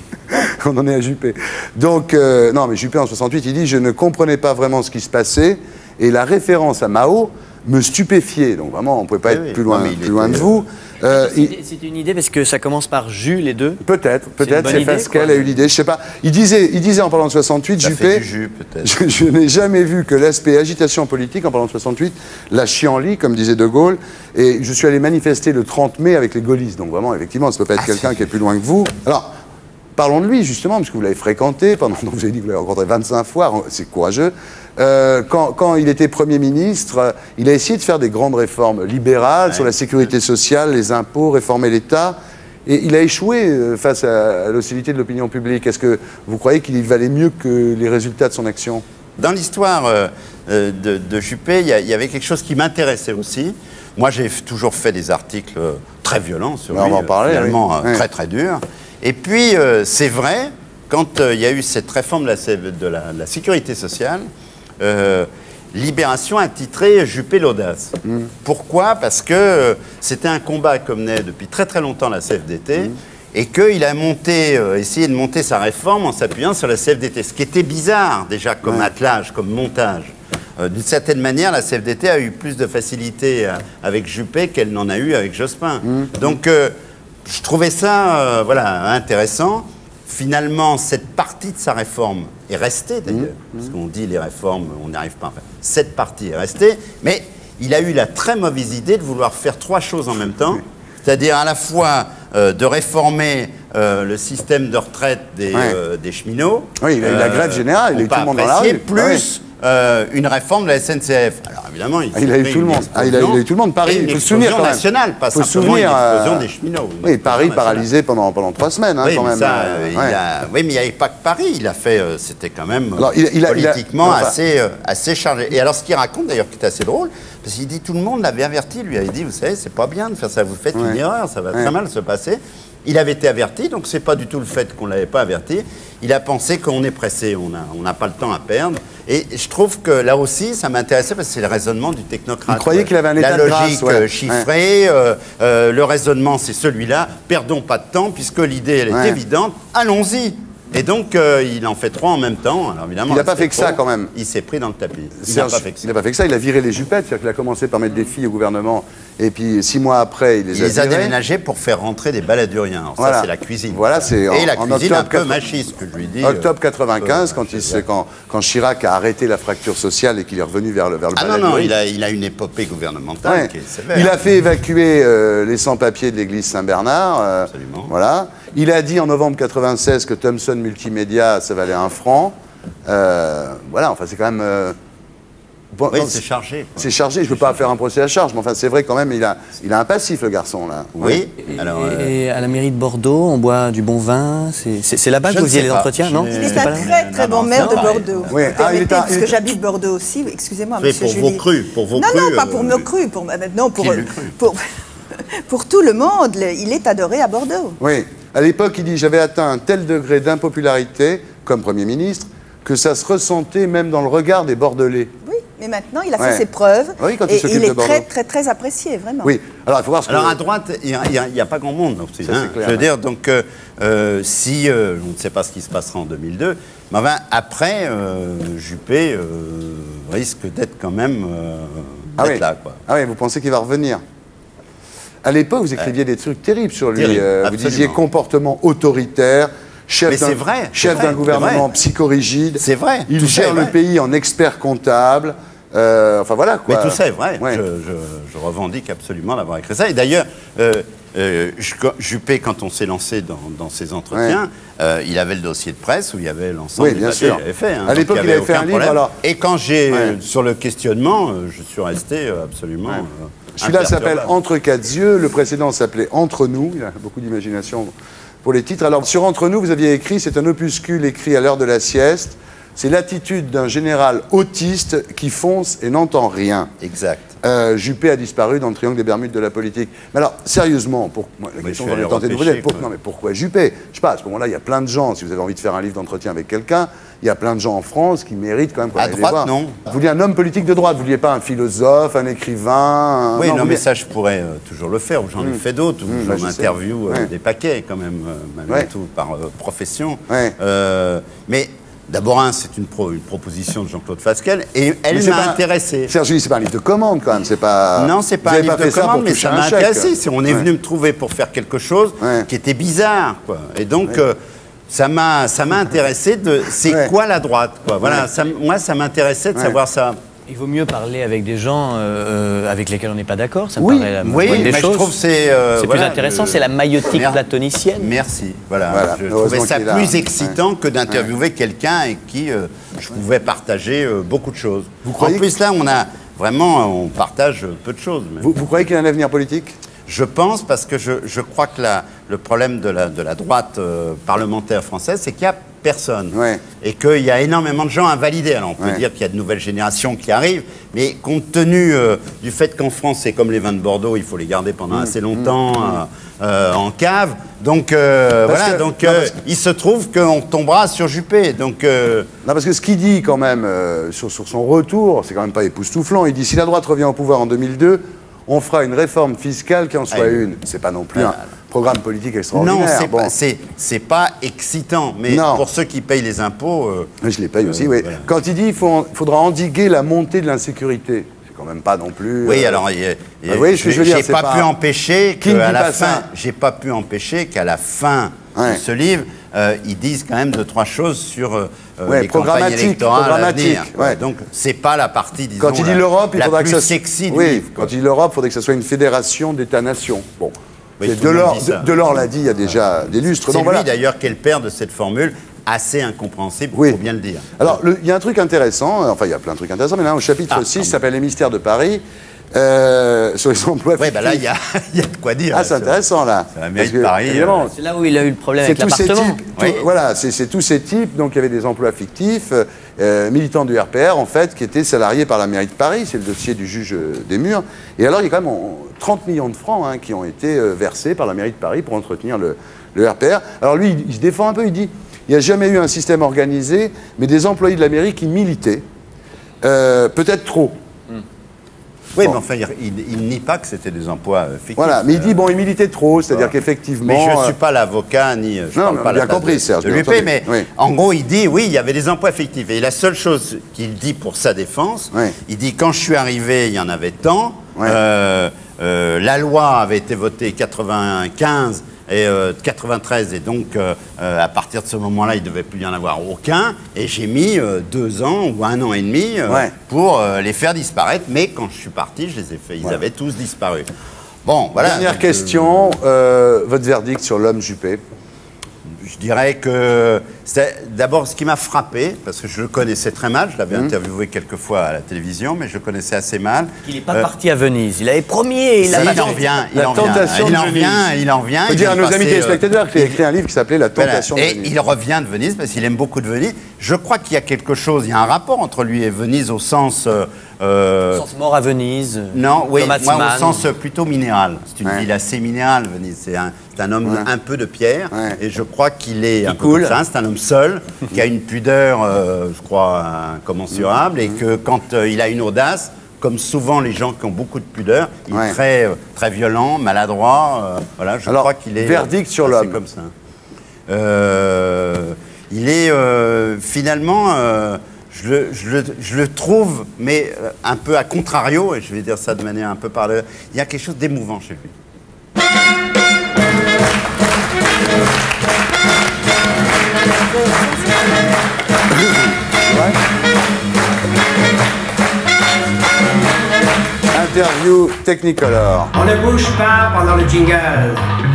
On en est à Juppé. Donc, euh, non, mais Juppé en soixante-huit, il dit « Je ne comprenais pas vraiment ce qui se passait ». Et la référence à Mao... me stupéfier, donc vraiment on ne pouvait pas oui, être oui. plus loin, non, plus loin de vous. Euh, c'est une idée parce que ça commence par Jules les deux. Peut-être, peut-être, c'est Pascal a eu l'idée, je ne sais pas. Il disait, il disait en parlant de soixante-huit, ça Juppé, jus, je, je n'ai jamais vu que l'aspect agitation politique, en parlant de soixante-huit, la chienlit, comme disait De Gaulle, et je suis allé manifester le trente mai avec les gaullistes, donc vraiment, effectivement, ça ne peut pas être ah, quelqu'un qui est plus loin que vous. Alors, parlons de lui, justement, parce que vous l'avez fréquenté, pendant, vous avez dit que vous l'avez rencontré vingt-cinq fois, c'est courageux. Euh, quand, quand il était Premier ministre, euh, il a essayé de faire des grandes réformes libérales ouais. sur la sécurité sociale, les impôts, réformer l'État. Et il a échoué euh, face à, à l'hostilité de l'opinion publique. Est-ce que vous croyez qu'il valait mieux que les résultats de son action? Dans l'histoire euh, de, de Juppé, il y, y avait quelque chose qui m'intéressait aussi. Moi, j'ai toujours fait des articles très violents sur lui, on va en parler, finalement oui. euh, ouais. très très durs. Et puis, euh, c'est vrai, quand il euh, y a eu cette réforme de la, de la, de la sécurité sociale, Euh, Libération intitrait Juppé l'audace. Mmh. Pourquoi? Parce que euh, c'était un combat que menait depuis très très longtemps la C F D T mmh. et qu'il a monté, euh, essayé de monter sa réforme en s'appuyant sur la C F D T. Ce qui était bizarre déjà comme ouais. attelage, comme montage. Euh, D'une certaine manière, la C F D T a eu plus de facilité euh, avec Juppé qu'elle n'en a eu avec Jospin. Mmh. Donc euh, je trouvais ça euh, voilà, intéressant. Finalement, cette partie de sa réforme est restée, d'ailleurs, mmh, mmh. parce qu'on dit les réformes, on n'arrive pas à faire. Cette partie est restée, mais il a eu la très mauvaise idée de vouloir faire trois choses en même temps, oui. c'est-à-dire à la fois euh, de réformer euh, le système de retraite des, ouais. euh, des cheminots. Oui, il a eu euh, la grève générale, il a eu tout le monde apprécié, dans la rue. Plus euh, une réforme de la S N C F. Alors évidemment, il, ah, il a eu tout le monde. Ah, il a eu tout le monde. Paris, il faut se souvenir quand même. Nationale, pas faut simplement souvenir, une explosion euh... des cheminots. Oui, Paris paralysé pendant pendant trois semaines hein, oui, quand même. Ça, euh, il ouais. a... Oui, mais il n'y avait pas que Paris. Il a fait, euh, c'était quand même alors, il, il a, politiquement il a... assez euh, assez chargé. Et alors ce qu'il raconte d'ailleurs, qui est assez drôle, parce qu'il dit tout le monde l'avait averti. Lui avait dit, vous savez, c'est pas bien de faire ça. Vous faites ouais. une erreur, ça va ouais. très mal se passer. Il avait été averti, donc c'est pas du tout le fait qu'on l'avait pas averti. Il a pensé qu'on est pressé, on n'a on a pas le temps à perdre. Et je trouve que là aussi, ça m'intéressait parce que c'est le raisonnement du technocrate. Vous croyez qu'il avait un état de grâce, ouais. La logique chiffrée, ouais. euh, euh, le raisonnement c'est celui-là. Perdons pas de temps puisque l'idée elle est ouais. évidente. Allons-y. Et donc euh, il en fait trois en même temps. Alors évidemment, il n'a pas fait que ça quand même. Il s'est pris dans le tapis. Il n'a pas fait que ça. Il n'a pas fait que ça. Il a viré les jupettes, c'est-à-dire qu'il a commencé par mettre des filles au gouvernement. Et puis six mois après, il les il a les a déménagés pour faire rentrer des baladuriens. Alors, voilà. Ça, c'est la cuisine. Voilà, c'est et en, la cuisine un peu machiste que je lui dis. Octobre quatre-vingt-quinze, euh, quand, il, quand, quand Chirac a arrêté la fracture sociale et qu'il est revenu vers le vers le ah non, non, il a, il a une épopée gouvernementale ouais. qui est sévère. Il a fait évacuer euh, les sans-papiers de l'église Saint-Bernard. Euh, Absolument. Voilà. Il a dit en novembre quatre-vingt-seize que Thomson Multimédia, ça valait un franc. Euh, voilà, enfin, c'est quand même... Euh, Bon, oui, c'est chargé. C'est chargé, je ne veux pas chargé. faire un procès à charge, mais enfin c'est vrai quand même, il a, il a un passif le garçon là. Oui, et, alors, et, euh... et à la mairie de Bordeaux, on boit du bon vin, c'est là-bas que vous faisiez les entretiens, non? Il est, est un très très bon maire de Bordeaux. Oui. Ah, il est un... Parce que j'habite Bordeaux aussi, excusez-moi monsieur Julie. Pour vos crus, pour vos crus. Non, non, pas pour nos crus, pour, non, pour, pour, pour tout le monde, il est adoré à Bordeaux. Oui, à l'époque il dit « J'avais atteint un tel degré d'impopularité, comme Premier ministre, que ça se ressentait même dans le regard des Bordelais. » Mais maintenant, il a ouais. fait ses preuves oui, quand il et il est très, très, très apprécié, vraiment. Oui. Alors, il faut voir ce Alors que... à droite, il n'y a, a pas grand monde. Donc, ça, hein, clair, je veux ouais. dire, donc, euh, si, euh, on ne sait pas ce qui se passera en deux mille deux, mais ben, après, euh, Juppé euh, risque d'être quand même euh, ah oui. là. Quoi. Ah oui, vous pensez qu'il va revenir? À l'époque, vous écriviez ouais. des trucs terribles sur lui. Terrible, euh, vous disiez comportement autoritaire. Chef d'un chef d'un gouvernement psychorigide, c'est vrai. Il gère le pays en expert comptable. Euh, enfin voilà quoi. Mais tout ça est vrai. Ouais. Je, je, je revendique absolument d'avoir écrit ça. Et d'ailleurs, euh, euh, Juppé, quand on s'est lancé dans, dans ses entretiens, ouais. euh, il avait le dossier de presse où il y avait l'ensemble oui, des papiers qu'il avait fait. Hein, à l'époque, il, il avait fait un problème. livre. Alors... Et quand j'ai ouais. euh, sur le questionnement, euh, je suis resté euh, absolument. Ouais. Euh, Celui-là s'appelle Entre quatre yeux, le précédent s'appelait Entre nous, il a beaucoup d'imagination pour les titres. Alors sur Entre nous, vous aviez écrit, c'est un opuscule écrit à l'heure de la sieste, c'est l'attitude d'un général autiste qui fonce et n'entend rien. Exact. Euh, Juppé a disparu dans le triangle des Bermudes de la politique. Mais alors, sérieusement, pour... moi, la question, j'en ai tenté de vous dire, pour... non mais pourquoi Juppé? Je sais pas, à ce moment-là, il y a plein de gens, si vous avez envie de faire un livre d'entretien avec quelqu'un, il y a plein de gens en France qui méritent quand même... À droite, non. Vous vouliez un homme politique de droite, vous vouliez pas un philosophe, un écrivain... Un... Oui, non, non mais ça, je pourrais euh, toujours le faire, ou j'en mmh. ai fait d'autres, ou mmh, j'en interview euh, ouais. des paquets, quand même, euh, malgré ouais. tout, par euh, profession. Ouais. Euh, mais... D'abord, un, c'est une, pro, une proposition de Jean-Claude Fasquelle, et elle m'a intéressé. Sergi, c'est pas un livre de commande, quand même, c'est pas... Non, c'est pas un livre de commande, mais ça m'a intéressé. On est venu me trouver pour faire quelque chose qui était bizarre, quoi. Et donc, euh, ça m'a intéressé de... C'est quoi la droite, quoi. Voilà, ça, moi, ça m'intéressait de savoir ça. Il vaut mieux parler avec des gens euh, avec lesquels on n'est pas d'accord, ça me oui, paraît la oui, bonne des mais choses. Je trouve c'est euh, voilà, plus intéressant, le... c'est la maïotique Mer... platonicienne. Merci, voilà. voilà. Je trouvais ça plus là. excitant ouais. que d'interviewer ouais. quelqu'un avec qui euh, je pouvais ouais. partager euh, beaucoup de choses. Vous en plus que... là, on a vraiment, on partage peu de choses. Vous, vous croyez qu'il y a un avenir politique? Je pense, parce que je, je crois que la, le problème de la, de la droite euh, parlementaire française, c'est qu'il n'y a personne. Ouais. Et qu'il y a énormément de gens invalidés. Alors, on peut ouais. dire qu'il y a de nouvelles générations qui arrivent, mais compte tenu euh, du fait qu'en France, c'est comme les vins de Bordeaux, il faut les garder pendant mmh, assez longtemps mmh. euh, euh, en cave. Donc, euh, voilà, que, donc non, euh, que... il se trouve qu'on tombera sur Juppé. Donc, euh... non, parce que ce qu'il dit, quand même, euh, sur, sur son retour, c'est quand même pas époustouflant. Il dit, si la droite revient au pouvoir en deux mille deux, on fera une réforme fiscale qui en soit une. C'est pas non plus un programme politique extraordinaire. Non, c'est bon. pas, pas excitant. Mais non. Pour ceux qui payent les impôts... Euh, je les paye euh, aussi, oui. Voilà. Quand il dit qu'il faudra endiguer la montée de l'insécurité, c'est quand même pas non plus... Oui, euh... alors... Bah, oui, j'ai pas, pas pu empêcher qu'à la fin... J'ai pas pu empêcher qu'à la fin ouais. de ce livre, euh, ils disent quand même deux, trois choses sur... Euh, Ouais, les campagnes électorales à venir. Ouais. Donc, c'est pas la partie, disons, quand il dit l'Europe, il faudrait que ça... sexy du oui, livre, quand il dit l'Europe, il faudrait que ça soit une fédération d'États-nations. Bon. Oui, Delors de, l'a dit il y a déjà ouais. des lustres. C'est lui, voilà. d'ailleurs, qui est le père de cette formule assez incompréhensible, il oui. faut bien le dire. Alors, il y a un truc intéressant, enfin, il y a plein de trucs intéressants, mais là, au chapitre ah, six, s'appelle Les mystères de Paris, euh, sur les emplois... Oui, bah là, il y, y a de quoi dire. Ah, c'est intéressant, là. C'est la mairie de Paris. C'est là où il a eu le problème avec l'appartement. Oui. Voilà, c'est tous ces types, donc il y avait des emplois fictifs, euh, militants du R P R, en fait, qui étaient salariés par la mairie de Paris, c'est le dossier du juge des Murs, et alors il y a quand même on, trente millions de francs hein, qui ont été versés par la mairie de Paris pour entretenir le, le R P R. Alors lui, il, il se défend un peu, il dit, il n'y a jamais eu un système organisé, mais des employés de la mairie qui militaient, euh, peut-être trop. Oui, bon. Mais enfin, il, il nie pas que c'était des emplois fictifs. Voilà, mais il dit, bon, il militait trop, c'est-à-dire voilà. qu'effectivement... Mais je ne suis pas l'avocat, ni... Je non, parle non pas bien compris, Serge. De l'U P, mais oui. en gros, il dit, oui, il y avait des emplois fictifs. Et la seule chose qu'il dit pour sa défense, oui. il dit, quand je suis arrivé, il y en avait tant, oui. euh, euh, la loi avait été votée quatre-vingt-quinze... et euh, quatre-vingt-treize, et donc euh, euh, à partir de ce moment-là, il ne devait plus y en avoir aucun, et j'ai mis euh, deux ans ou un an et demi euh, ouais. pour euh, les faire disparaître, mais quand je suis parti, je les ai fait, ils ouais. avaient tous disparu. Bon, voilà. Dernière donc, question, euh, votre verdict sur l'homme Juppé? Je dirais que, d'abord, ce qui m'a frappé, parce que je le connaissais très mal, je l'avais mmh. interviewé quelques fois à la télévision, mais je le connaissais assez mal. Il n'est pas euh, parti à Venise, il avait promis, il avait... Il en vient, il en vient, il en vient, il en vient. Il faut dire à nos amis téléspectateurs qu'il a écrit un livre qui s'appelait La Tentation de Venise. Et il revient de Venise, parce qu'il aime beaucoup de Venise. Je crois qu'il y a quelque chose, il y a un rapport entre lui et Venise au sens... Euh, Euh... Au sens mort à Venise. Non, oui, moi, Mann. Au sens plutôt minéral. C'est une ouais. ville assez minérale, Venise. C'est un, un homme ouais. un peu de pierre. Ouais. Et je crois qu'il est un cool. peu comme ça. C'est un homme seul, qui a une pudeur, euh, je crois, incommensurable. Mmh. Et que quand euh, il a une audace, comme souvent les gens qui ont beaucoup de pudeur, il ouais. est très, euh, très violent, maladroit. Euh, voilà, je Alors, crois qu'il est... Verdict sur l'homme. Comme ça. Euh, il est euh, finalement... Euh, Je le, je, le, je le trouve, mais un peu à contrario, et je vais dire ça de manière un peu par le... Il y a quelque chose d'émouvant chez lui. Interview Technicolor. On ne bouge pas pendant le jingle.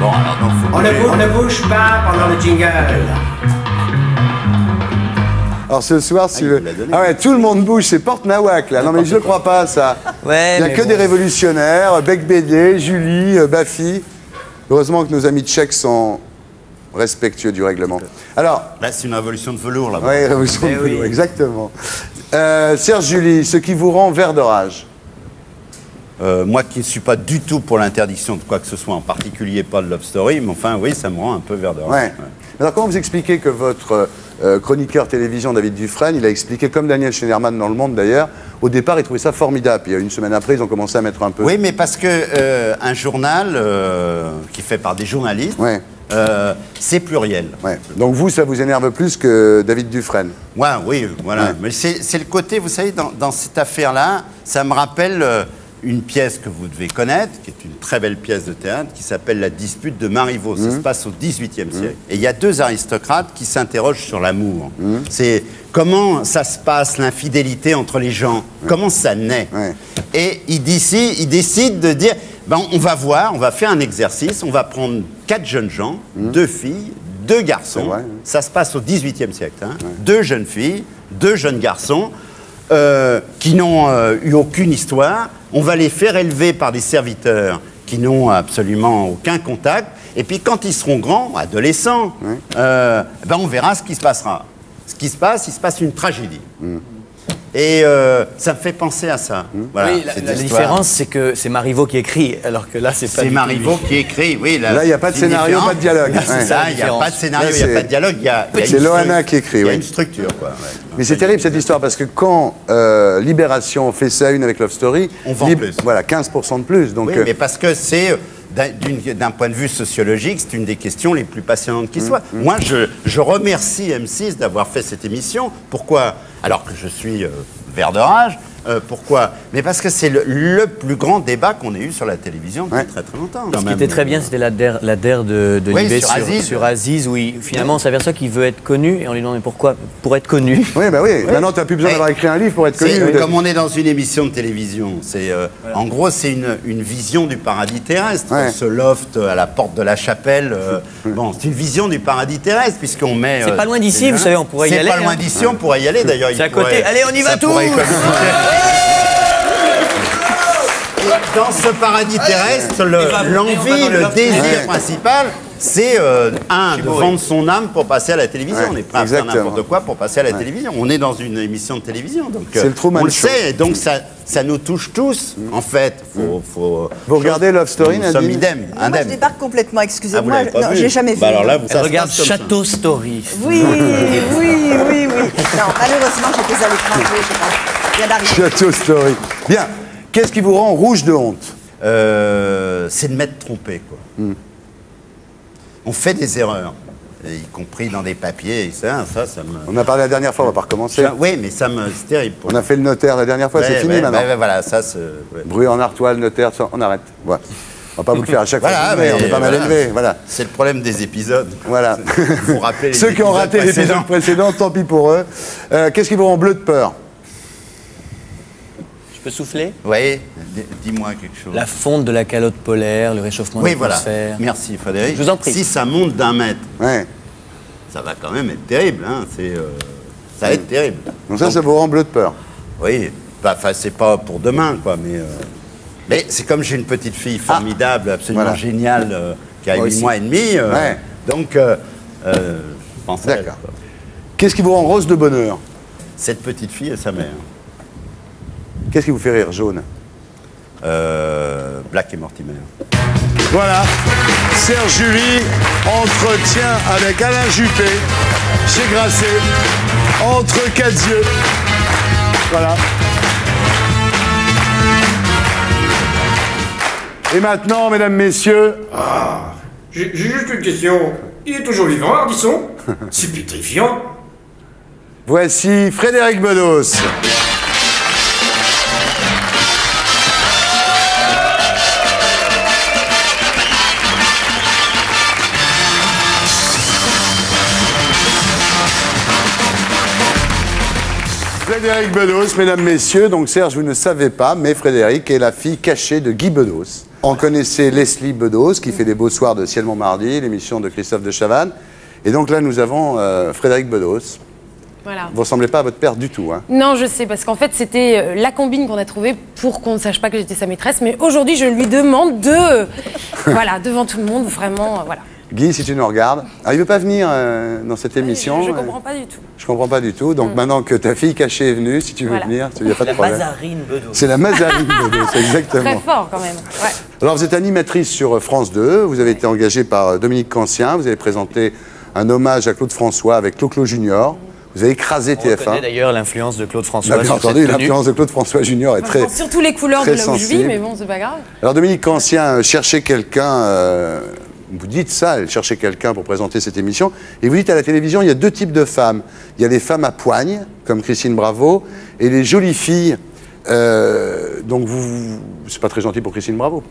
Bon, alors non, faut on, ne bouge, on ne bouge pas pendant le jingle. Alors ce soir, si ah, le... ah ouais, tout le monde bouge, c'est porte Nawak là. Non mais je ne crois pas ça. Ouais, il n'y a que bon. Des révolutionnaires, Bec Bélier, Julie, Baffy. Heureusement que nos amis tchèques sont respectueux du règlement. Alors, bah, c'est une révolution de velours là-bas. Ouais, révolution de velours, oui. Exactement. Euh, Serge Julie, ce qui vous rend vert de rage. Euh, moi qui ne suis pas du tout pour l'interdiction de quoi que ce soit, en particulier pas de Love Story, mais enfin oui, ça me rend un peu vert de rage. Ouais. Ouais. Alors comment vous expliquez que votre euh, chroniqueur télévision David Dufresne, il a expliqué, comme Daniel Schneiderman dans Le Monde d'ailleurs, au départ il trouvait ça formidable, puis une semaine après ils ont commencé à mettre un peu... Oui, mais parce que euh, un journal euh, qui est fait par des journalistes, ouais. Euh, c'est pluriel. Ouais. Donc vous, ça vous énerve plus que David Dufresne. Ouais, oui, voilà. Ouais. Mais c'est le côté, vous savez, dans, dans cette affaire-là, ça me rappelle... Euh, une pièce que vous devez connaître, qui est une très belle pièce de théâtre, qui s'appelle La dispute de Marivaux. Mmh. Ça se passe au dix-huitième mmh. siècle. Et il y a deux aristocrates qui s'interrogent sur l'amour. Mmh. C'est comment ça se passe, l'infidélité entre les gens, mmh. comment ça naît. Ouais. Et ils décident, ils décident de dire, ben, on va voir, on va faire un exercice, on va prendre quatre jeunes gens, mmh. deux filles, deux garçons. Vrai, ouais. Ça se passe au dix-huitième siècle. Hein. Ouais. Deux jeunes filles, deux jeunes garçons, euh, qui n'ont euh, eu aucune histoire. On va les faire élever par des serviteurs qui n'ont absolument aucun contact. Et puis quand ils seront grands, adolescents, oui. euh, ben on verra ce qui se passera. Ce qui se passe, il se passe une tragédie. Mm. Et euh, ça me fait penser à ça. Mm. Voilà, oui, la, la différence, c'est que c'est Marivaux qui écrit, alors que là, c'est pas C'est Marivaux qui écrit, oui. La, là, il n'y a pas de scénario, pas de dialogue. C'est ça, il n'y a pas de scénario, il n'y a pas de dialogue. C'est Loana qui écrit, oui. Il y a une structure, quoi. Ouais. Mais c'est terrible cette histoire parce que quand euh, Libération fait ça une avec Love Story, on vend plus. Voilà, quinze pour cent de plus. Donc, oui, euh... mais parce que c'est, d'un point de vue sociologique, c'est une des questions les plus passionnantes qui mmh, soit. Mmh. Moi, je, je remercie M six d'avoir fait cette émission. Pourquoi? Alors que je suis euh, vert de rage. Euh, pourquoi? Mais parce que c'est le, le plus grand débat qu'on ait eu sur la télévision depuis ouais. très très longtemps. Ce qui même. était très bien, c'était la der, la der de, de oui, Libé sur, sur Aziz, sur Aziz où il, finalement on s'aperçoit qu'il veut être connu et on lui demande mais pourquoi? Pour être connu. Oui, bah oui, oui. Maintenant tu n'as plus besoin d'avoir écrit un livre pour être connu. De... Comme on est dans une émission de télévision, c'est euh, voilà. en gros c'est une, une vision du paradis terrestre. Ouais. Ce loft à la porte de la chapelle, euh, bon, c'est une vision du paradis terrestre puisqu'on met... C'est euh, pas loin d'ici, vous savez, on pourrait y aller. C'est pas loin d'ici, on pourrait y aller d'ailleurs. C'est à côté, allez on y va tous. Et dans ce paradis terrestre, l'envie, le, le désir ouais. principal, c'est euh, un, de vendre son âme pour passer à la télévision. Ouais. On est prêt à faire n'importe quoi pour passer à la ouais. télévision. On est dans une émission de télévision, donc euh, le on le show. sait. Donc ça, ça nous touche tous, mmh. en fait. Faut, mmh. faut, vous regardez Love Story, Nadine ? Nous sommes idem, indemne. Moi, je débarque complètement, excusez-moi. Ah, non, j'ai jamais vu. Bah alors là, vous regarde Château ça. Story. Oui, oui, oui, oui. Non, malheureusement, j'étais à l'étranger, je pense. Château Story. Bien. Qu'est-ce qui vous rend rouge de honte? euh, C'est de m'être trompé, quoi. Mm. On fait des erreurs, y compris dans des papiers. Et ça, ça, ça me... On a parlé la dernière fois, on va pas recommencer. Ça, oui, mais ça me... c'est terrible. Pour on a fait le notaire la dernière fois, ouais, c'est fini ouais, maintenant. Ouais, ouais, voilà, ça, ouais. Bruit en artois, le notaire, on arrête. Voilà. On va pas vous le faire à chaque voilà, fois, mais on est pas voilà. mal élevé. Voilà. C'est le problème des épisodes. Voilà. Vous rappelez ceux qui ont raté l'épisode précédent, tant pis pour eux. Euh, Qu'est-ce qui vous rend bleu de peur? Je peux souffler? Oui, dis-moi quelque chose. La fonte de la calotte polaire, le réchauffement oui, de l'atmosphère. Voilà. Merci Frédéric. Je vous en prie. Si ça monte d'un mètre, ouais. ça va quand même être terrible. Hein. Euh, ça va être terrible. Donc ça, Donc, ça vous rend bleu de peur? Oui, bah, c'est pas pour demain, quoi. Mais, euh, mais c'est comme j'ai une petite fille formidable, ah, absolument voilà. géniale, euh, qui a huit mois et demi. Euh, ouais. Donc, euh, euh, je pense à elle. D'accord. Qu'est-ce qui vous rend rose de bonheur? Cette petite fille et sa mère. Qu'est-ce qui vous fait rire, Jaune? euh, Black et Mortimer. Voilà, Serge Julie, entretien avec Alain Juppé, chez Grasset, entre quatre yeux. Voilà. Et maintenant, mesdames, messieurs... Ah, j'ai juste une question. Il est toujours vivant, Ardisson? C'est pétrifiant. Voici Frédéric Bedos. Frédéric Bedos, mesdames, messieurs, donc Serge, vous ne savez pas, mais Frédéric est la fille cachée de Guy Bedos. On connaissait Leslie Bedos, qui fait les beaux soirs de Ciel Montmardi, l'émission de Christophe de Chavannes. Et donc là, nous avons euh, Frédéric Bedos, Voilà. Vous ne ressemblez pas à votre père du tout. Hein. Non, je sais, parce qu'en fait, c'était la combine qu'on a trouvée pour qu'on ne sache pas que j'étais sa maîtresse. Mais aujourd'hui, je lui demande de... voilà, devant tout le monde, vraiment, euh, voilà. Guy, si tu nous regardes, ah, il ne veut pas venir euh, dans cette émission. Oui, je ne comprends pas du tout. Je ne comprends pas du tout. Donc mmh. maintenant que ta fille cachée est venue, si tu veux voilà. venir, il n'y a pas de problème. C'est la Mazarine Bedos. C'est la Mazarine Bedos, exactement. Très fort quand même. Ouais. Alors vous êtes animatrice sur France deux, vous avez été engagée par Dominique Cancien, vous avez présenté un hommage à Claude François avec Clo-Clo Junior. Vous avez écrasé T F un. On reconnaît d'ailleurs l'influence de Claude François. Bien entendu, l'influence de Claude François Junior est enfin, très surtout les couleurs de là où je vis, mais bon, c'est pas grave. Alors Dominique Cancien cherchait quelqu'un... Euh, Vous dites ça, elle cherchait quelqu'un pour présenter cette émission. Et vous dites à la télévision, il y a deux types de femmes. Il y a les femmes à poigne, comme Christine Bravo, et les jolies filles. Euh, donc, vous, c'est pas très gentil pour Christine Bravo.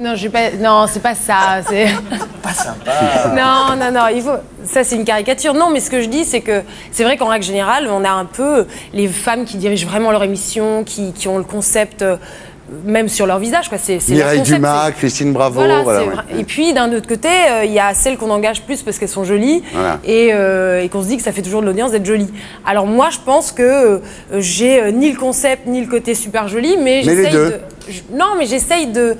Non, j'ai pas, non, c'est pas ça. C'est pas sympa. Non, non, non. Il faut... Ça, c'est une caricature. Non, mais ce que je dis, c'est que c'est vrai qu'en règle générale, on a un peu les femmes qui dirigent vraiment leur émission, qui, qui ont le concept... Même sur leur visage, quoi. C'est, c'est Mireille concept, Dumas, Christine Bravo. Voilà, voilà, ouais. Et puis d'un autre côté, il euh, y a celles qu'on engage plus parce qu'elles sont jolies voilà. et, euh, et qu'on se dit que ça fait toujours de l'audience d'être jolie. Alors moi, je pense que euh, j'ai euh, ni le concept ni le côté super joli, mais, mais j'essaye de. Je... Non, mais j'essaye de.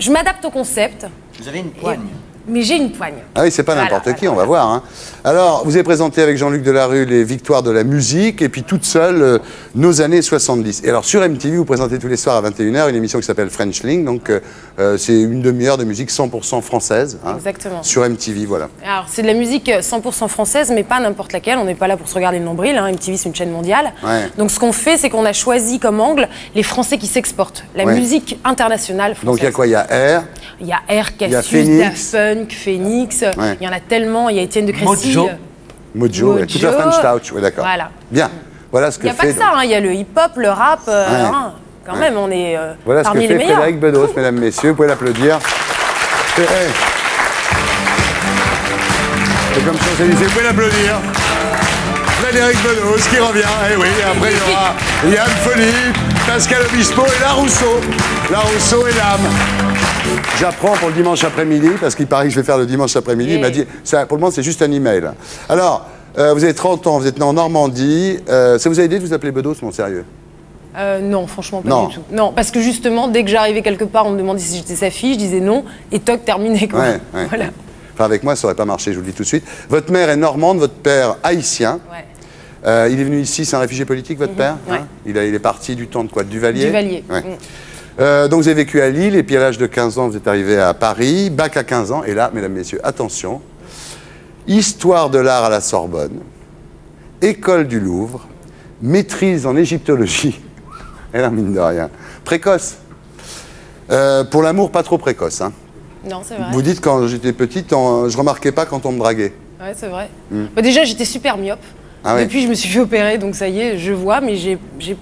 Je m'adapte au concept. Vous avez une poigne. Et... Mais j'ai une poigne. Ah oui, c'est pas n'importe voilà, qui, voilà. on va voir. Hein. Alors, vous avez présenté avec Jean-Luc Delarue les victoires de la musique et puis toute seule, euh, nos années soixante-dix. Et alors, sur M T V, vous présentez tous les soirs à vingt et une heures une émission qui s'appelle Frenchling. Donc, euh, c'est une demi-heure de musique cent pour cent française. Hein, exactement. Sur M T V, voilà. Alors, c'est de la musique cent pour cent française, mais pas n'importe laquelle. On n'est pas là pour se regarder le nombril. Hein. M T V, c'est une chaîne mondiale. Ouais. Donc, ce qu'on fait, c'est qu'on a choisi comme angle les Français qui s'exportent. La ouais. musique internationale française. Donc, il y a quoi? Il y a R. Il y a R, Cassius, Daft Phoenix, ouais. il y en a tellement, il y a Étienne de Crécy. Mojo, Mojo, Mojo. Ouais. Toute la French Touch, ouais, d'accord. Voilà. Bien, voilà ce que fait... Il n'y a fait... pas que ça, hein. Il y a le hip-hop, le rap, ouais. euh, quand ouais. même, on est euh, voilà parmi les meilleurs. Voilà ce que fait Frédéric Bedos, mesdames, messieurs, vous pouvez l'applaudir. C'est comme Champs-Élysées, vous pouvez l'applaudir. Frédéric Bedos qui revient, eh oui, et après il y aura Yann Folie, Pascal Obispo et La Rousseau. La Rousseau et l'âme. J'apprends pour le dimanche après-midi, parce qu'il paraît que je vais faire le dimanche après-midi. Yeah. Il m'a dit, ça, pour le moment, c'est juste un email. Alors, euh, vous avez trente ans, vous êtes né en Normandie. Euh, ça vous a aidé de vous appeler Bedos, mon sérieux? euh, Non, franchement, pas non. du tout. Non, parce que justement, dès que j'arrivais quelque part, on me demandait si j'étais sa fille, je disais non, et toc, terminé. Quoi. Ouais, ouais. Voilà. Enfin, avec moi, ça n'aurait pas marché, je vous le dis tout de suite. Votre mère est normande, votre père haïtien. Ouais. Euh, il est venu ici, c'est un réfugié politique, votre mm-hmm. père ouais. hein il, a, il est parti du temps de quoi? De Duvalier. Duvalier. Ouais. Mm. Euh, donc vous avez vécu à Lille et puis à l'âge de quinze ans, vous êtes arrivé à Paris, bac à quinze ans. Et là, mesdames, messieurs, attention, histoire de l'art à la Sorbonne, école du Louvre, maîtrise en égyptologie, elle a mine de rien, précoce. Euh, pour l'amour, pas trop précoce. Hein. Non, c'est vrai. Vous dites quand j'étais petite, en, je remarquais pas quand on me draguait. Ouais, c'est vrai. Mmh. Bah, déjà, j'étais super myope. Ah ouais. Depuis, je me suis fait opérer, donc ça y est, je vois, mais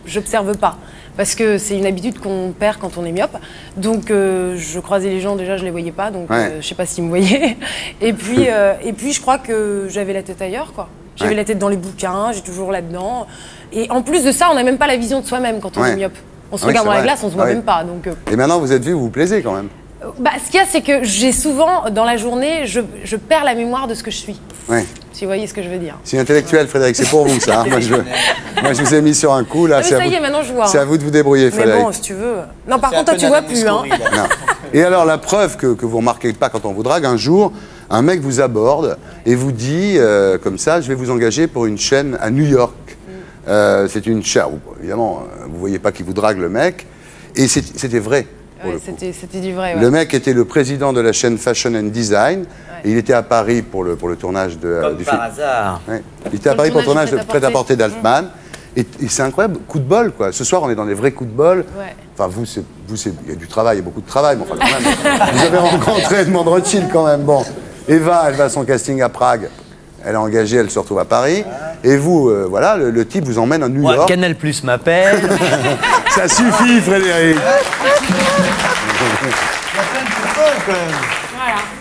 j'observe pas. Parce que c'est une habitude qu'on perd quand on est myope. Donc, euh, je croisais les gens, déjà, je les voyais pas. Donc, ouais. euh, je sais pas s'ils me voyaient. Et puis, euh, et puis, je crois que j'avais la tête ailleurs, quoi. J'avais ouais. la tête dans les bouquins, j'ai toujours là-dedans. Et en plus de ça, on n'a même pas la vision de soi-même quand on ouais. est myope. On se ouais, regarde dans vrai. la glace, on se voit ouais. même pas. Donc, euh... Et maintenant, vous êtes vu, vous vous plaisez quand même. Bah, ce qu'il y a, c'est que j'ai souvent, dans la journée, je, je perds la mémoire de ce que je suis. Ouais. Si vous voyez ce que je veux dire. C'est intellectuel, Frédéric, c'est pour vous, ça. Hein. Moi, je, moi, je vous ai mis sur un coup, là. Ça y est, maintenant, je vois. C'est à vous de vous débrouiller, Frédéric. Mais bon, si tu veux. Non, par contre, toi, tu vois plus, hein. Non. Et alors, la preuve que, que vous ne remarquez pas quand on vous drague, un jour, un mec vous aborde et vous dit, euh, comme ça, je vais vous engager pour une chaîne à New York. Euh, c'est une chaîne, évidemment, vous ne voyez pas qui vous drague, le mec. Et c'était vrai. Ouais, c'était du vrai. Ouais. Le mec était le président de la chaîne Fashion and Design. Ouais. Et il était à Paris pour le, pour le tournage de, Comme euh, du par film. Hasard. Ouais. Il était à Paris pour le tournage de Prêt-à-porter d'Altman. Mmh. Et, et c'est incroyable, coup de bol quoi. Ce soir, on est dans des vrais coups de bol. Ouais. Enfin, vous, il y a du travail, il y a beaucoup de travail. Mais enfin, quand même, vous avez rencontré Edmond Rothschild quand même. Bon, Eva, elle va à son casting à Prague. Elle est engagée, elle se retrouve à Paris. Et vous, euh, voilà, le, le type vous emmène à New York. Moi, Canal Plus m'appelle. Ça suffit, Frédéric.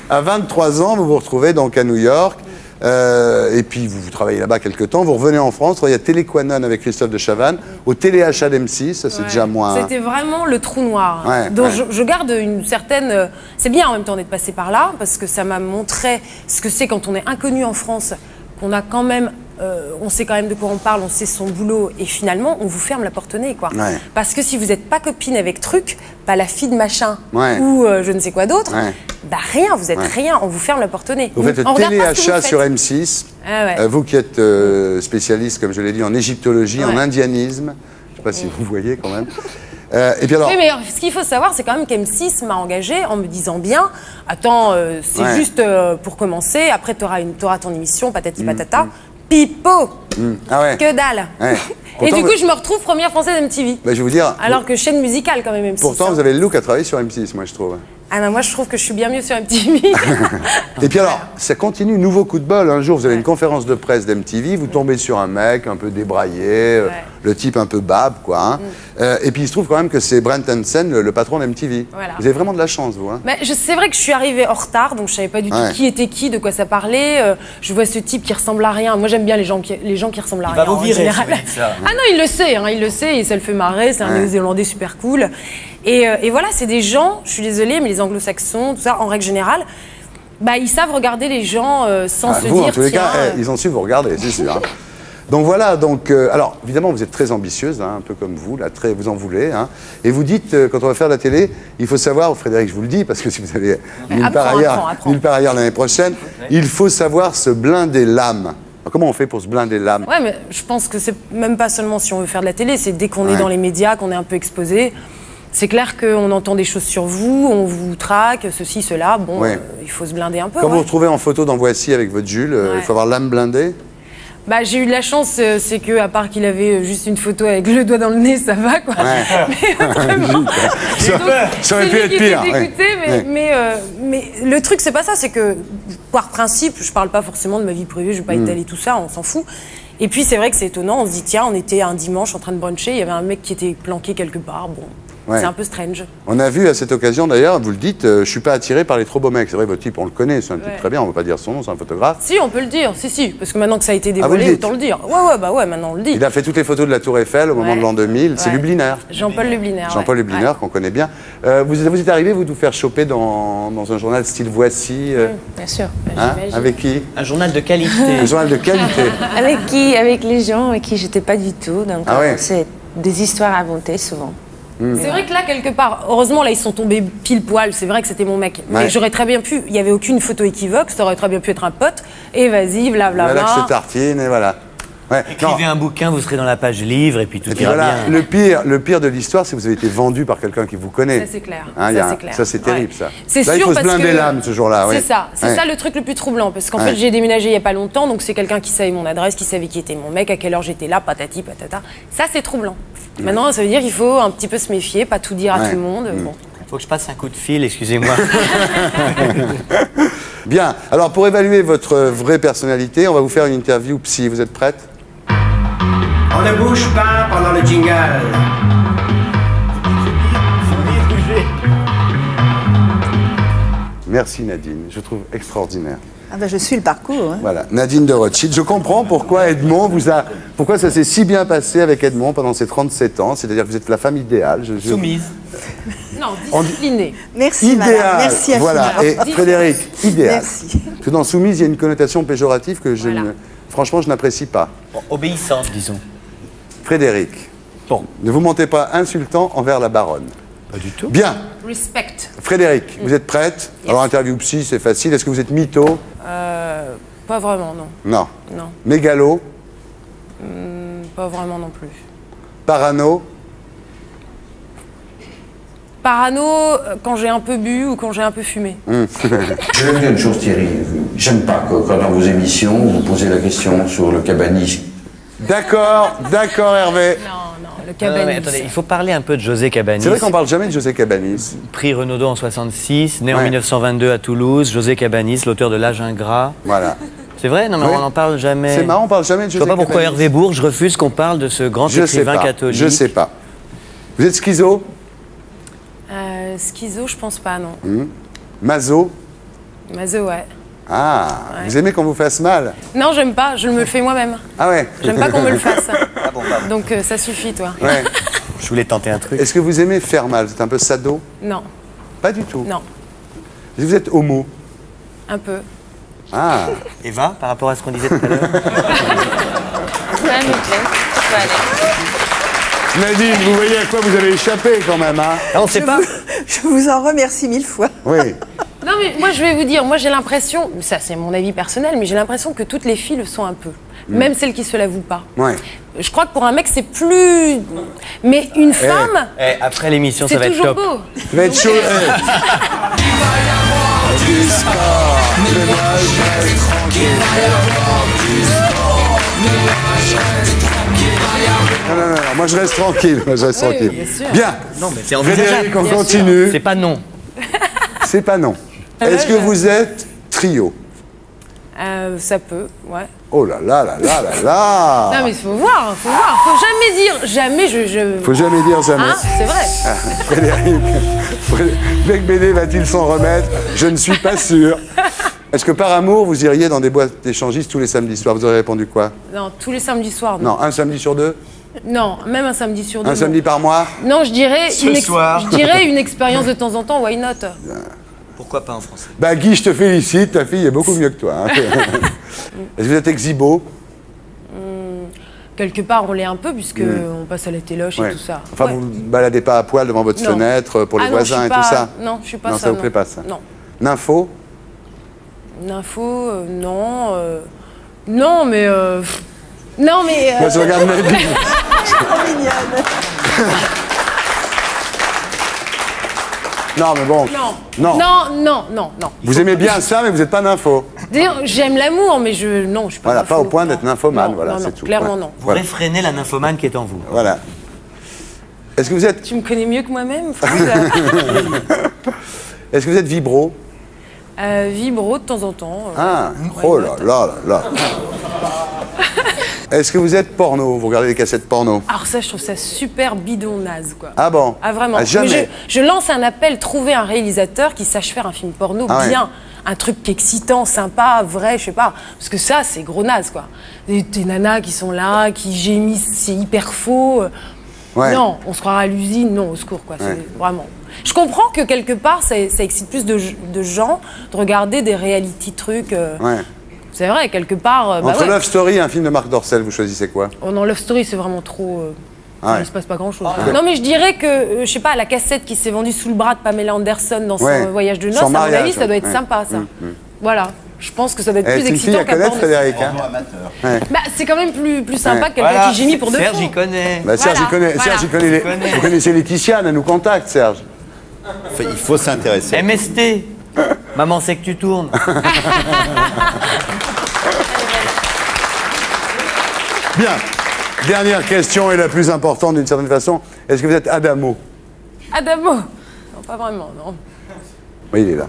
À vingt-trois ans, vous vous retrouvez donc à New York. Euh, et puis, vous, vous travaillez là-bas quelques temps. Vous revenez en France. Il y a Téléquanon avec Christophe de Chavannes. Au Téléachat d'M six, ça c'est ouais. déjà moins... C'était vraiment le trou noir. Ouais, donc, ouais. Je, je garde une certaine... C'est bien en même temps d'être passé par là, parce que ça m'a montré ce que c'est quand on est inconnu en France, qu'on a quand même Euh, on sait quand même de quoi on parle, on sait son boulot, et finalement on vous ferme la porte au nez, quoi. Ouais. Parce que si vous n'êtes pas copine avec truc, pas la fille de machin, ouais, ou euh, je ne sais quoi d'autre, ouais, bah rien, vous êtes, ouais, rien, on vous ferme la porte au nez. Vous faites le téléachat sur M six, ah ouais, euh, vous qui êtes euh, spécialiste, comme je l'ai dit, en égyptologie, ouais, en indianisme, je ne sais pas si, ouais, vous voyez quand même. Euh, et puis alors... Oui, mais ce qu'il faut savoir, c'est quand même qu'M six m'a engagée en me disant bien, attends, euh, c'est, ouais, juste euh, pour commencer, après tu auras, auras ton émission, patati patata, mmh, mmh. Pipo, mmh. Ah ouais. Que dalle, ouais. Et pourtant, du coup, vous... je me retrouve première française M T V. Bah, je vais vous dire, alors vous... que chaîne musicale quand même M six. Pourtant, hein, vous avez le look à travailler sur M six, moi je trouve. Ah ben, moi je trouve que je suis bien mieux sur M T V. Et puis alors, ça continue, nouveau coup de bol. Un jour, vous avez, ouais, une conférence de presse d'M T V, vous tombez sur un mec un peu débraillé, ouais, le type un peu bab, quoi. Hein. Mm. Euh, et puis il se trouve quand même que c'est Brent Hansen, le, le patron d'M T V. Voilà. Vous avez vraiment de la chance, vous. Hein. Bah, c'est vrai que je suis arrivée en retard, donc je savais pas du tout, ouais, qui était qui, de quoi ça parlait. Euh, je vois ce type qui ressemble à rien. Moi j'aime bien les gens qui, les gens qui ressemblent à il rien. Il va vous virer, si vous dites ça. Ah non, il le sait, hein, il le sait, et ça le fait marrer, c'est un, ouais, Néo-Zélandais super cool. Et, et voilà, c'est des gens, je suis désolée, mais les anglo-saxons, tout ça, en règle générale, bah, ils savent regarder les gens euh, sans ah, se vous, dire... Vous, en tous les cas, euh... eh, ils ont su vous regarder, c'est sûr. Hein. Donc voilà, donc, euh, alors, évidemment, vous êtes très ambitieuse, hein, un peu comme vous, là, très, vous en voulez. Hein, et vous dites, euh, quand on va faire de la télé, il faut savoir, Frédéric, je vous le dis, parce que si vous allez nulle part ailleurs, ailleurs l'année prochaine, okay, il faut savoir se blinder l'âme. Comment on fait pour se blinder l'âme? Ouais, mais je pense que c'est même pas seulement si on veut faire de la télé, c'est dès qu'on, ouais, est dans les médias, qu'on est un peu exposé. C'est clair qu'on entend des choses sur vous, on vous traque, ceci, cela, bon, ouais, euh, il faut se blinder un peu. Quand, ouais, vous vous retrouvez en photo dans Voici avec votre Jules, euh, ouais, il faut avoir l'âme blindée? Bah, j'ai eu de la chance, euh, c'est que, à part qu'il avait juste une photo avec le doigt dans le nez, ça va, quoi. Ouais. Mais donc, ça aurait pu être pire. Dégoûté, ouais. Mais, ouais. Mais, euh, mais le truc, c'est pas ça, c'est que, par principe, je parle pas forcément de ma vie privée, je vais pas mmh. étaler tout ça, on s'en fout. Et puis, c'est vrai que c'est étonnant, on se dit, tiens, on était un dimanche en train de bruncher, il y avait un mec qui était planqué quelque part, bon. Ouais. C'est un peu strange. On a vu à cette occasion d'ailleurs, vous le dites, euh, je suis pas attiré par les trop beaux mecs. C'est vrai, votre type, on le connaît, c'est un type, ouais, très bien, on ne va pas dire son nom, c'est un photographe. Si, on peut le dire, si, si, parce que maintenant que ça a été dévoilé, ah, autant le dire. Ouais, ouais, bah ouais, maintenant on le dit. Il a fait toutes les photos de la Tour Eiffel au, ouais, moment de l'an deux mille, ouais, c'est Lubliner. Jean-Paul Lubliner. Jean-Paul Lubliner, ouais, Jean, ouais, qu'on connaît bien. Euh, vous, vous êtes arrivé, vous, de vous faire choper dans, dans un journal style Voici. Euh... Bien sûr, hein, avec qui? Un journal de qualité. Un journal de qualité. Avec qui? Avec les gens avec qui j'étais pas du tout, donc ah ouais, c'est des histoires inventées souvent. Mmh. C'est vrai que là, quelque part, heureusement, là, ils sont tombés pile poil. C'est vrai que c'était mon mec. Ouais. Mais j'aurais très bien pu, il n'y avait aucune photo équivoque, ça aurait très bien pu être un pote. Et vas-y, blablabla. Voilà que je tartine, et voilà. Ouais. Écrivez non. un bouquin, vous serez dans la page livre, et puis tout et puis ira voilà. bien. Le pire, le pire de l'histoire, c'est que vous avez été vendu par quelqu'un qui vous connaît. Ça, c'est clair. Hein, ça, c'est terrible, ouais, ça. Là, sûr, il faut se blinder l'âme, ce jour-là. C'est, ouais, ça. C'est, ouais, ça le truc le plus troublant. Parce qu'en, ouais, fait, j'ai déménagé il n'y a pas longtemps, donc c'est quelqu'un qui savait mon adresse, qui savait qui était mon mec, à quelle heure j'étais là, patati, patata. Ça, c'est troublant. Mmh. Maintenant, ça veut dire qu'il faut un petit peu se méfier, pas tout dire, ouais, à tout le monde. Mmh. Bon. Faut que je passe un coup de fil, excusez-moi. Bien, alors pour évaluer votre vraie personnalité, on va vous faire une interview psy. Vous êtes prête? On ne bouge pas pendant le jingle. Merci Nadine, je trouve extraordinaire. Ah ben je suis le parcours. Hein. Voilà, Nadine de Rothschild. Je comprends pourquoi Edmond vous a, pourquoi ça s'est si bien passé avec Edmond pendant ses trente-sept ans. C'est-à-dire que vous êtes la femme idéale. Je, je... Soumise. Non, disciplinée. Merci idéal. Madame. Merci à vous. Voilà. Et Frédéric, idéal. Merci. Parce que dans soumise, il y a une connotation péjorative que je, voilà, ne... franchement, je n'apprécie pas. Bon, obéissante, disons. Frédéric. Bon. Ne vous montez pas insultant envers la baronne. Pas du tout. Bien. Respect. Frédéric, mm, vous êtes prête? Yes. Alors, interview psy, c'est facile. Est-ce que vous êtes mytho? Euh, pas vraiment, non. Non. Non. Mégalo? Mm, pas vraiment non plus. Parano? Parano, quand j'ai un peu bu ou quand j'ai un peu fumé. Mm. Je vais vous dire une chose, Thierry. J'aime pas que quand dans vos émissions, vous posez la question sur le cabanisme. D'accord, d'accord, Hervé. Non, non, le Cabanis. Non, non, attendez, il faut parler un peu de José Cabanis. C'est vrai qu'on parle jamais de José Cabanis. Prix Renaudot en soixante-six, né, ouais, en mille neuf cent vingt-deux à Toulouse. José Cabanis, l'auteur de L'âge ingrat. Voilà. C'est vrai? Non, mais oui, on n'en parle jamais. C'est marrant, on parle jamais de José Cabanis. Je ne sais pas pourquoi Cabanis. Hervé Bourges refuse qu'on parle de ce grand je écrivain catholique. Je sais pas. Vous êtes schizo? euh, Schizo, je pense pas, non. Mmh. Mazo? Mazo, ouais. Ah, ouais, vous aimez qu'on vous fasse mal? Non, j'aime pas, je me le fais moi-même. Ah ouais? J'aime pas qu'on me le fasse. Ah bon, bah. Donc euh, ça suffit, toi. Ouais. Je voulais tenter un truc. Est-ce que vous aimez faire mal? Vous êtes un peu sado? Non. Pas du tout? Non. Vous êtes homo? Un peu. Ah. Eva, par rapport à ce qu'on disait tout à l'heure. Ça nous plaît. Nadine, vous voyez à quoi vous avez échappé quand même, hein? On sait pas. Vous, je vous en remercie mille fois. Oui. Non mais moi je vais vous dire, moi j'ai l'impression, ça c'est mon avis personnel, mais j'ai l'impression que toutes les filles le sont un peu, mmh. même celles qui se l'avouent pas. Ouais. Je crois que pour un mec c'est plus, mais une femme. Hey. Hey, après l'émission ça va être top. C'est toujours beau. Chaud. Du sport, mais moi je reste tranquille, il va y avoir du sport, mais moi je reste tranquille, il va y avoir... Non, non, non, moi je reste tranquille, moi je reste tranquille. Oui, bien sûr. Bien. Non, mais c'est envisageable. Frédéric, on continue. C'est pas non. C'est pas non. Est-ce que vous êtes trio? Euh, ça peut, ouais. Oh là là là là là là. Non mais il faut voir, faut voir, faut jamais dire jamais je... je... Faut jamais dire jamais. Hein, c'est vrai. Ah, Frédéric, Mec Bédé va-t-il s'en remettre? Je ne suis pas sûr. Est-ce que par amour, vous iriez dans des boîtes d'échangistes tous les samedis soirs? Vous aurez répondu quoi? Non, tous les samedis soirs. Non, non, un samedi sur deux? Non, même un samedi sur deux. Un non. samedi par mois? Non, je dirais, une soir. je dirais une expérience de temps en temps, why not? Pourquoi pas en français? Bah Guy, je te félicite, ta fille est beaucoup mieux que toi. Hein. Est-ce que vous êtes exibo? mmh, Quelque part, on l'est un peu, puisque mmh. on passe à la téloche ouais. et tout ça. Enfin, ouais. vous ne baladez pas à poil devant votre non. fenêtre pour les ah, voisins non, et pas... tout ça? Non, je suis pas non, ça. Non, ça vous plaît pas, ça? Non. Nympho? Nympho, euh, non. Euh... Non, mais... Euh... Non, mais... Euh... Moi, je regarde ma vie. Trop mignonne. Non, mais bon. Non. Non, non, non, non. non. Vous aimez bien ça, mais vous n'êtes pas nympho. J'aime l'amour, mais je. Non, je suis pas. Voilà, nympho, pas au point d'être nymphomane, non, voilà, c'est tout. Clairement, ouais. non. Vous réfrénez la nymphomane qui est en vous. Voilà. Est-ce que vous êtes. Tu me connais mieux que moi-même, Est-ce que vous êtes vibro? euh, Vibro, de temps en temps. Euh, ah, ouais, oh là là là là. Est-ce que vous êtes porno? Vous regardez les cassettes porno? Alors ça, je trouve ça super bidon naze, quoi. Ah bon? Ah vraiment. Ah, jamais. Mais je, je lance un appel, trouver un réalisateur qui sache faire un film porno ah, bien. Ouais. Un truc excitant, sympa, vrai, je sais pas. Parce que ça, c'est gros naze, quoi. Des, des nanas qui sont là, qui gémissent, c'est hyper faux. Ouais. Non, on se croira à l'usine, non, au secours, quoi. Ouais. Vraiment. Je comprends que quelque part, ça, ça excite plus de, de gens de regarder des reality trucs... Euh, ouais. C'est vrai, quelque part... Euh, bah Entre ouais. Love Story et un film de Marc Dorcel, vous choisissez quoi? Oh non, Love Story, c'est vraiment trop... Euh, ah ouais. Il ne se passe pas grand-chose. Ah ouais. Non, mais je dirais que, euh, je sais pas, la cassette qui s'est vendue sous le bras de Pamela Anderson dans ouais. son voyage de noces, à mon avis, ça doit être ouais. sympa, ça. Mmh, mmh. Voilà. Je pense que ça doit être eh, plus excitant qu'à porno. Frédéric, hein. ouais. bah, c'est quand même plus, plus sympa ouais. que quelqu'un voilà. qui gémit pour deux fois. Serge, il connaît. Bah, Serge, il voilà. connaît. Voilà. Serge, il connaît. Serge, il connaît. Vous connaissez Laetitia, elle nous contacte, Serge. Il faut s'intéresser. M S T. Maman, c'est que tu tournes. Bien. Dernière question et la plus importante d'une certaine façon. Est-ce que vous êtes Adamo? Adamo? Non, pas vraiment, non. Oui, il est là.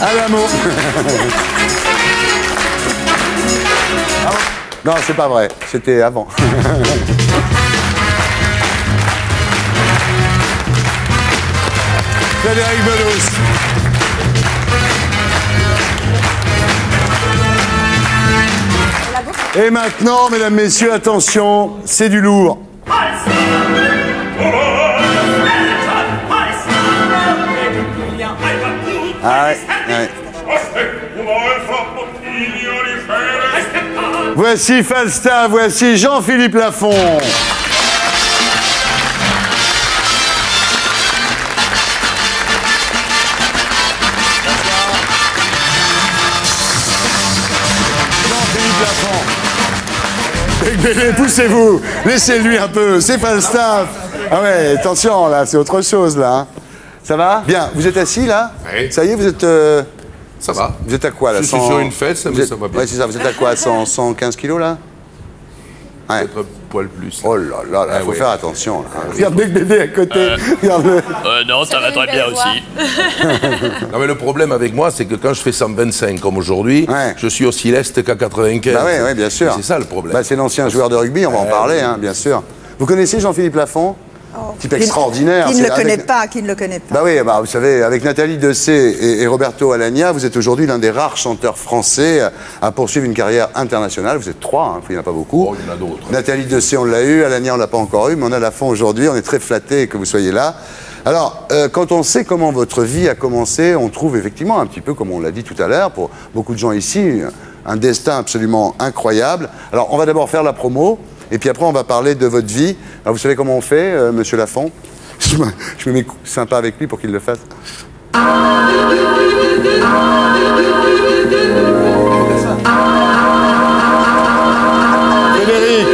Adamo. Non, c'est pas vrai. C'était avant. Frédéric Belous. Et maintenant, mesdames, messieurs, attention, c'est du lourd. Ah ouais, ouais. Voici Falstaff, voici Jean-Philippe Lafont. Poussez-vous, laissez-lui un peu, c'est Falstaff. Ah ouais, attention là, c'est autre chose là. Ça va? Bien, vous êtes assis là? Oui. Ça y est, vous êtes... Euh... Ça va. Vous êtes à quoi là? Je suis cent... sur une fête, ça, mais êtes... ça va bien. Ouais, c'est ça, vous êtes à quoi? cent, cent quinze kilos là? Ouais. Peut-être un poil plus. Là. Oh là là, il ah, faut oui. faire attention là. Euh, Regarde Mec Bédé à côté. Euh... Regarde le... euh, non, ça, ça va très bien aussi. Non mais le problème avec moi, c'est que quand je fais cent vingt-cinq comme aujourd'hui, ouais. je suis aussi leste qu'à quatre-vingt-quinze. Bah oui, ouais, bien sûr. C'est ça le problème. Bah, c'est l'ancien joueur de rugby, on va euh... en parler, hein, bien sûr. Vous connaissez Jean-Philippe Lafont? Oh. Type extraordinaire. Qui ne le avec... connaît pas, qui ne le connaît pas. Bah oui, bah, vous savez, avec Nathalie Dessay et, et Roberto Alagna, vous êtes aujourd'hui l'un des rares chanteurs français à poursuivre une carrière internationale. Vous êtes trois, hein, il n'y en a pas beaucoup. Oh, il y en a d'autres. Nathalie Dessay, on l'a eu, Alagna, on ne l'a pas encore eu, mais on a Lafont aujourd'hui. On est très flattés que vous soyez là. Alors, euh, quand on sait comment votre vie a commencé, on trouve effectivement, un petit peu comme on l'a dit tout à l'heure, pour beaucoup de gens ici, un destin absolument incroyable. Alors, on va d'abord faire la promo, et puis après, on va parler de votre vie. Alors, vous savez comment on fait, euh, monsieur Lafont? Je me, je me mets sympa avec lui pour qu'il le fasse. Frédéric,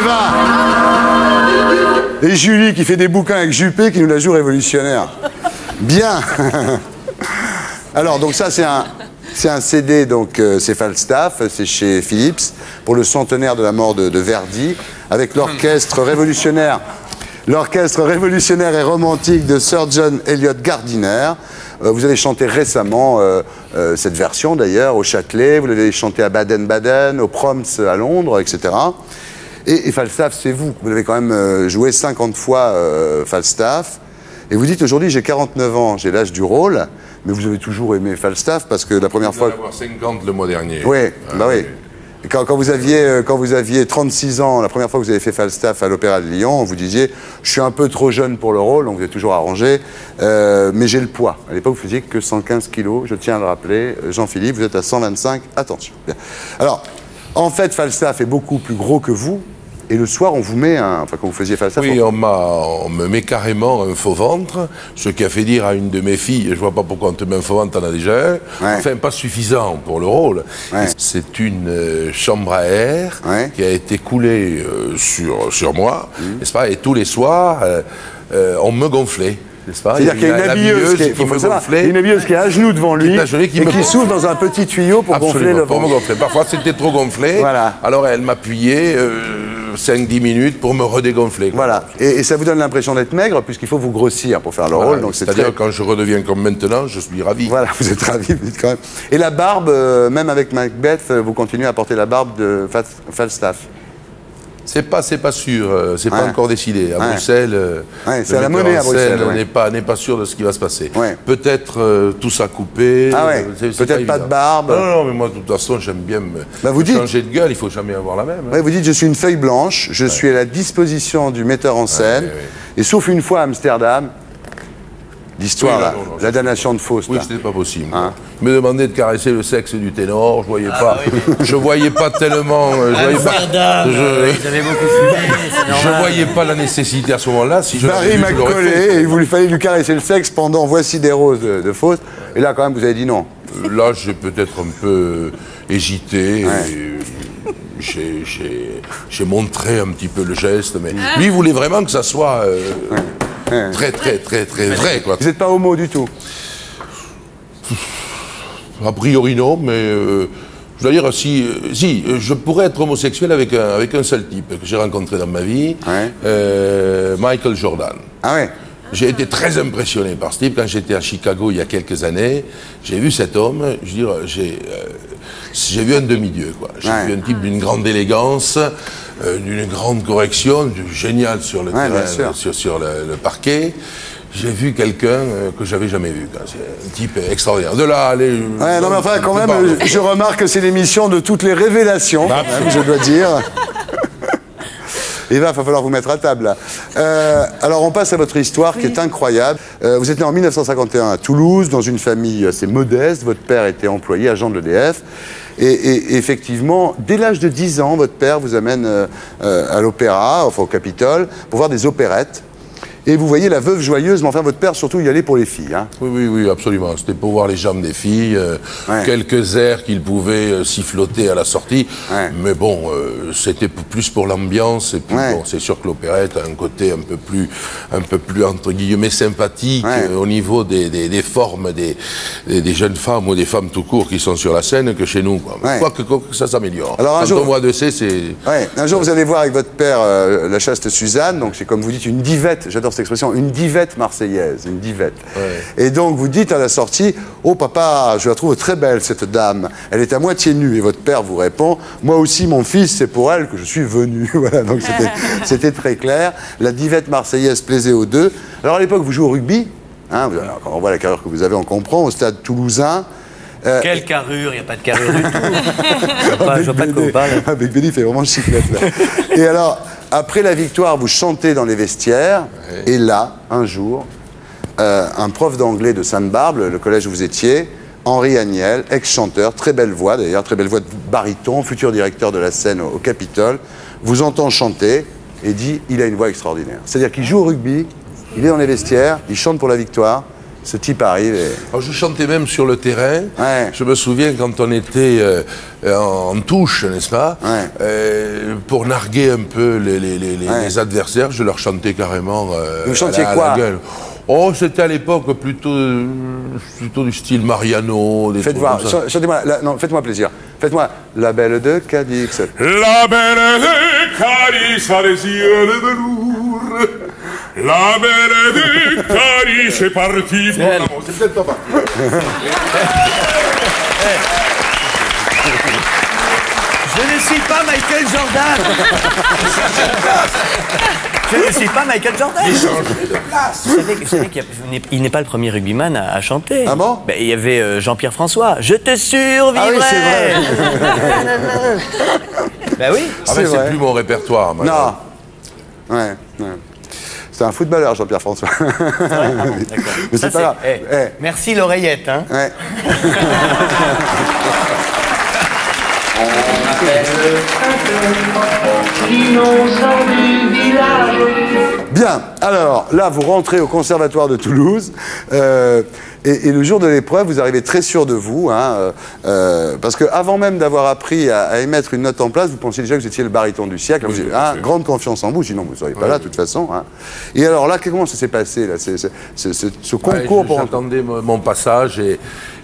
Eva et Julie qui fait des bouquins avec Juppé qui nous la joue révolutionnaire. Bien. Alors donc ça c'est un, c'est un C D, donc euh, c'est Falstaff, c'est chez Philips pour le centenaire de la mort de, de Verdi avec l'orchestre révolutionnaire. L'orchestre révolutionnaire et romantique de Sir John Elliott Gardiner. Euh, vous avez chanté récemment euh, euh, cette version d'ailleurs au Châtelet, vous l'avez chanté à Baden-Baden, au Proms à Londres, et cetera. Et, et Falstaff, c'est vous. Vous l'avez quand même euh, joué cinquante fois euh, Falstaff. Et vous dites aujourd'hui, j'ai quarante-neuf ans, j'ai l'âge du rôle, mais vous avez toujours aimé Falstaff parce que la première fois... Vous allez avoir cinquante le mois dernier. Oui, euh, bah oui. Quand, quand, vous aviez, quand vous aviez trente-six ans, la première fois que vous avez fait Falstaff à l'Opéra de Lyon, vous disiez « je suis un peu trop jeune pour le rôle », donc vous êtes toujours arrangé, euh, mais j'ai le poids. À l'époque, vous faisiez que cent quinze kilos, je tiens à le rappeler. Jean-Philippe, vous êtes à cent vingt-cinq, attention. Bien. Alors, en fait, Falstaff est beaucoup plus gros que vous, et le soir, on vous met un... Enfin, quand vous faisiez Falstaff... Oui, on, on me met carrément un faux ventre, ce qui a fait dire à une de mes filles, je vois pas pourquoi on te met un faux ventre, t'en as déjà un, ouais. Enfin, pas suffisant pour le rôle. Ouais. C'est une euh, chambre à air, ouais, qui a été coulée euh, sur, sur moi, mmh, n'est-ce pas? Et tous les soirs, euh, euh, on me gonflait. C'est-à-dire qu'il y a une habilleuse qui, qui, qui, qui est à genoux devant lui qui et qui gonfle, s'ouvre dans un petit tuyau pour absolument, gonfler le pour me gonfler. Parfois c'était trop gonflé, voilà, alors elle m'appuyait euh, cinq dix minutes pour me redégonfler. Voilà, et, et ça vous donne l'impression d'être maigre puisqu'il faut vous grossir pour faire le voilà, rôle. C'est-à-dire très... quand je redeviens comme maintenant, je suis ravi. Voilà, vous êtes ravi, vous êtes quand même. Et la barbe, euh, même avec Macbeth, vous continuez à porter la barbe de Falstaff? C'est pas, c'est pas sûr, c'est ouais, pas encore décidé. À ouais, Bruxelles, ouais, c'est à la monnaie à Bruxelles, ouais, n'est pas, n'est pas sûr de ce qui va se passer. Ouais. Peut-être euh, tout ça coupé, ah ouais, peut-être pas, pas de barbe. Non, non, mais moi de toute façon j'aime bien me bah, vous dites, changer de gueule, il faut jamais avoir la même. Hein. Ouais, vous dites je suis une feuille blanche, je ouais, suis à la disposition du metteur en scène, ouais, ouais, ouais, et sauf une fois à Amsterdam, l'histoire oui, là, non, non, la damnation de Faust. Oui, c'était pas possible. Hein? Je me demandais de caresser le sexe du ténor, je voyais ah, pas, oui, je voyais pas tellement, je voyais pas, je, ils avaient beaucoup fumé, je voyais pas la nécessité à ce moment-là. Si Barry m'a collé et il voulait fallait lui caresser le sexe pendant Voici des roses de, de Faust, et là quand même vous avez dit non. Là j'ai peut-être un peu hésité. Ouais. Et... j'ai montré un petit peu le geste, mais lui il voulait vraiment que ça soit euh, ouais, très très très très vrai quoi. Vous n'êtes pas homo du tout? A priori non, mais euh, je dois dire si, si je pourrais être homosexuel avec un, avec un seul type que j'ai rencontré dans ma vie, ouais, euh, Michael Jordan. Ah ouais. J'ai été très impressionné par ce type. Quand j'étais à Chicago il y a quelques années, j'ai vu cet homme, je veux dire, j'ai euh, vu un demi-dieu, quoi. J'ai ouais, vu un type d'une grande élégance, euh, d'une grande correction, du génial sur le ouais, terrain, sur, sur le, le parquet. J'ai vu quelqu'un euh, que j'avais jamais vu. C'est un type extraordinaire. De là, allez... Ouais, non, mais enfin, quand même, euh, je remarque que c'est l'émission de toutes les révélations, bah, je dois dire. Et là, il va falloir vous mettre à table, là. Euh, alors, on passe à votre histoire, oui, qui est incroyable. Euh, vous êtes né en mille neuf cent cinquante et un à Toulouse, dans une famille assez modeste. Votre père était employé, agent de l'E D F. Et, et effectivement, dès l'âge de dix ans, votre père vous amène euh, à l'opéra, enfin au Capitole, pour voir des opérettes. Et vous voyez La Veuve Joyeuse, mais enfin, votre père, surtout, y allait pour les filles. Hein. Oui, oui, oui, absolument. C'était pour voir les jambes des filles, euh, ouais, quelques airs qu'il pouvait euh, siffloter à la sortie. Ouais. Mais bon, euh, c'était plus pour l'ambiance. Et puis, ouais, bon, c'est sûr que l'opérette a un côté un peu plus, un peu plus entre guillemets, sympathique, ouais, euh, au niveau des, des, des formes des, des, des jeunes femmes ou des femmes tout court qui sont sur la scène que chez nous. Quoi, ouais, quoi, que, quoi que ça s'améliore. Quand jour, on voit de c'est... Ouais. Un jour, vous allez voir avec votre père euh, la chaste Suzanne. Donc, c'est comme vous dites, une divette. J'adore cette expression, une divette marseillaise, une divette. Ouais. Et donc vous dites à la sortie, oh papa, je la trouve très belle cette dame, elle est à moitié nue. Et votre père vous répond, moi aussi mon fils, c'est pour elle que je suis venu. Voilà, donc c'était très clair. La divette marseillaise plaisait aux deux. Alors à l'époque vous jouez au rugby, hein, vous, alors, quand on voit la carrière que vous avez, on comprend, au stade toulousain. Euh, Quelle carrure, il n'y a pas de carrure du tout. Je vois, pas, je vois pas de quoi vous parlez. Avec Béni, il fait vraiment chiclette, là. Et alors, après la victoire, vous chantez dans les vestiaires. Ouais. Et là, un jour, euh, un prof d'anglais de Sainte-Barbe, le collège où vous étiez, Henri Agnel, ex-chanteur, très belle voix d'ailleurs, très belle voix de baryton, futur directeur de la scène au, au Capitole, vous entend chanter et dit, il a une voix extraordinaire. C'est-à-dire qu'il joue au rugby, il est dans les vestiaires, il chante pour la victoire. Ce type arrive et... Alors, je chantais même sur le terrain. Ouais. Je me souviens quand on était euh, en, en touche, n'est-ce pas, ouais. euh, pour narguer un peu les, les, les, ouais. les adversaires, je leur chantais carrément euh, Vous chantiez à la, quoi à la gueule. Oh, c'était à l'époque plutôt, euh, plutôt du style Mariano. Des Faites-moi faites plaisir. Faites-moi La Belle de Cadix. La Belle de Cadix a les yeux de velours. La Belle de Cadix est partie. C'est peut-être pas parti. Je ne suis pas Michael Jordan. Je ne suis pas Michael Jordan. Il change de place. Vous savez qu'il n'est pas le premier rugbyman à, à chanter. Ah bon? Ben, il y avait euh, Jean-Pierre François. Je te survivrai. Ah oui, c'est vrai. Ben oui. Ah ben, c'est plus mon répertoire. Moi, non. Ouais, ouais. C'est un footballeur, Jean-Pierre François. Ah bon, mais c'est pas grave. Hey. Hey. Merci l'oreillette. Hein. Ouais. On appelle du village. Bien, alors là vous rentrez au Conservatoire de Toulouse euh, et, et le jour de l'épreuve vous arrivez très sûr de vous hein, euh, parce que avant même d'avoir appris à, à émettre une note en place vous pensiez déjà que vous étiez le baryton du siècle, oui, vous avez, hein, grande confiance en vous, sinon vous ne seriez pas ouais. là de toute façon hein. Et alors là comment ça s'est passé là, c'est, c'est, c'est, c'est, ce concours ouais, pour... J'attendais mon passage et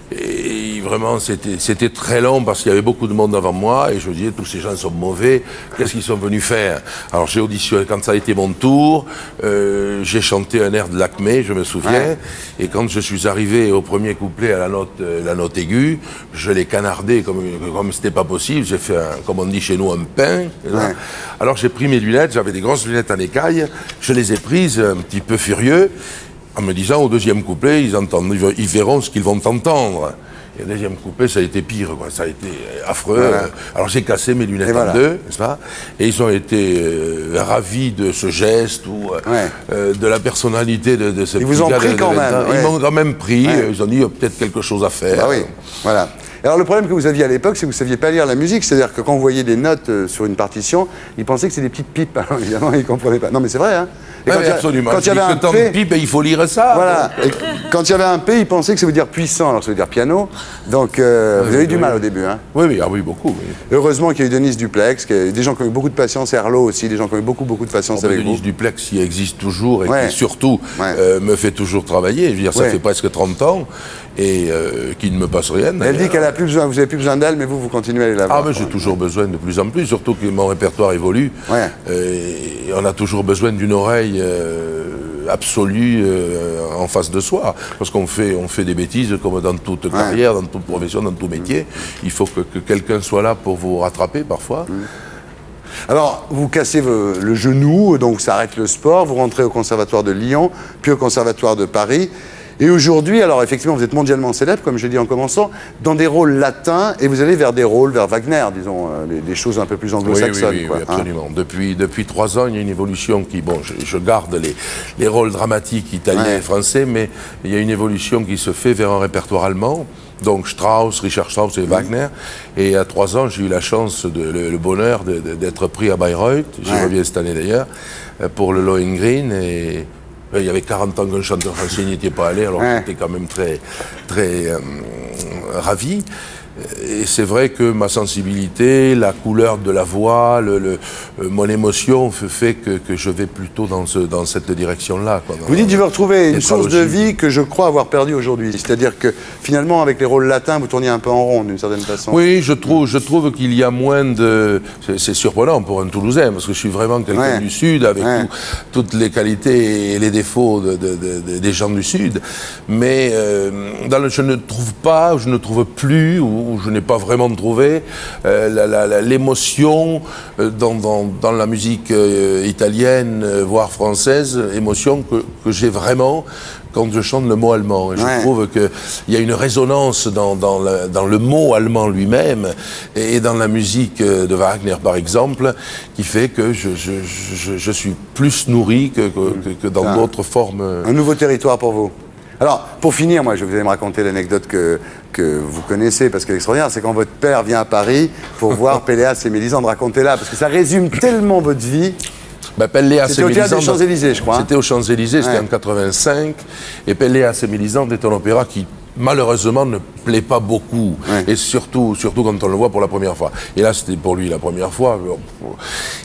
Et vraiment, c'était très long parce qu'il y avait beaucoup de monde avant moi et je me disais, tous ces gens sont mauvais, qu'est-ce qu'ils sont venus faire? Alors j'ai auditionné, quand ça a été mon tour, euh, j'ai chanté un air de Lacmé, je me souviens, ouais. et quand je suis arrivé au premier couplet à la note, euh, la note aiguë, je l'ai canardé comme comme c'était pas possible, j'ai fait, un, comme on dit chez nous, un pain. Ouais. Alors j'ai pris mes lunettes, j'avais des grosses lunettes en écaille, je les ai prises un petit peu furieux, en me disant, au deuxième couplet, ils, entendent, ils verront ce qu'ils vont entendre. Et le deuxième couplet, ça a été pire, quoi. Ça a été affreux. Voilà. Alors j'ai cassé mes lunettes et en voilà. deux, n'est-ce pas? Et ils ont été euh, ravis de ce geste ou ouais. euh, de la personnalité de, de ce. Ils vous ont pris de, de, quand de, même. Ils ouais. m'ont quand même pris. Ouais. Ils ont dit, il y a peut-être quelque chose à faire. Bah oui, voilà. Alors le problème que vous aviez à l'époque, c'est que vous ne saviez pas lire la musique. C'est-à-dire que quand vous voyez des notes euh, sur une partition, ils pensaient que c'était des petites pipes. Alors évidemment, ils ne comprenaient pas. Non mais c'est vrai, hein. Et quand oui, il y a, absolument. Quand il y avait un P, tant de pipe, il faut lire ça. Voilà. Et quand il y avait un P, il pensait que ça veut dire puissant, alors ça veut dire piano. Donc euh, oui, vous avez eu du mal oui. au début, hein. Oui, oui, ah oui, beaucoup. Oui. Heureusement qu'il y a eu Denise Duplex, qui a, des gens qui ont eu beaucoup de patience, Herlo aussi, des gens qui ont eu beaucoup, beaucoup de patience oh, avec Denise vous. Denise Duplex, qui existe toujours et ouais. qui surtout ouais. euh, me fait toujours travailler. Je veux dire, ça ouais. fait presque trente ans et euh, qui ne me passe rien. Elle dit qu'elle a plus besoin, vous n'avez plus besoin d'elle, mais vous, vous continuez à aller la voir. Ah, mais j'ai ouais. toujours besoin de plus en plus, surtout que mon répertoire évolue. Ouais. Et on a toujours besoin d'une oreille Euh, absolue euh, en face de soi. Parce qu'on fait, on fait des bêtises comme dans toute ouais. carrière, dans toute profession, dans tout métier. Mmh. Il faut que, que quelqu'un soit là pour vous rattraper parfois. Mmh. Alors, vous cassez le genou, donc ça arrête le sport, vous rentrez au Conservatoire de Lyon, puis au Conservatoire de Paris. Et aujourd'hui, alors effectivement, vous êtes mondialement célèbre, comme je l'ai dit en commençant, dans des rôles latins, et vous allez vers des rôles, vers Wagner, disons, des, des choses un peu plus anglo-saxonnes. Oui, oui, oui, oui, absolument. Hein? Depuis, depuis trois ans, il y a une évolution qui, bon, je, je garde les, les rôles dramatiques italiens ouais. et français, mais il y a une évolution qui se fait vers un répertoire allemand. Donc Strauss, Richard Strauss et Wagner. Et à trois ans, j'ai eu la chance, de, le, le bonheur d'être pris à Bayreuth, j'y ouais. reviens cette année d'ailleurs, pour le Lohengrin. Et il y avait quarante ans qu'un chanteur français n'y était pas allé, alors ouais. j'étais quand même très, très euh, ravi. Et c'est vrai que ma sensibilité, la couleur de la voix, le, le, mon émotion fait que, que je vais plutôt dans, ce, dans cette direction-là. Vous dites que je veux retrouver une source de vie que je crois avoir perdue aujourd'hui. C'est-à-dire que finalement, avec les rôles latins, vous tourniez un peu en rond d'une certaine façon. Oui, je trouve, je trouve qu'il y a moins de... C'est surprenant pour un Toulousain, parce que je suis vraiment quelqu'un ouais. du Sud, avec ouais. tout, toutes les qualités et les défauts de, de, de, des gens du Sud. Mais euh, dans le, je ne trouve pas, je ne trouve plus... Ou, où je n'ai pas vraiment trouvé euh, l'émotion dans, dans, dans la musique euh, italienne, voire française, émotion que, que j'ai vraiment quand je chante le mot allemand. Et je ouais. trouve qu'il y a une résonance dans, dans, la, dans le mot allemand lui-même et, et dans la musique de Wagner, par exemple, qui fait que je, je, je, je suis plus nourri que, que, que dans d'autres formes. Un nouveau territoire pour vous. Alors, pour finir, moi, je vais me raconter l'anecdote que, que vous connaissez, parce que l'extraordinaire, c'est quand votre père vient à Paris pour voir Pelléas et Mélisande, racontez-la, parce que ça résume tellement votre vie. Ben, c'était au théâtre des Champs-Élysées, je crois. C'était aux Champs-Élysées, c'était ouais. en quatre-vingt-cinq, et Pelléas et Mélisande est un opéra qui, malheureusement, ne plaît pas beaucoup, ouais. et surtout, surtout quand on le voit pour la première fois. Et là, c'était pour lui la première fois.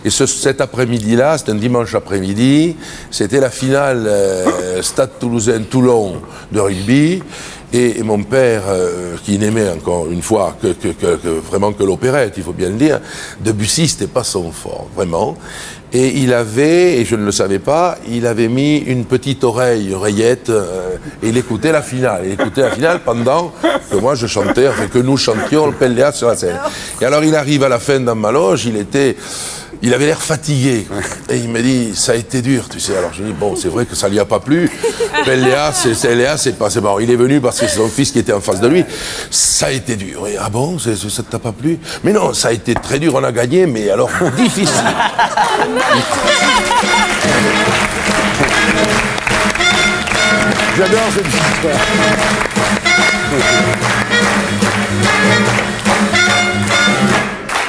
Et ce, cet après-midi-là, c'était un dimanche après-midi, c'était la finale euh, Stade Toulousain-Toulon de rugby, et, et mon père, euh, qui n'aimait encore une fois que, que, que, que, vraiment que l'opérette, il faut bien le dire, Debussy, c'était pas son fort, vraiment. Et il avait, et je ne le savais pas, il avait mis une petite oreille, oreillette, euh, et il écoutait la finale. Il écoutait la finale pendant que moi je chantais, enfin que nous chantions le Pelléas sur la scène. Et alors il arrive à la fin dans ma loge, il était... Il avait l'air fatigué, et il m'a dit, ça a été dur, tu sais. Alors je dis, bon, c'est vrai que ça lui a pas plu, Pelléas, c'est passé. Bon, il est venu parce que c'est son fils qui était en face de lui, ça a été dur. Et, ah bon, ça ne t'a pas plu? Mais non, ça a été très dur, on a gagné, mais alors difficile. J'adore cette histoire.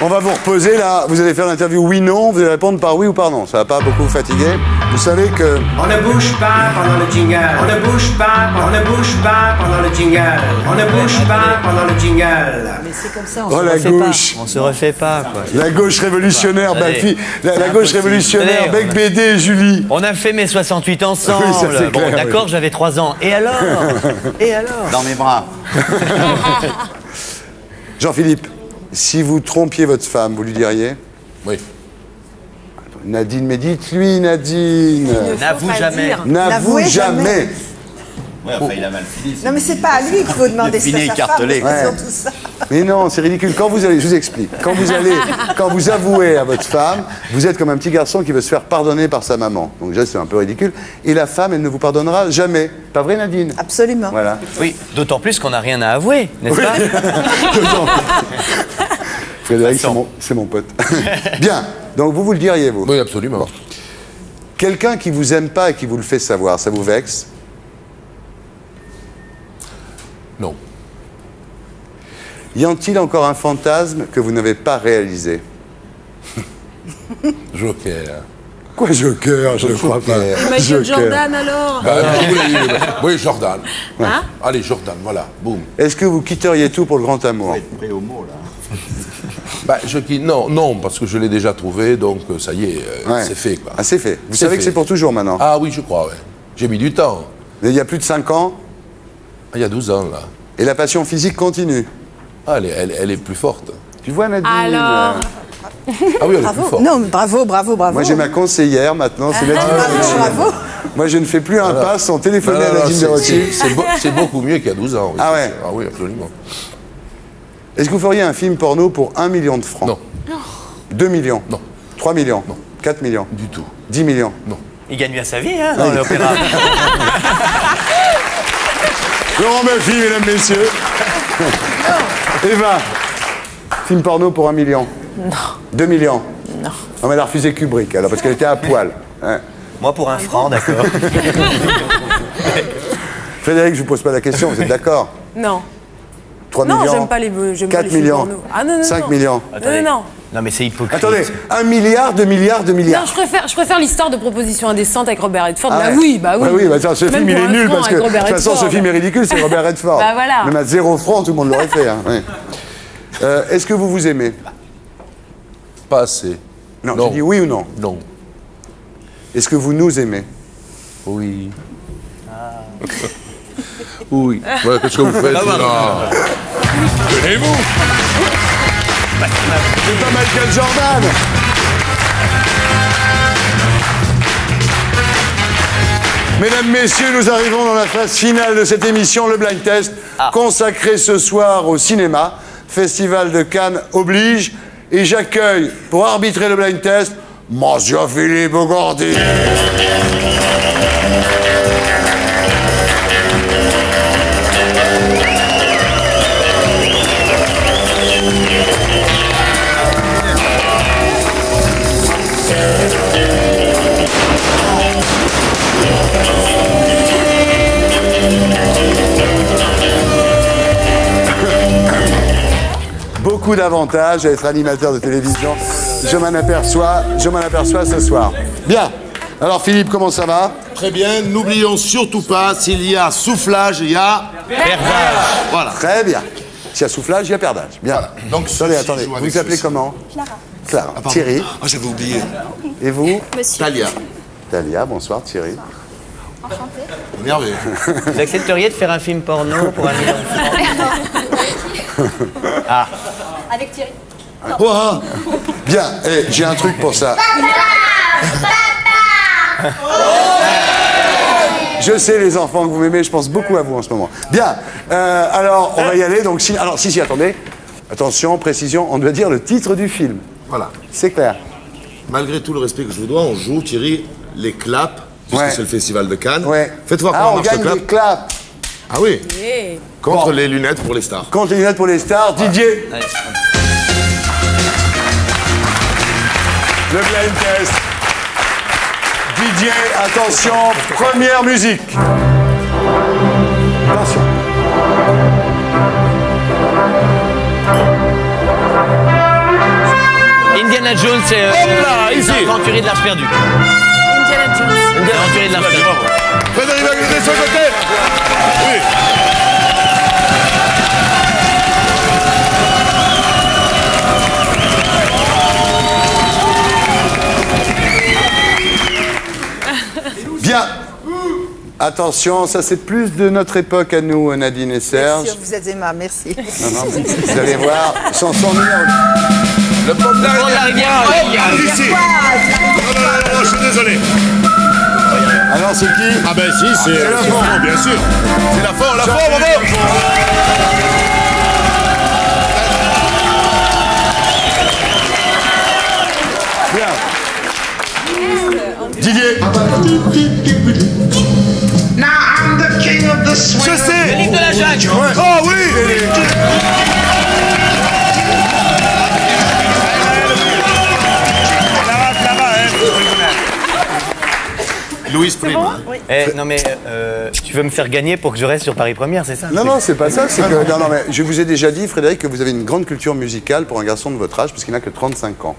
On va vous reposer là, vous allez faire l'interview oui-non, vous allez répondre par oui ou par non, ça va pas beaucoup vous fatiguer. Vous savez que... On ne bouge pas pendant le jingle, on ne bouge pas, on ne bouge pas pendant le jingle, on ne bouge pas pendant le jingle. Mais c'est comme ça, on oh, se la refait gauche. Pas. On se refait pas, quoi. La gauche révolutionnaire, ma fille, la, la gauche révolutionnaire, allez, Bec Bédé et Julie. On a fait mes soixante-huit ensemble, oui, ça, bon d'accord, oui. J'avais trois ans, et alors? Et alors? Dans mes bras. Jean-Philippe. Si vous trompiez votre femme, vous lui diriez? Oui. Nadine, mais dites-lui, Nadine. N'avoue jamais. N'avoue jamais. Ouais, enfin, il a mal fini. Non, mais c'est pas à lui qu'il faut demander ça. Finet écartelé. Ouais. Tout ça. Mais non, c'est ridicule. Quand vous allez, je vous explique. Quand vous allez, quand vous avouez à votre femme, vous êtes comme un petit garçon qui veut se faire pardonner par sa maman. Donc déjà, c'est un peu ridicule. Et la femme, elle ne vous pardonnera jamais. Pas vrai, Nadine? Absolument. Voilà. Oui. D'autant plus qu'on n'a rien à avouer, n'est-ce oui. pas? Frédéric, c'est mon, c'est mon pote. Bien. Donc vous vous le diriez, vous? Oui, absolument. Bon. Quelqu'un qui vous aime pas et qui vous le fait savoir, ça vous vexe? Non. Y a-t-il encore un fantasme que vous n'avez pas réalisé? Joker. Quoi, Joker? Je ne crois pas. Imagine Jordan, alors bah, oui, oui, oui, oui, Jordan. Hein? Allez, Jordan, voilà, boum. Est-ce que vous quitteriez tout pour le grand amour? Prêt au mot, là. Bah, je quitte... Non, non, parce que je l'ai déjà trouvé, donc ça y est, euh, ouais. c'est fait, quoi. Ah, c'est fait. Vous savez fait. Que c'est pour toujours, maintenant? Ah oui, je crois, ouais. J'ai mis du temps. Il y a plus de cinq ans? Il y a douze ans, là. Et la passion physique continue? Ah, elle, elle, elle est plus forte. Tu vois, Nadine? Alors... Ah oui, elle bravo. Est plus forte. Non, bravo, bravo, bravo. Moi, j'ai ma conseillère, maintenant, c'est Nadine. Ah, bravo, bravo. Moi, je ne fais plus un voilà. pas sans téléphoner non, non, non, à Nadine Deroty. C'est beaucoup mieux qu'il y a douze ans. Oui. Ah ouais? Ah oui, absolument. Est-ce que vous feriez un film porno pour un million de francs? Non. deux millions? Non. trois millions? Non. quatre millions? Du tout. dix millions? Non. Il gagne bien sa vie, hein, dans oui. l'opéra. Laurent Baffie, mesdames, messieurs. Eva, film porno pour un million? Non. Deux millions? Non. Non, mais elle a refusé Kubrick, alors, parce qu'elle était à poil. Hein. Moi, pour un franc, d'accord. Frédéric, je vous pose pas la question, vous êtes d'accord? Non. trois non, millions? Non, j'aime pas les, quatre pas les millions? Ah non, non, cinq millions? Attendez. Non, non. Non, mais c'est hypocrite. Attendez, un milliard, deux milliards, deux milliards. Non, je préfère, je préfère l'histoire de Proposition indécente avec Robert Redford. Ah ouais. Bah oui, bah oui. Bah oui, bah tiens, ce même film, il est nul parce que, de toute façon, Redford, ce film est ridicule, c'est Robert Redford. Bah voilà. Même à zéro franc, tout le monde l'aurait fait. Hein. Ouais. euh, Est-ce que vous vous aimez? Pas assez. Non, non. Je dis oui ou non? Non. Est-ce que vous nous aimez? Oui. Ah. Oui. Ouais, qu'est-ce que vous faites? Tenez-vous. C'est pas Michael Jordan. Mesdames, messieurs, nous arrivons dans la phase finale de cette émission, le Blind Test, ah. consacré ce soir au cinéma. Festival de Cannes oblige. Et j'accueille, pour arbitrer le blind test, monsieur Philippe Bougordi. Beaucoup d'avantages à être animateur de télévision. Je m'en aperçois, je m'en aperçois ce soir. Bien. Alors Philippe, comment ça va? Très bien. N'oublions surtout pas, s'il y a soufflage, il y a perdage. Voilà. Très bien. S'il y a soufflage, il y a perdage. Bien. Voilà. Donc, attendez, attendez. Vous vous appelez comment? Clara. Clara. Ah, Thierry. Ah, oh, j'avais oublié. Et vous? Monsieur. Talia. Talia, bonsoir Thierry. Bonsoir. Enchanté. Merveilleux. Vous accepteriez de faire un film porno pour un Ah. Avec Thierry. Oh. Oh. Bien, hey, j'ai un truc pour ça. Papa, papa. Oh. Je sais les enfants que vous m'aimez, je pense beaucoup à vous en ce moment. Bien, euh, alors on va y aller. Donc si, alors si si, attendez. Attention, précision, on doit dire le titre du film. Voilà. C'est clair. Malgré tout le respect que je vous dois, on joue Thierry les claps. Puisque ouais. C'est le festival de Cannes. Ouais. Faites voir comment ah, on marche gagne le clap. Des claps. Ah oui. Yeah. Contre bon. Les lunettes pour les stars. Contre les lunettes pour les stars, ouais. Didier. Allez. Le blind test. Didier, attention, première musique. Attention. Indiana Jones, c'est euh, euh, l'aventurier de l'Arche perdue. Indiana Jones. L'aventurier de l'Arche perdue. Frédéric Maguillet sur le côté. Oui. Bien. Attention, ça c'est plus de notre époque à nous, Nadine et Serge. Bien sûr, vous êtes aimables, merci. Non, non, vous allez voir, chanson numéro. Le pont de la rivière. Ici. Non, non, non, je suis désolé. Alors c'est qui? Ah ben si, c'est ah, la forme, bien sûr. C'est la forme, la forme, bravo. Didier. Now I'm the king of the swing. Je sais. Le livre de la Jacques. Ouais. Oh oui. Là-bas, là-bas, hein. Louise Prime. Bon oui. Eh, non mais euh, tu veux me faire gagner pour que je reste sur Paris Première, c'est ça? Non non, c'est pas ça. C'est que non non mais je vous ai déjà dit, Frédéric, que vous avez une grande culture musicale pour un garçon de votre âge, parce qu'il n'a que trente-cinq ans.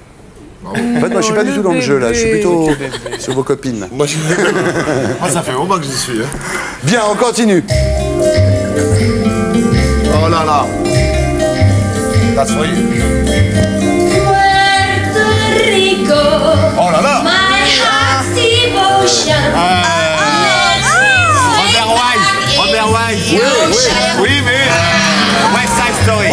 En fait, moi, je suis pas du tout dans le jeu, là. Je suis plutôt sur vos copines. Moi, ça fait longtemps que j'y suis. Bien, on continue. Oh là là. La soirée. Puerto Rico. Oh là là. Robert Wise. Robert Wise. Oui, oui. Oui, mais... West Side Story.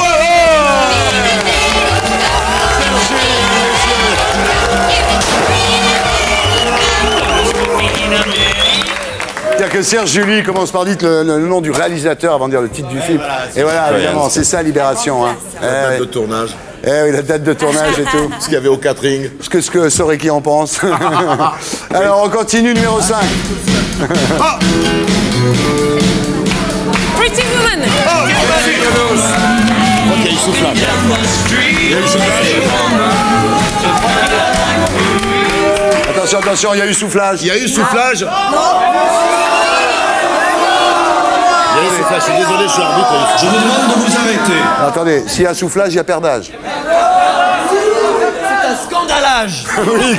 C'est-à-dire que Serge Julie commence par dire le, le, le nom du réalisateur avant de dire le titre ouais, du film. Voilà, et voilà, évidemment, c'est ça, Libération. Hein. La date eh, de ouais. tournage. Eh oui, la date de tournage et tout. Ce qu'il y avait au catering. Ce que, ce que saurait qui en pense. Alors, on continue, numéro cinq. Oh Pretty Woman. Oh, ok, il souffle là. Il y a eu soufflage. Attention, attention, il y a eu soufflage. Il y a eu soufflage. Je suis désolé, je suis arbitre. Je vous demande de vous arrêter. Attendez, s'il y a soufflage, il y a perdage. C'est un scandalage. Oui.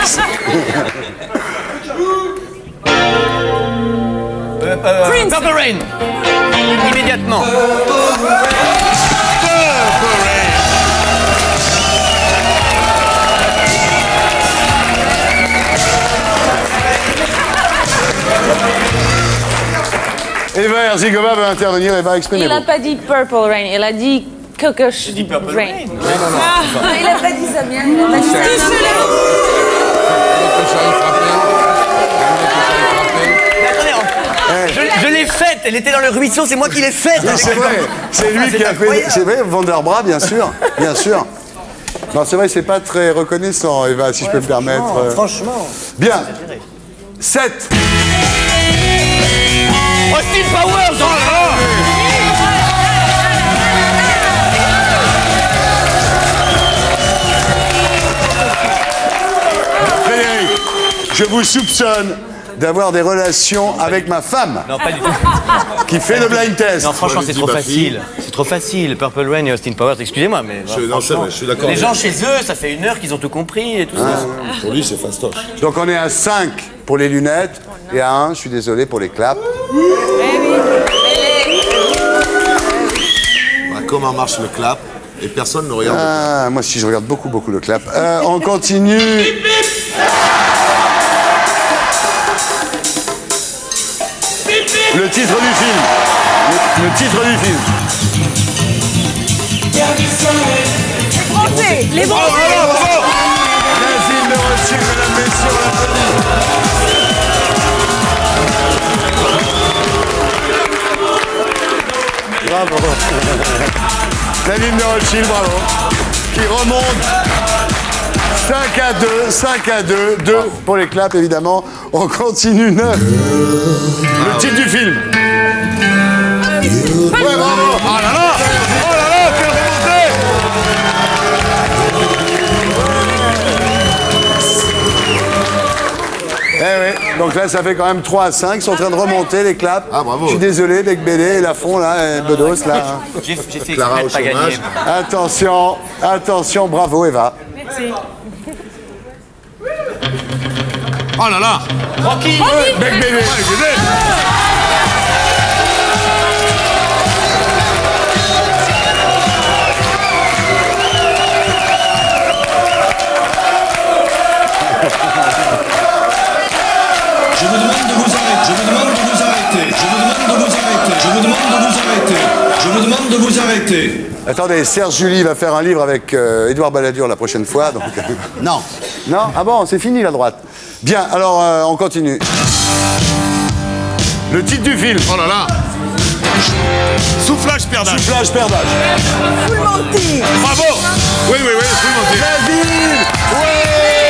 euh, euh, Prince. Purple Rain. Immédiatement. Purple Rain. Eva Herzigova va intervenir et va exprimer. Il n'a pas dit Purple Rain, il a dit Cocosh Rain. Rain. Non, non, non, ah, pas. Il n'a pas dit ça bien, il n'a pas dit ça bien. Je l'ai faite, elle était dans le ruisseau, c'est moi qui l'ai faite. C'est vrai, c'est lui qui a fait. C'est vrai, Vanderbra, bien sûr, bien sûr. Non, c'est vrai, c'est pas très reconnaissant, Eva, si je peux me permettre. Franchement. Bien. sept. Austin Powers dans le... Je vous soupçonne d'avoir des relations avec ma femme. Non, pas du tout. Qui fait le blind test. Non, franchement, c'est trop facile. C'est trop facile. Purple Rain et Austin Powers, excusez-moi, mais. Je, non, je suis d'accord. Les gens chez eux, ça fait une heure qu'ils ont tout compris et tout ah, ça. Non, pour lui, c'est fastoche. Donc, on est à cinq pour les lunettes et à un, je suis désolé, pour les claps. Bah, comment marche le clap? Et personne ne regarde. Ah, moi, si je regarde beaucoup, beaucoup le clap. Euh, on continue. Le titre du film. Le, le titre du film. Les Bronzés. Les Bronzés. Bravo, bravo. L'asile de reçu, mesdames, messieurs, l'applaudissement. Bravo. L'asile de Rothschild, bravo. Qui remonte. cinq à deux, cinq à deux, deux pour les claps évidemment. On continue, neuf. Le titre du film. Ouais, bravo. Oh là là, oh là là, quelle remontée. Eh oui, donc là ça fait quand même trois à cinq, ils sont en train de remonter les claps. Ah bravo. Je suis désolé, Bec Bédé, Lafont là, et Bedos là. J'ai fait Clara au chômage. Attention, attention, bravo Eva. Merci. Oh là là, Rocky, Rocky. Bec Bédé. Je vous demande de vous arrêter, je vous demande de vous arrêter, je vous demande de vous arrêter, je vous demande de vous arrêter, je vous demande de vous arrêter. Attendez, Serge Julie va faire un livre avec euh, Édouard Balladur la prochaine fois, donc... Non. Non? Ah bon, c'est fini la droite. Bien, alors euh, on continue. Le titre du film. Oh là là. Soufflage perdage. Soufflage perdage. Full Monty. Bravo. Oui, oui, oui, Full Monty. La ville. Ouais.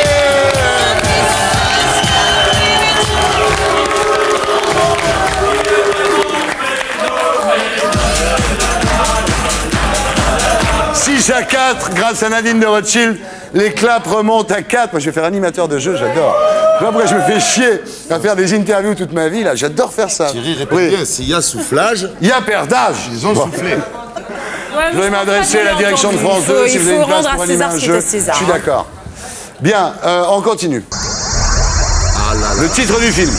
six à quatre, grâce à Nadine de Rothschild, les claps remontent à quatre. Moi, je vais faire animateur de jeu, j'adore. Après, je me fais chier à faire des interviews toute ma vie, là. J'adore faire ça. Thierry, répète bien, s'il y a soufflage... Il y a perdage. Ils ont bon. soufflé. Ouais, je vais m'adresser à la direction de France deux, si vous avez une place pour animer un jeu. César, je suis d'accord. Bien, euh, on continue. Ah là là. Le titre du film.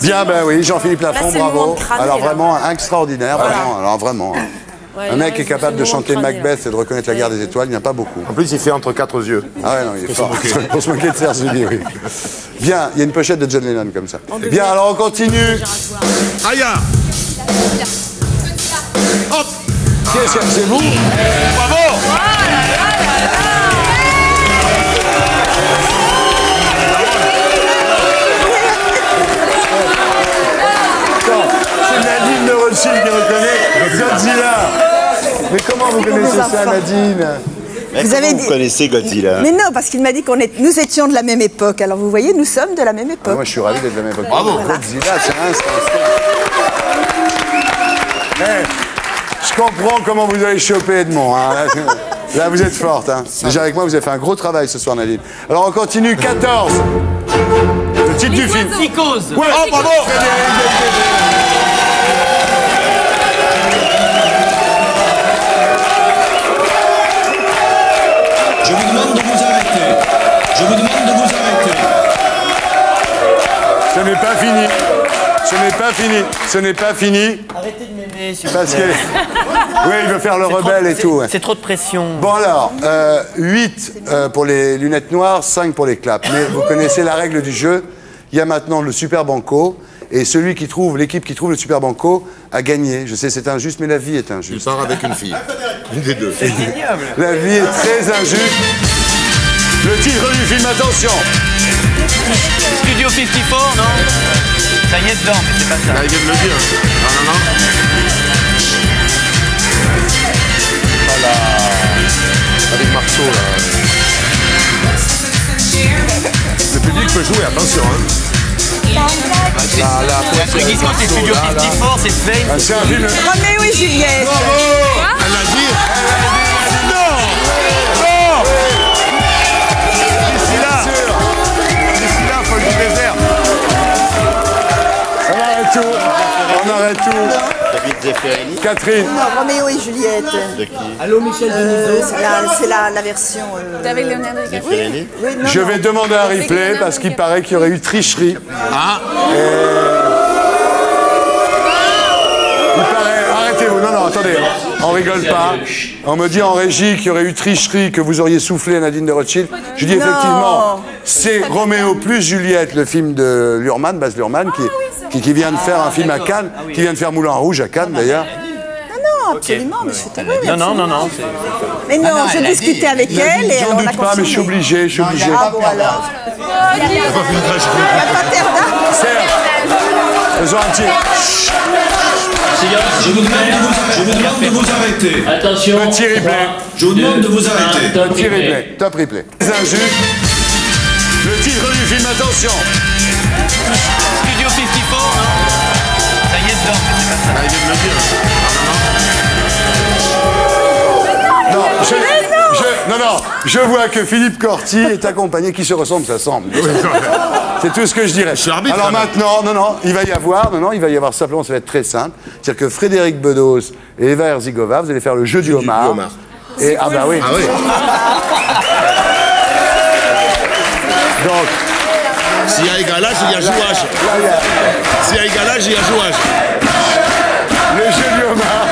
Bien, ben oui, Jean-Philippe Lafont, bravo. Cramer, alors vraiment là. extraordinaire, voilà. vraiment, alors vraiment. Ouais, un mec qui est capable de chanter cramer. Macbeth et de reconnaître la guerre des étoiles, il n'y en a pas beaucoup. En plus, il fait entre quatre yeux. Ah ouais, non, il est fort. Pour se moquer de Serge Julie, oui. Bien, il y a une pochette de John Lennon comme ça. Bien, alors on continue. Aïe. Hop. C'est vous. Bravo. Qui reconnaît Godzilla. Mais comment vous connaissez ça, Nadine? Vous, avez dit... vous connaissez Godzilla? Mais non, parce qu'il m'a dit qu'on est... nous étions de la même époque. Alors vous voyez, nous sommes de la même époque. Ah, moi, je suis ravi d'être de la même époque. Bravo, voilà. Godzilla, c'est un instant. Hey, je comprends comment vous avez chopé Edmond. Hein. Là, vous êtes forte. Hein. Déjà avec moi, vous avez fait un gros travail ce soir, Nadine. Alors on continue. quatorze. Le titre du film. Psychose. Ouais, oh, bravo. Je vous demande de vous arrêter. Je vous demande de vous arrêter. Ce n'est pas fini. Ce n'est pas fini. Ce n'est pas fini. Arrêtez de m'aimer, s'il vous plaît. Parce que... Oui, il veut faire le rebelle et tout. C'est trop de pression. Bon alors, euh, huit euh, pour les lunettes noires, cinq pour les claps. Mais vous connaissez la règle du jeu. Il y a maintenant le super banco. Et celui qui trouve, l'équipe qui trouve le super banco a gagné. Je sais, c'est injuste, mais la vie est injuste. Il part avec une fille. Une des deux. C'est génial. La vie est très injuste. Le titre du film, attention. Studio cinquante-quatre, non? Ça y est dedans, mais c'est pas ça. Là, il vient de le dire. Non, non, non. Voilà. Avec Marceau, là. Le public peut jouer, attention, hein. C'est Studio cinquante-quatre, c'est Fame. C'est un film. Roméo et Juliette. Bravo. Elle a dit. Elle a dit. Non. Non. D'ici là. D'ici là, faut que je les verre. On arrête tout. On arrête tout. Catherine. Non, Roméo et Juliette. De qui? Allô, Michel Denisot. C'est la version. Avec Leonardo DiCaprio. Je vais demander un replay parce qu'il paraît qu'il y aurait eu tricherie. Ah. Il paraît... Arrêtez-vous, non, non, attendez, on rigole pas. On me dit en régie qu'il y aurait eu tricherie, que vous auriez soufflé Nadine de Rothschild. Je dis effectivement, c'est Roméo plus Juliette, le film de Luhrmann, Baz Luhrmann, qui, qui, qui vient de faire un film à Cannes, qui vient de faire Moulin Rouge à Cannes d'ailleurs. Non, non, absolument, mais je suis tombée. Non, non, non, non. Mais non, j'ai discuté avec elle et on a... J'en doute pas, mais je suis obligé, je suis obligé. Ah bon alors. Il n'y a pas terre d'arbre. Faisons un tir. Je vous, demande, je vous demande de vous arrêter. Attention. Petit replay. Je vous demande de vous arrêter. Top replay. Top replay. C'est injuste. Le titre du film, attention. Studio cinquante-quatre, non? Ça y est dedans. Ah, il vient de le dire. Non, je, je, non, non. Je vois que Philippe Corti est accompagné. Qui se ressemble, ça semble. C'est tout ce que je dirais. Je suis arbitre. Alors maintenant, non, non, il va y avoir, non, non, il va y avoir simplement, ça va être très simple. C'est-à-dire que Frédéric Bedos et Eva Herzigova, vous allez faire le jeu du homard. Et ah bah oui. Ah oui. Donc, s'il y a égalage, il y a jouage. S'il y a égalage, il y a jouage. Le jeu du homard.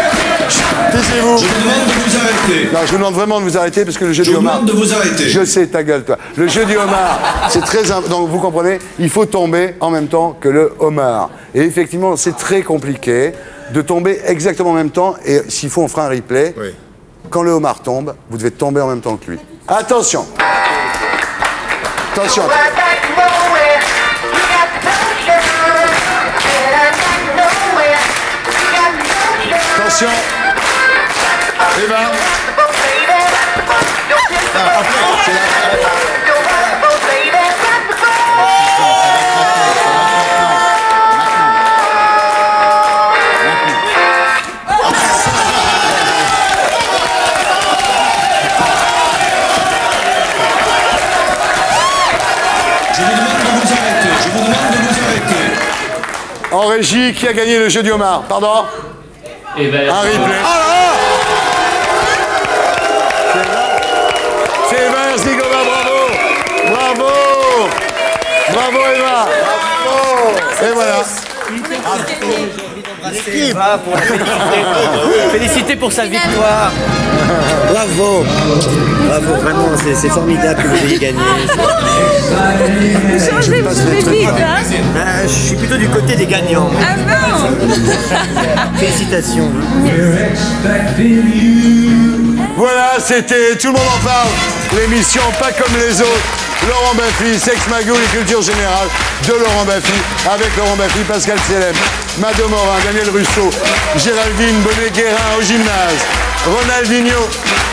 Taisez-vous. Je vous demande de vous arrêter. Non, je vous demande vraiment de vous arrêter parce que le jeu du homard... Je vous demande de vous arrêter. Je sais, ta gueule, toi. Le jeu du homard, c'est très... Imp... Donc, vous comprenez, il faut tomber en même temps que le homard. Et effectivement, c'est très compliqué de tomber exactement en même temps. Et s'il faut, on fera un replay. Oui. Quand le homard tombe, vous devez tomber en même temps que lui. Attention. Attention. Attention. Eh ben. Ah, après, c'est là. Je vous demande de vous arrêter. Je vous demande de vous arrêter. En régie, qui a gagné le jeu du homard? Pardon? Eh ben, un replay. Ah, bravo Eva. Bravo. Et voilà. Eva pour la féliciter. Féliciter pour sa victoire. Bravo. Bravo, vraiment, c'est formidable que vous ayez gagné. Changez vos vies, hein. Je suis plutôt du côté des gagnants. Ah non. Félicitations. Voilà, c'était Tout le monde en parle. L'émission Pas comme les autres. Laurent Baffy, Sex Magou, les cultures générales de Laurent Baffy, avec Laurent Baffy, Pascal Selem, Mado Morin, Daniel Russo, Géraldine Bonnet-Guérin au gymnase, Ronaldinho,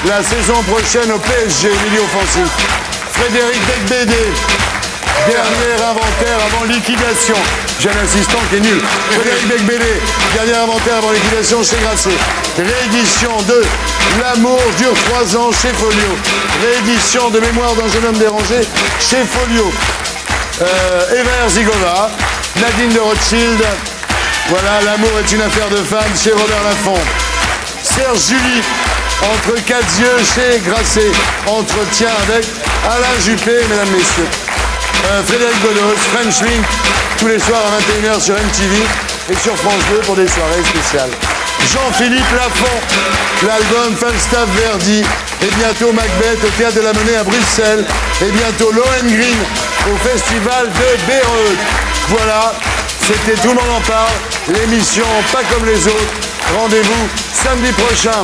la saison prochaine au P S G, au milieu offensif, Frédéric Becbédé, dernier inventaire avant liquidation, j'ai un assistant qui est nul, Frédéric Becbédé, dernier inventaire avant liquidation chez Grasset, réédition de... L'amour dure trois ans chez Folio. Réédition de Mémoire d'un jeune homme dérangé chez Folio. Euh, Eva Herzigova, Nadine de Rothschild. Voilà, L'amour est une affaire de femme chez Robert Laffont. Serge Julie, Entre quatre yeux chez Grasset. Entretien avec Alain Juppé, mesdames, messieurs. euh, Frédéric Godos, French Link, tous les soirs à vingt et une heures sur M T V et sur France deux pour des soirées spéciales. Jean-Philippe Lafont, l'album Falstaff Verdi, et bientôt Macbeth au Théâtre de la Monnaie à Bruxelles, et bientôt Lohengrin au Festival de Bayreuth. Voilà, c'était Tout le monde en parle, l'émission Pas comme les autres. Rendez-vous samedi prochain.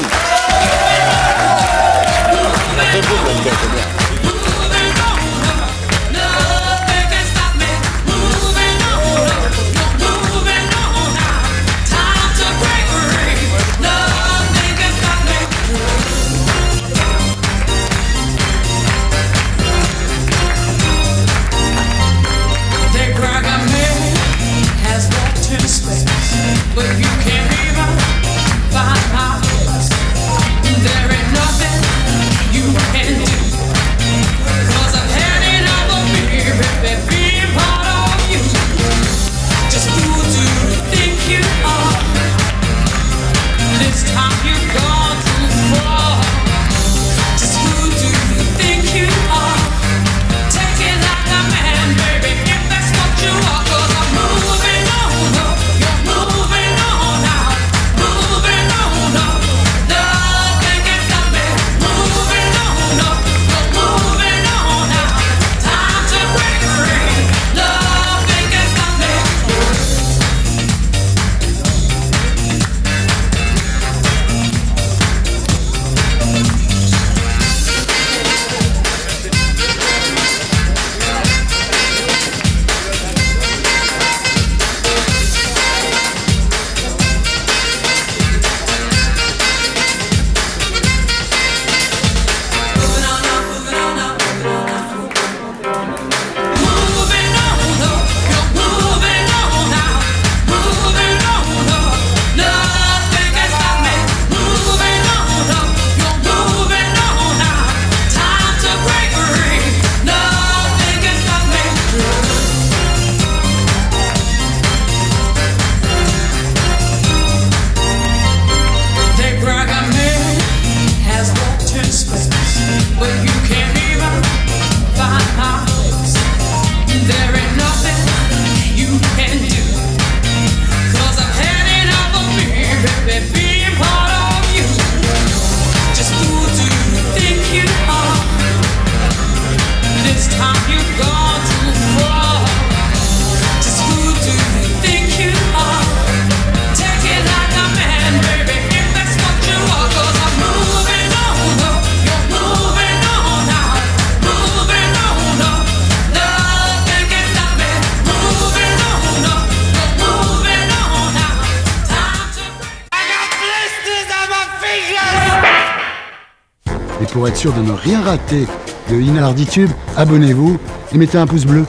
Pour être sûr de ne rien rater de Inarditube, abonnez-vous et mettez un pouce bleu.